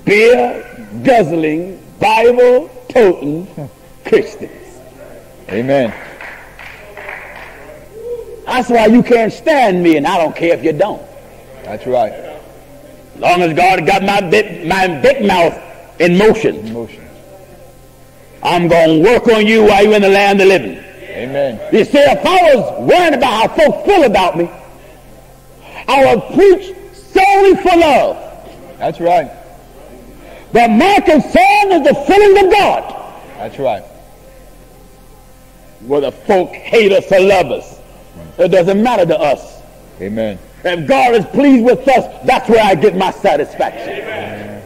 Beer guzzling. Bible toting Christians. Amen. That's why you can't stand me, and I don't care if you don't. That's right. As long as God got my big, my big mouth in motion, in motion. I'm going to work on you while you're in the land of living. Amen. You see, if I was worried about how folks feel about me, I would preach solely for love. That's right. that my concern is the feelings of God. That's right. Whether folk hate us or love us, it doesn't matter to us. Amen. If God is pleased with us, that's where I get my satisfaction. Amen.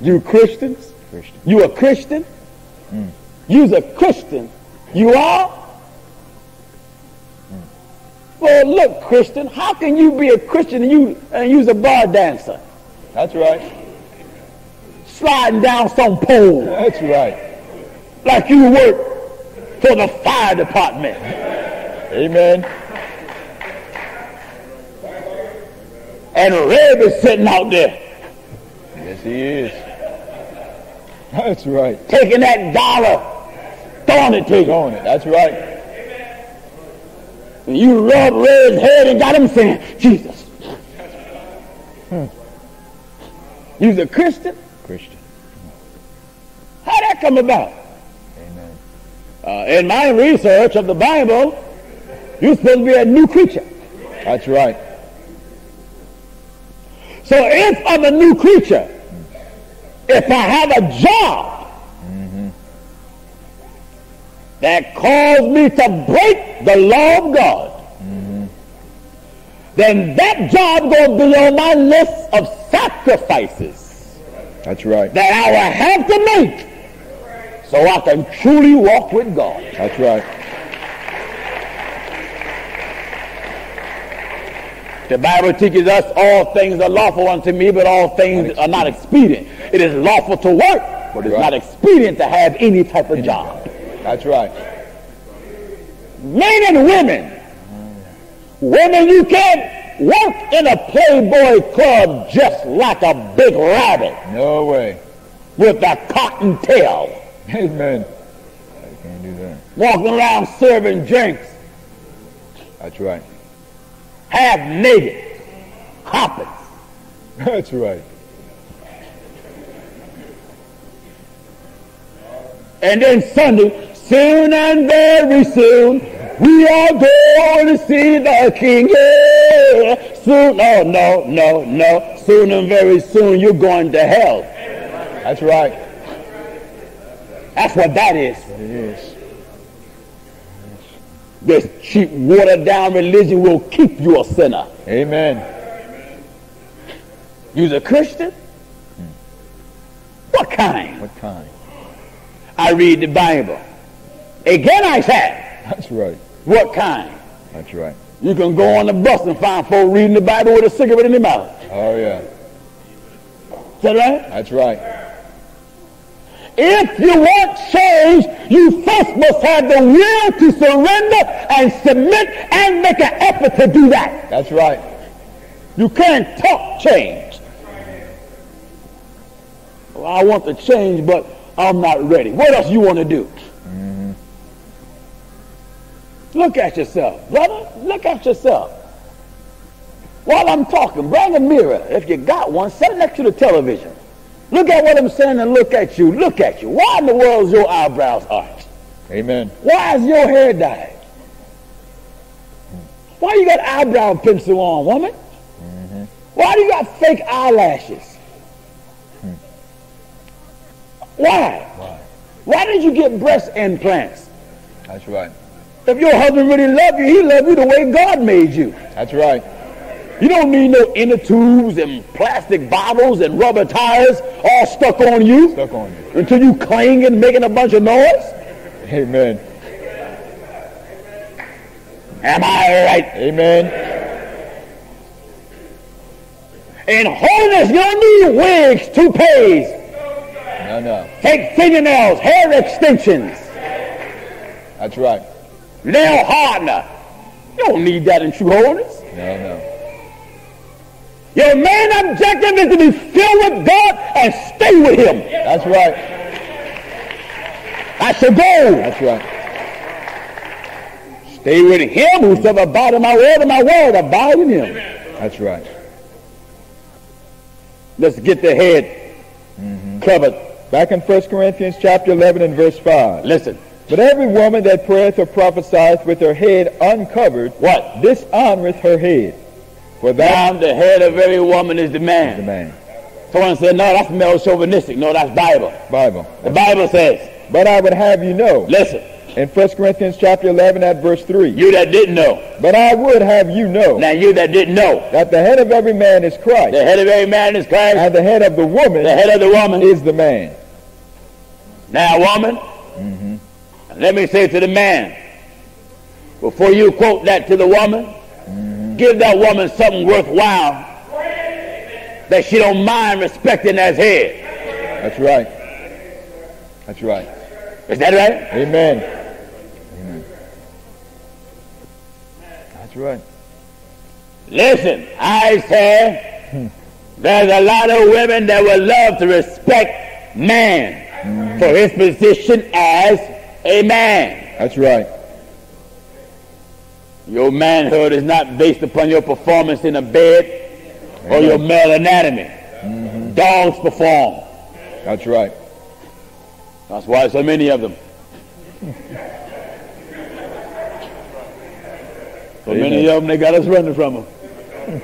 You Christians, Christian. you a Christian, mm. you's a Christian, you are. Mm. Well, look, Christian, how can you be a Christian and you and you's a bar dancer? That's right. Sliding down some pole. That's right. Like you work for the fire department. Amen. And Reb is sitting out there. Yes, he is. That's right. Taking that dollar, throwing it to you. Throwing it. That's right. And you rubbed Reb's head and got him saying, Jesus. Huh. You're a Christian? Christian. How'd that come about? Amen. Uh, in my research of the Bible, you're supposed to be a new creature. That's right. So if I'm a new creature, if I have a job mm-hmm. that caused me to break the law of God, mm-hmm. then that job will be on my list of sacrifices. That's right. That I will have to make so I can truly walk with God. That's right. The Bible teaches us all things are lawful unto me, but all things are not expedient. It is lawful to work, but it's right. not expedient to have any type of job. That's right. Men and women, women, you can't work in a Playboy club just like a big rabbit. No way. With a cotton tail. Amen. I can't do that. Walking around serving drinks. That's right. Half naked, hopping. That's right. And then Sunday, soon and very soon, we are going to see the King. Yeah. Soon, oh no, no, no. Soon and very soon, you're going to hell. That's right. That's what that is. It is. This cheap, watered-down religion will keep you a sinner. Amen. You's a Christian? Hmm. What kind? What kind? I read the Bible. Again I say. That's right. What kind? That's right. You can go on the bus and find folk reading the Bible with a cigarette in their mouth. Oh, yeah. Is that right? That's right. If you want change, you first must have the will to surrender and submit and make an effort to do that. That's right. You can't talk change. Well, I want to change, but I'm not ready. What else you want to do? Mm-hmm. Look at yourself, brother. Look at yourself. While I'm talking, bring a mirror. If you got one, set it next to the television. Look at what I'm saying and look at you. Look at you. Why in the world is your eyebrows arched? Amen. Why is your hair dyed? Why you got eyebrow pencil on, woman? Mm-hmm. Why do you got fake eyelashes? Hmm. Why? Why? Why did you get breast implants? That's right. If your husband really loved you, he loved you the way God made you. That's right. You don't need no inner tubes and plastic bottles and rubber tires all stuck on you. Stuck on you. Until you clang and making a bunch of noise. Amen. Am I right? Amen. In holiness, you don't need wigs, toupees. No, no. Fake fingernails, hair extensions. That's right. Nail hardener. You don't need that in true holiness. No, no. Your main objective is to be filled with God and stay with Him. That's right. That's the goal. That's right. Stay with Him who said, abide in my word and my word, abide in Him. That's right. Let's get the head mm-hmm. covered. Back in First Corinthians chapter eleven and verse five. Listen. But every woman that prayeth or prophesieth with her head uncovered, what? Dishonoreth her head. For thou, the head of every woman is the man. The man. Someone said, no, that's male chauvinistic. No, that's Bible. Bible. The Bible says. But I would have you know. Listen. In First Corinthians chapter eleven at verse three. You that didn't know. But I would have you know. Now you that didn't know. That the head of every man is Christ. The head of every man is Christ. And the head of the woman. The head of the woman. Is the man. Now woman. Mm-hmm. Let me say to the man. Before you quote that to the woman. Mm-hmm. Give that woman something worthwhile. That she don't mind respecting as head. That's right. That's right. Is that right? Amen. Amen. That's right. Listen, I say there's a lot of women that would love to respect man mm-hmm. for his position as a man. That's right. Your manhood is not based upon your performance in a bed. Or your male anatomy. Mm-hmm. Dogs perform. That's right. That's why so many of them. So Amen. Many of them, they got us running from them.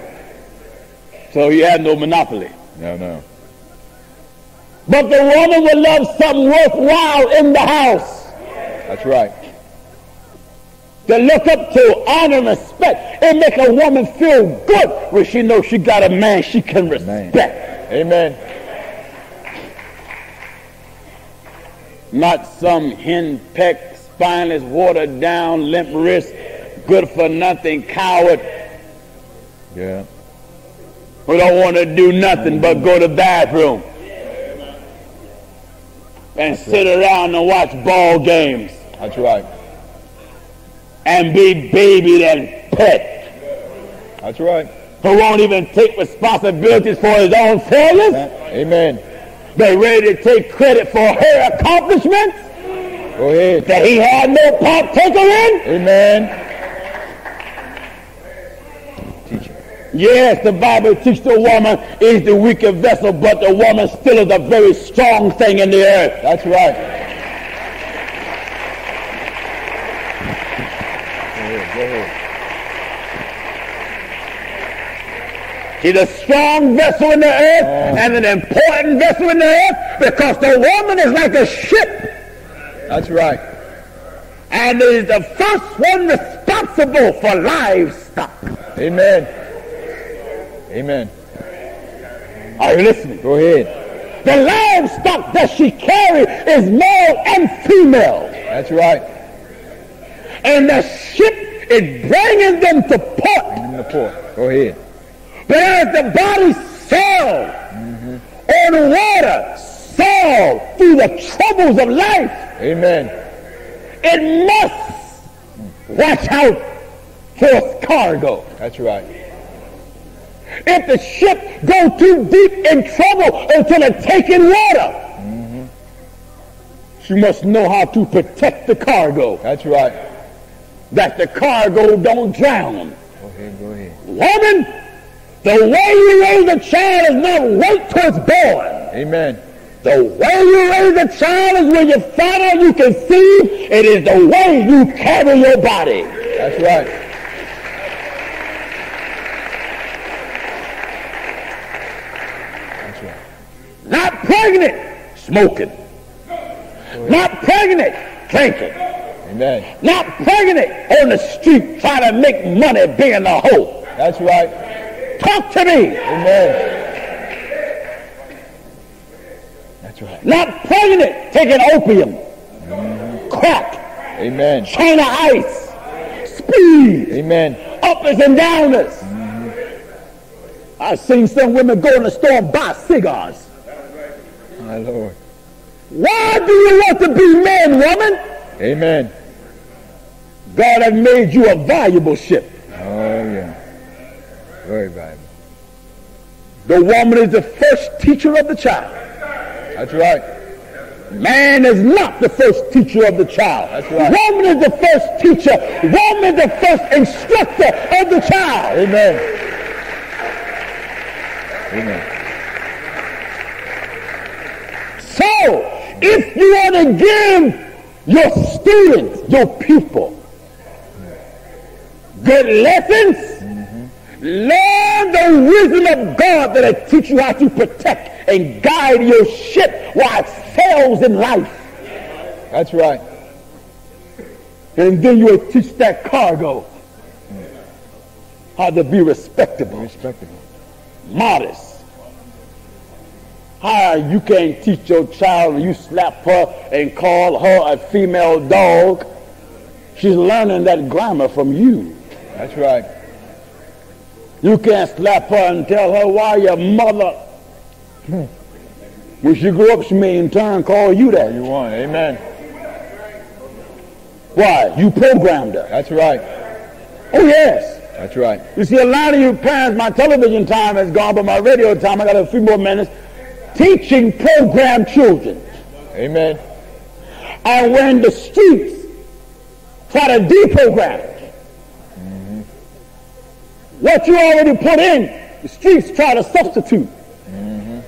So you have no monopoly. No, no. But the woman will love something worthwhile in the house. That's right. To look up to, honor, and respect. It make a woman feel good when she knows she got a man she can respect. Amen. Not some henpecked, spineless, watered down, limp wrist, good for nothing coward. Yeah. Who don't want to do nothing but go to the bathroom and That's sit right. around and watch ball games. That's right. And be babied and pet. That's right. Who won't even take responsibilities for his own failures? Amen. They ready to take credit for her accomplishments. Go ahead. That he had no part taker in. Amen. Teacher. Yes, the Bible teaches the woman is the weaker vessel, but the woman still is a very strong thing in the earth. That's right. She's a strong vessel in the earth oh. and an important vessel in the earth because the woman is like a ship. That's right. And is the first one responsible for livestock. Amen. Amen. Are you listening? Go ahead. The livestock that she carries is male and female. That's right. And the ship is bringing them to port. Bringing them to port. Go ahead. But as the body sailed mm-hmm. on water, sailed through the troubles of life, Amen. It must watch out for its cargo. That's right. If the ship go too deep in trouble until it take in water, mm-hmm. she must know how to protect the cargo. That's right. That the cargo don't drown. Go ahead, go ahead. Woman, the way you raise a child is not wait till it's born. Amen. The way you raise a child is when you find out you conceive. It is the way you carry your body. That's right. That's right. Not pregnant, smoking. Not pregnant, drinking. Amen. Not pregnant on the street trying to make money being a hoe. That's right. Talk to me. Amen. That's right. Not pregnant, taking opium, mm-hmm. crack, Amen. China ice, speed, Amen. Uppers and downers. Mm-hmm. I've seen some women go in the store and buy cigars. My Lord. Why do you want to be man, woman? Amen. God has made you a valuable ship. Oh, yeah. Very valuable. The woman is the first teacher of the child. That's right. Man is not the first teacher of the child. That's right. Woman is the first teacher. Woman is the first instructor of the child. Amen. Amen. So, if you want to give your students, your people, good lessons, Learn the wisdom of God that'll teach you how to protect and guide your ship while it sails in life. That's right. And then you will teach that cargo how to be respectable, respectable, modest. How you can't teach your child and you slap her and call her a female dog. She's learning that grammar from you. That's right. You can't slap her and tell her why your mother. Hmm. When she grew up, she may in turn call you that. You want, amen. Why? You programmed her. That's right. Oh, yes. That's right. You see, a lot of you parents, my television time has gone, but my radio time, I got a few more minutes. Teaching programmed children. Amen. And when the streets try to deprogram it, mm-hmm. what you already put in, the streets try to substitute. Mm-hmm.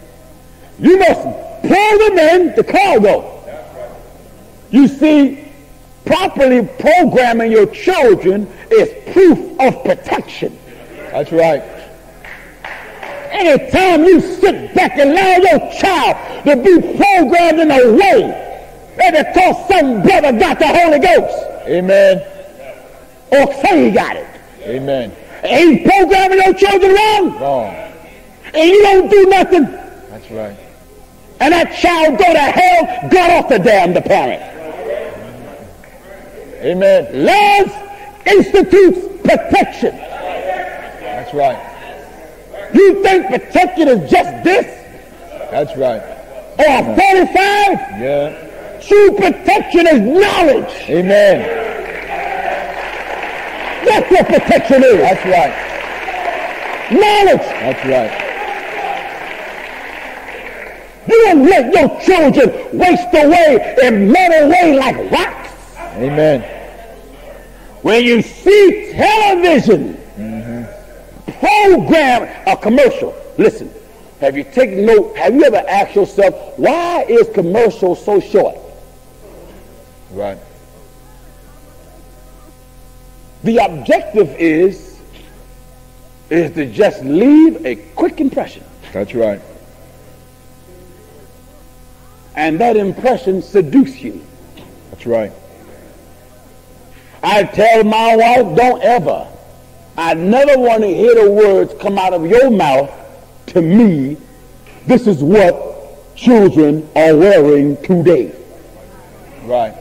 You must pull them in the cargo. That's right. You see, properly programming your children is proof of protection. That's right. Anytime you sit back and allow your child to be programmed in a way that it's called some brother got the Holy Ghost. Amen. Or say he got it. Amen. And he's programming your children wrong. Wrong. And you don't do nothing. That's right. And that child go to hell, got off the damn the parent. Amen. Love institutes protection. That's right. You think protection is just this? That's right. Or thirty-five? Yeah. True protection is knowledge. Amen. That's what protection is. That's right. Knowledge. That's right. You don't let your children waste away and melt away like rocks. Amen. When you see television mm-hmm. program a commercial, listen, have you taken note, have you ever asked yourself, why is commercial so short? Right. The objective is, is to just leave a quick impression. That's right. And that impression seduce you. That's right. I tell my wife, don't ever. I never want to hear the words come out of your mouth to me, this is what children are wearing today. Right.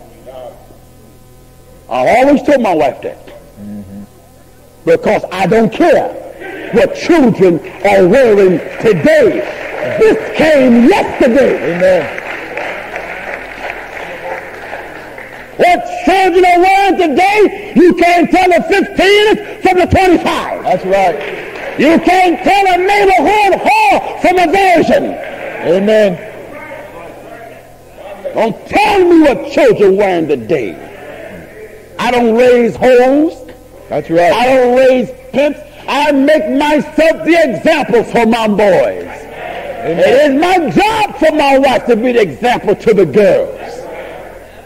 I always tell my wife that. Mm-hmm. Because I don't care what children are wearing today. Yeah. This came yesterday. Amen. What children are wearing today, you can't tell the fifteen from the twenty-five. That's right. You can't tell a neighborhood whore from a virgin. Amen. Don't tell me what children are wearing today. I don't raise hoes. That's right. I don't raise pimps. I make myself the example for my boys. Amen. It is my job for my wife to be the example to the girls.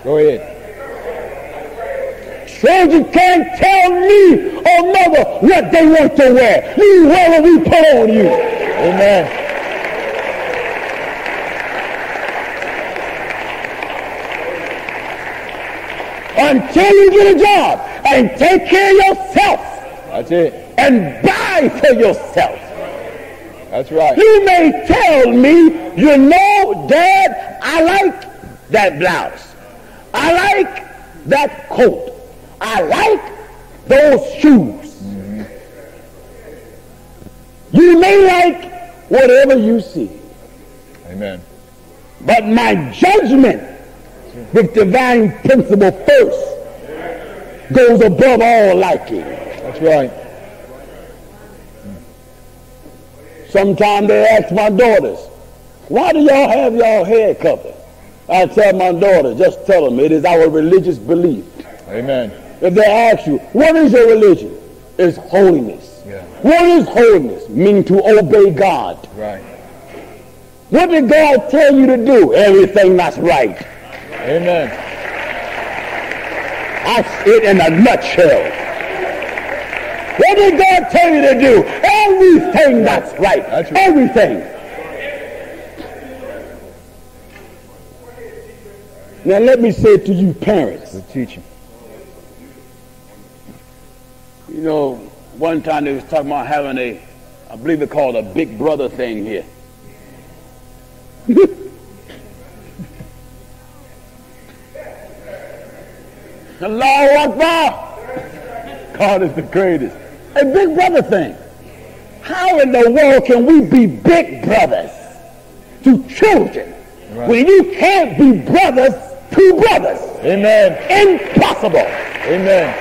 Go ahead. Children can't tell me or mother what they want to wear. You wear what we put on you. Amen. Until you get a job and take care of yourself. That's it. And buy for yourself. That's right. You may tell me, you know, Dad, I like that blouse. I like that coat. I like those shoes. Mm-hmm. You may like whatever you see. Amen. But my judgment with divine principle first goes above all liking. That's right. Sometimes they ask my daughters, why do y'all have y'all hair covered? I tell my daughter, just tell them it is our religious belief. Amen. If they ask you, what is your religion? It's holiness. Yeah. What is holiness? Meaning to obey God. Right. What did God tell you to do? Everything that's right. Amen. That's it in a nutshell. What did God tell you to do? Everything that's right. That's right. Everything. Now let me say to you parents. The teacher. You know, one time they was talking about having a, I believe they called a big brother thing here. Allahu Akbar! God is the greatest. A big brother thing. How in the world can we be big brothers to children right. when you can't be brothers to brothers? Amen. Impossible. Amen.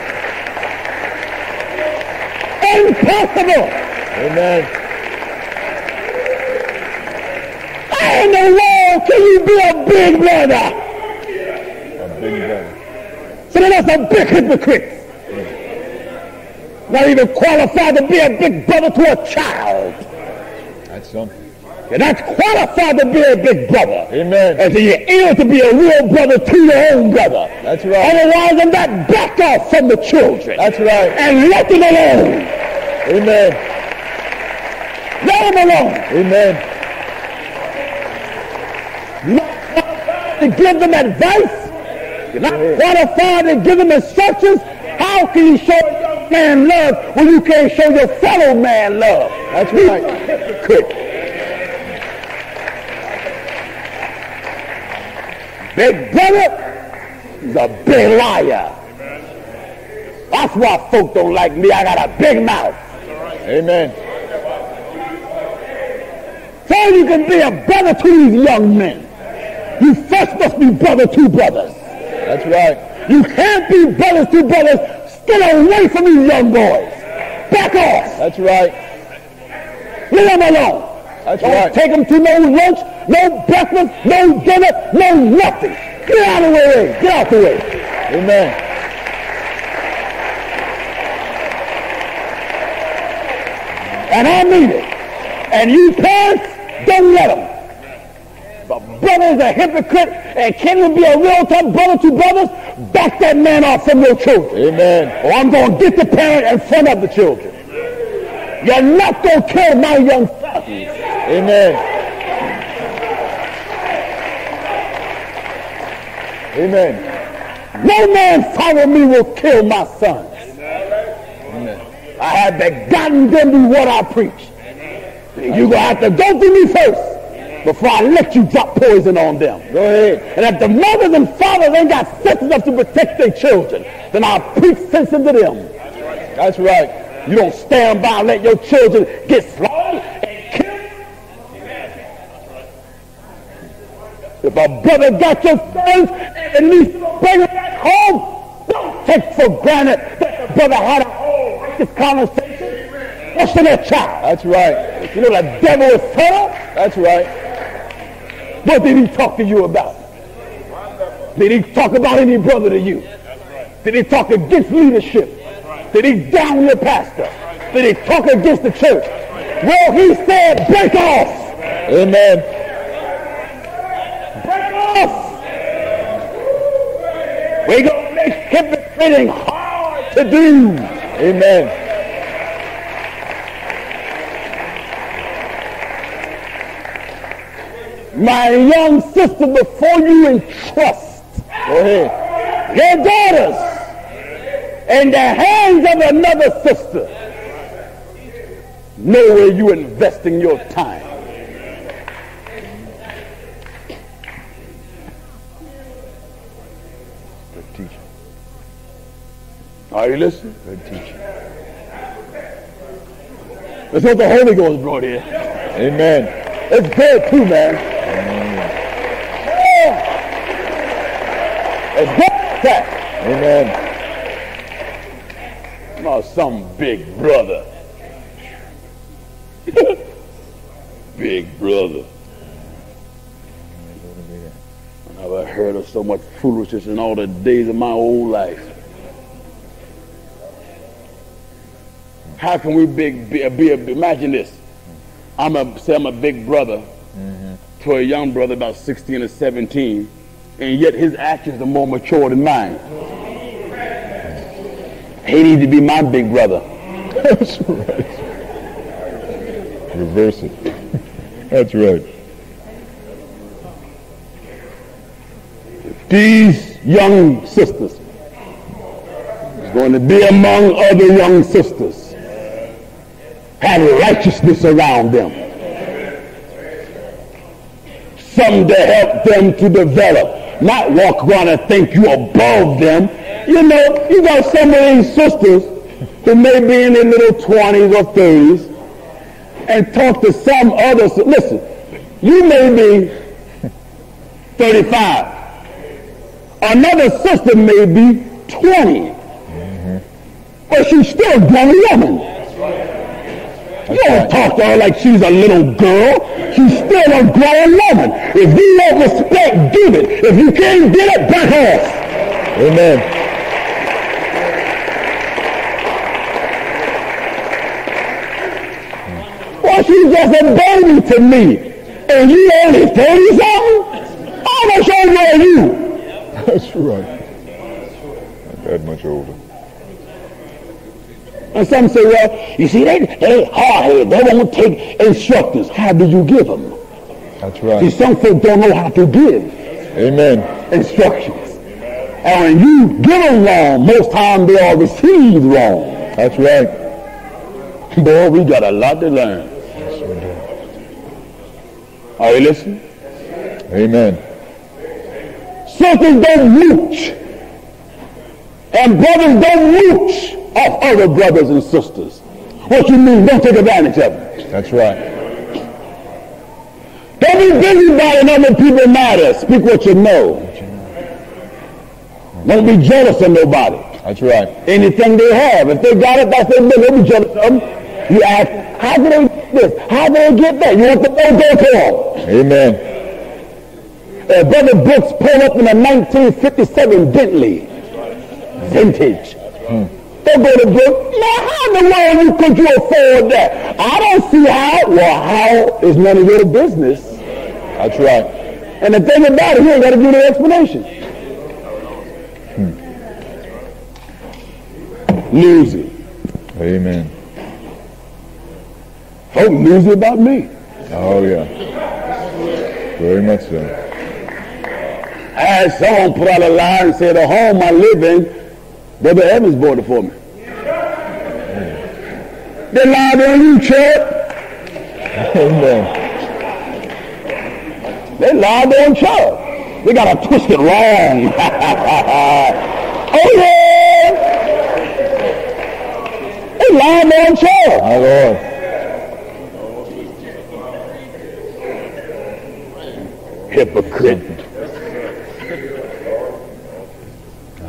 Impossible. Amen. How in the world can you be a big brother? A big brother. So that's a big hypocrite. Not even qualified to be a big brother to a child. That's something. You're not qualified to be a big brother. Amen. And so you're ill to be a real brother to your own brother. That's right. Otherwise, I'm not back off from the children. That's right. And let them alone. Amen. Let them alone. Amen. Not to give them advice. You're not qualified to give them instructions. How can you show a young man love when you can't show your fellow man love? That's right. Big brother is a big liar. That's why folk don't like me. I got a big mouth. Amen. So you can be a brother to these young men. You first must be brother to brothers. That's right. You can't be brothers to brothers. Get away from these young boys. Back off. That's right. Leave them alone. That's Don't right. take them to no lunch, no breakfast, no dinner, no nothing. Get out of the way. Get out of the way. Amen. And I mean it. And you parents, don't let them. But brother is a hypocrite, and can you be a real-time brother to brothers? Back that man off from your children. Amen. Or I'm going to get the parent in front of the children. Amen. You're not going to kill my young fuckers. Amen. Amen. No man follow me will kill my sons. Amen. I have begotten them to what I preach. You're going to have to go through me first. Before I let you drop poison on them. Go ahead. And if the mothers and fathers ain't got sense enough to protect their children, then I'll preach sense into them. That's right. That's right. You don't stand by and let your children get slaughtered and killed. Amen. If a brother got your sons and at least bring them back home, don't take for granted that the brother had a whole righteous conversation. What's to their child? That's right. You know the devil is subtle. That's right. What did he talk to you about? Did he talk about any brother to you? Did he talk against leadership? Did he down your pastor? Did he talk against the church? Well, he said, break off. Amen. Break off. We're going to make hypocriting hard to do. Amen. My young sister, before you entrust Go ahead. Your daughters in the hands of another sister, know where you're investing your time. Good teacher. Are you listening? Good teacher. That's what the Holy Ghost brought here. Amen. It's good too, man. Amen. Not some big brother. Big brother. I never heard of so much foolishness in all the days of my old life. How can we big be, be, imagine this. I'm a, say I'm a big brother mm-hmm. to a young brother about sixteen or seventeen. And yet his actions are more mature than mine. He needs to be my big brother. That's right. Reverse it. That's right. These young sisters is going to be among other young sisters. Have righteousness around them. Something to help them to develop. Not walk around and think you above them. You know, you got some of these sisters who may be in their little twenties or thirties and talk to some others. Listen, you may be thirty-five. Another sister may be twenty. Mm-hmm. But she's still a grown woman. That's right. You don't talk to her like she's a little girl. She's still a grown woman. If you don't respect, give it. If you can't get it, back off. Amen. Well, she's just a baby to me. And you only thirty-something? How much older are you? That's right. Not that much older. And some say, well, you see, they, they hard-headed. They won't take instructors. How do you give them? That's right. See, some folk don't know how to give. Amen. Instructions. And when you give them wrong, most times they are received wrong. That's right. Boy, we got a lot to learn. Yes, we do. Are you listening? Amen. Sisters don't mooch. And brothers don't mooch off other brothers and sisters. What you mean? Don't take advantage of them. That's right. Don't be busybody in other people's matters. Speak what you know. Don't be jealous of nobody. That's right. Anything they have. If they got it, that's their business. Don't be jealous of them. You ask, how do they get this? How do they get that? You have to go to them. Amen. Uh, Brother Brooks pulled up in a nineteen fifty-seven Bentley. Vintage. Hmm. Don't go to Brooks. Now, how in the world you could you afford that? I don't see how. Well, how is none of your business? That's right. And the thing about it, you ain't got to give the explanation. Hmm. Newsy. Amen. Oh, newsy about me. Oh, yeah. Very much so. I had someone put out a lie and said, the home I live in, Brother Evans bought it for me. Yeah. They lied on you, Chuck. Amen. They lied on Chuck. They got a twisted wrong. Oh, yeah. They lied on Chuck. My Lord. Hypocrite.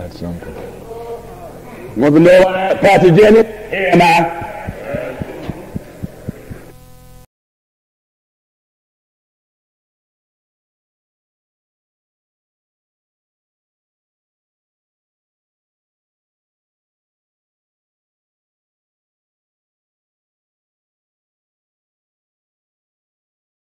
Something. Mother Lord, Pastor Jenny, and I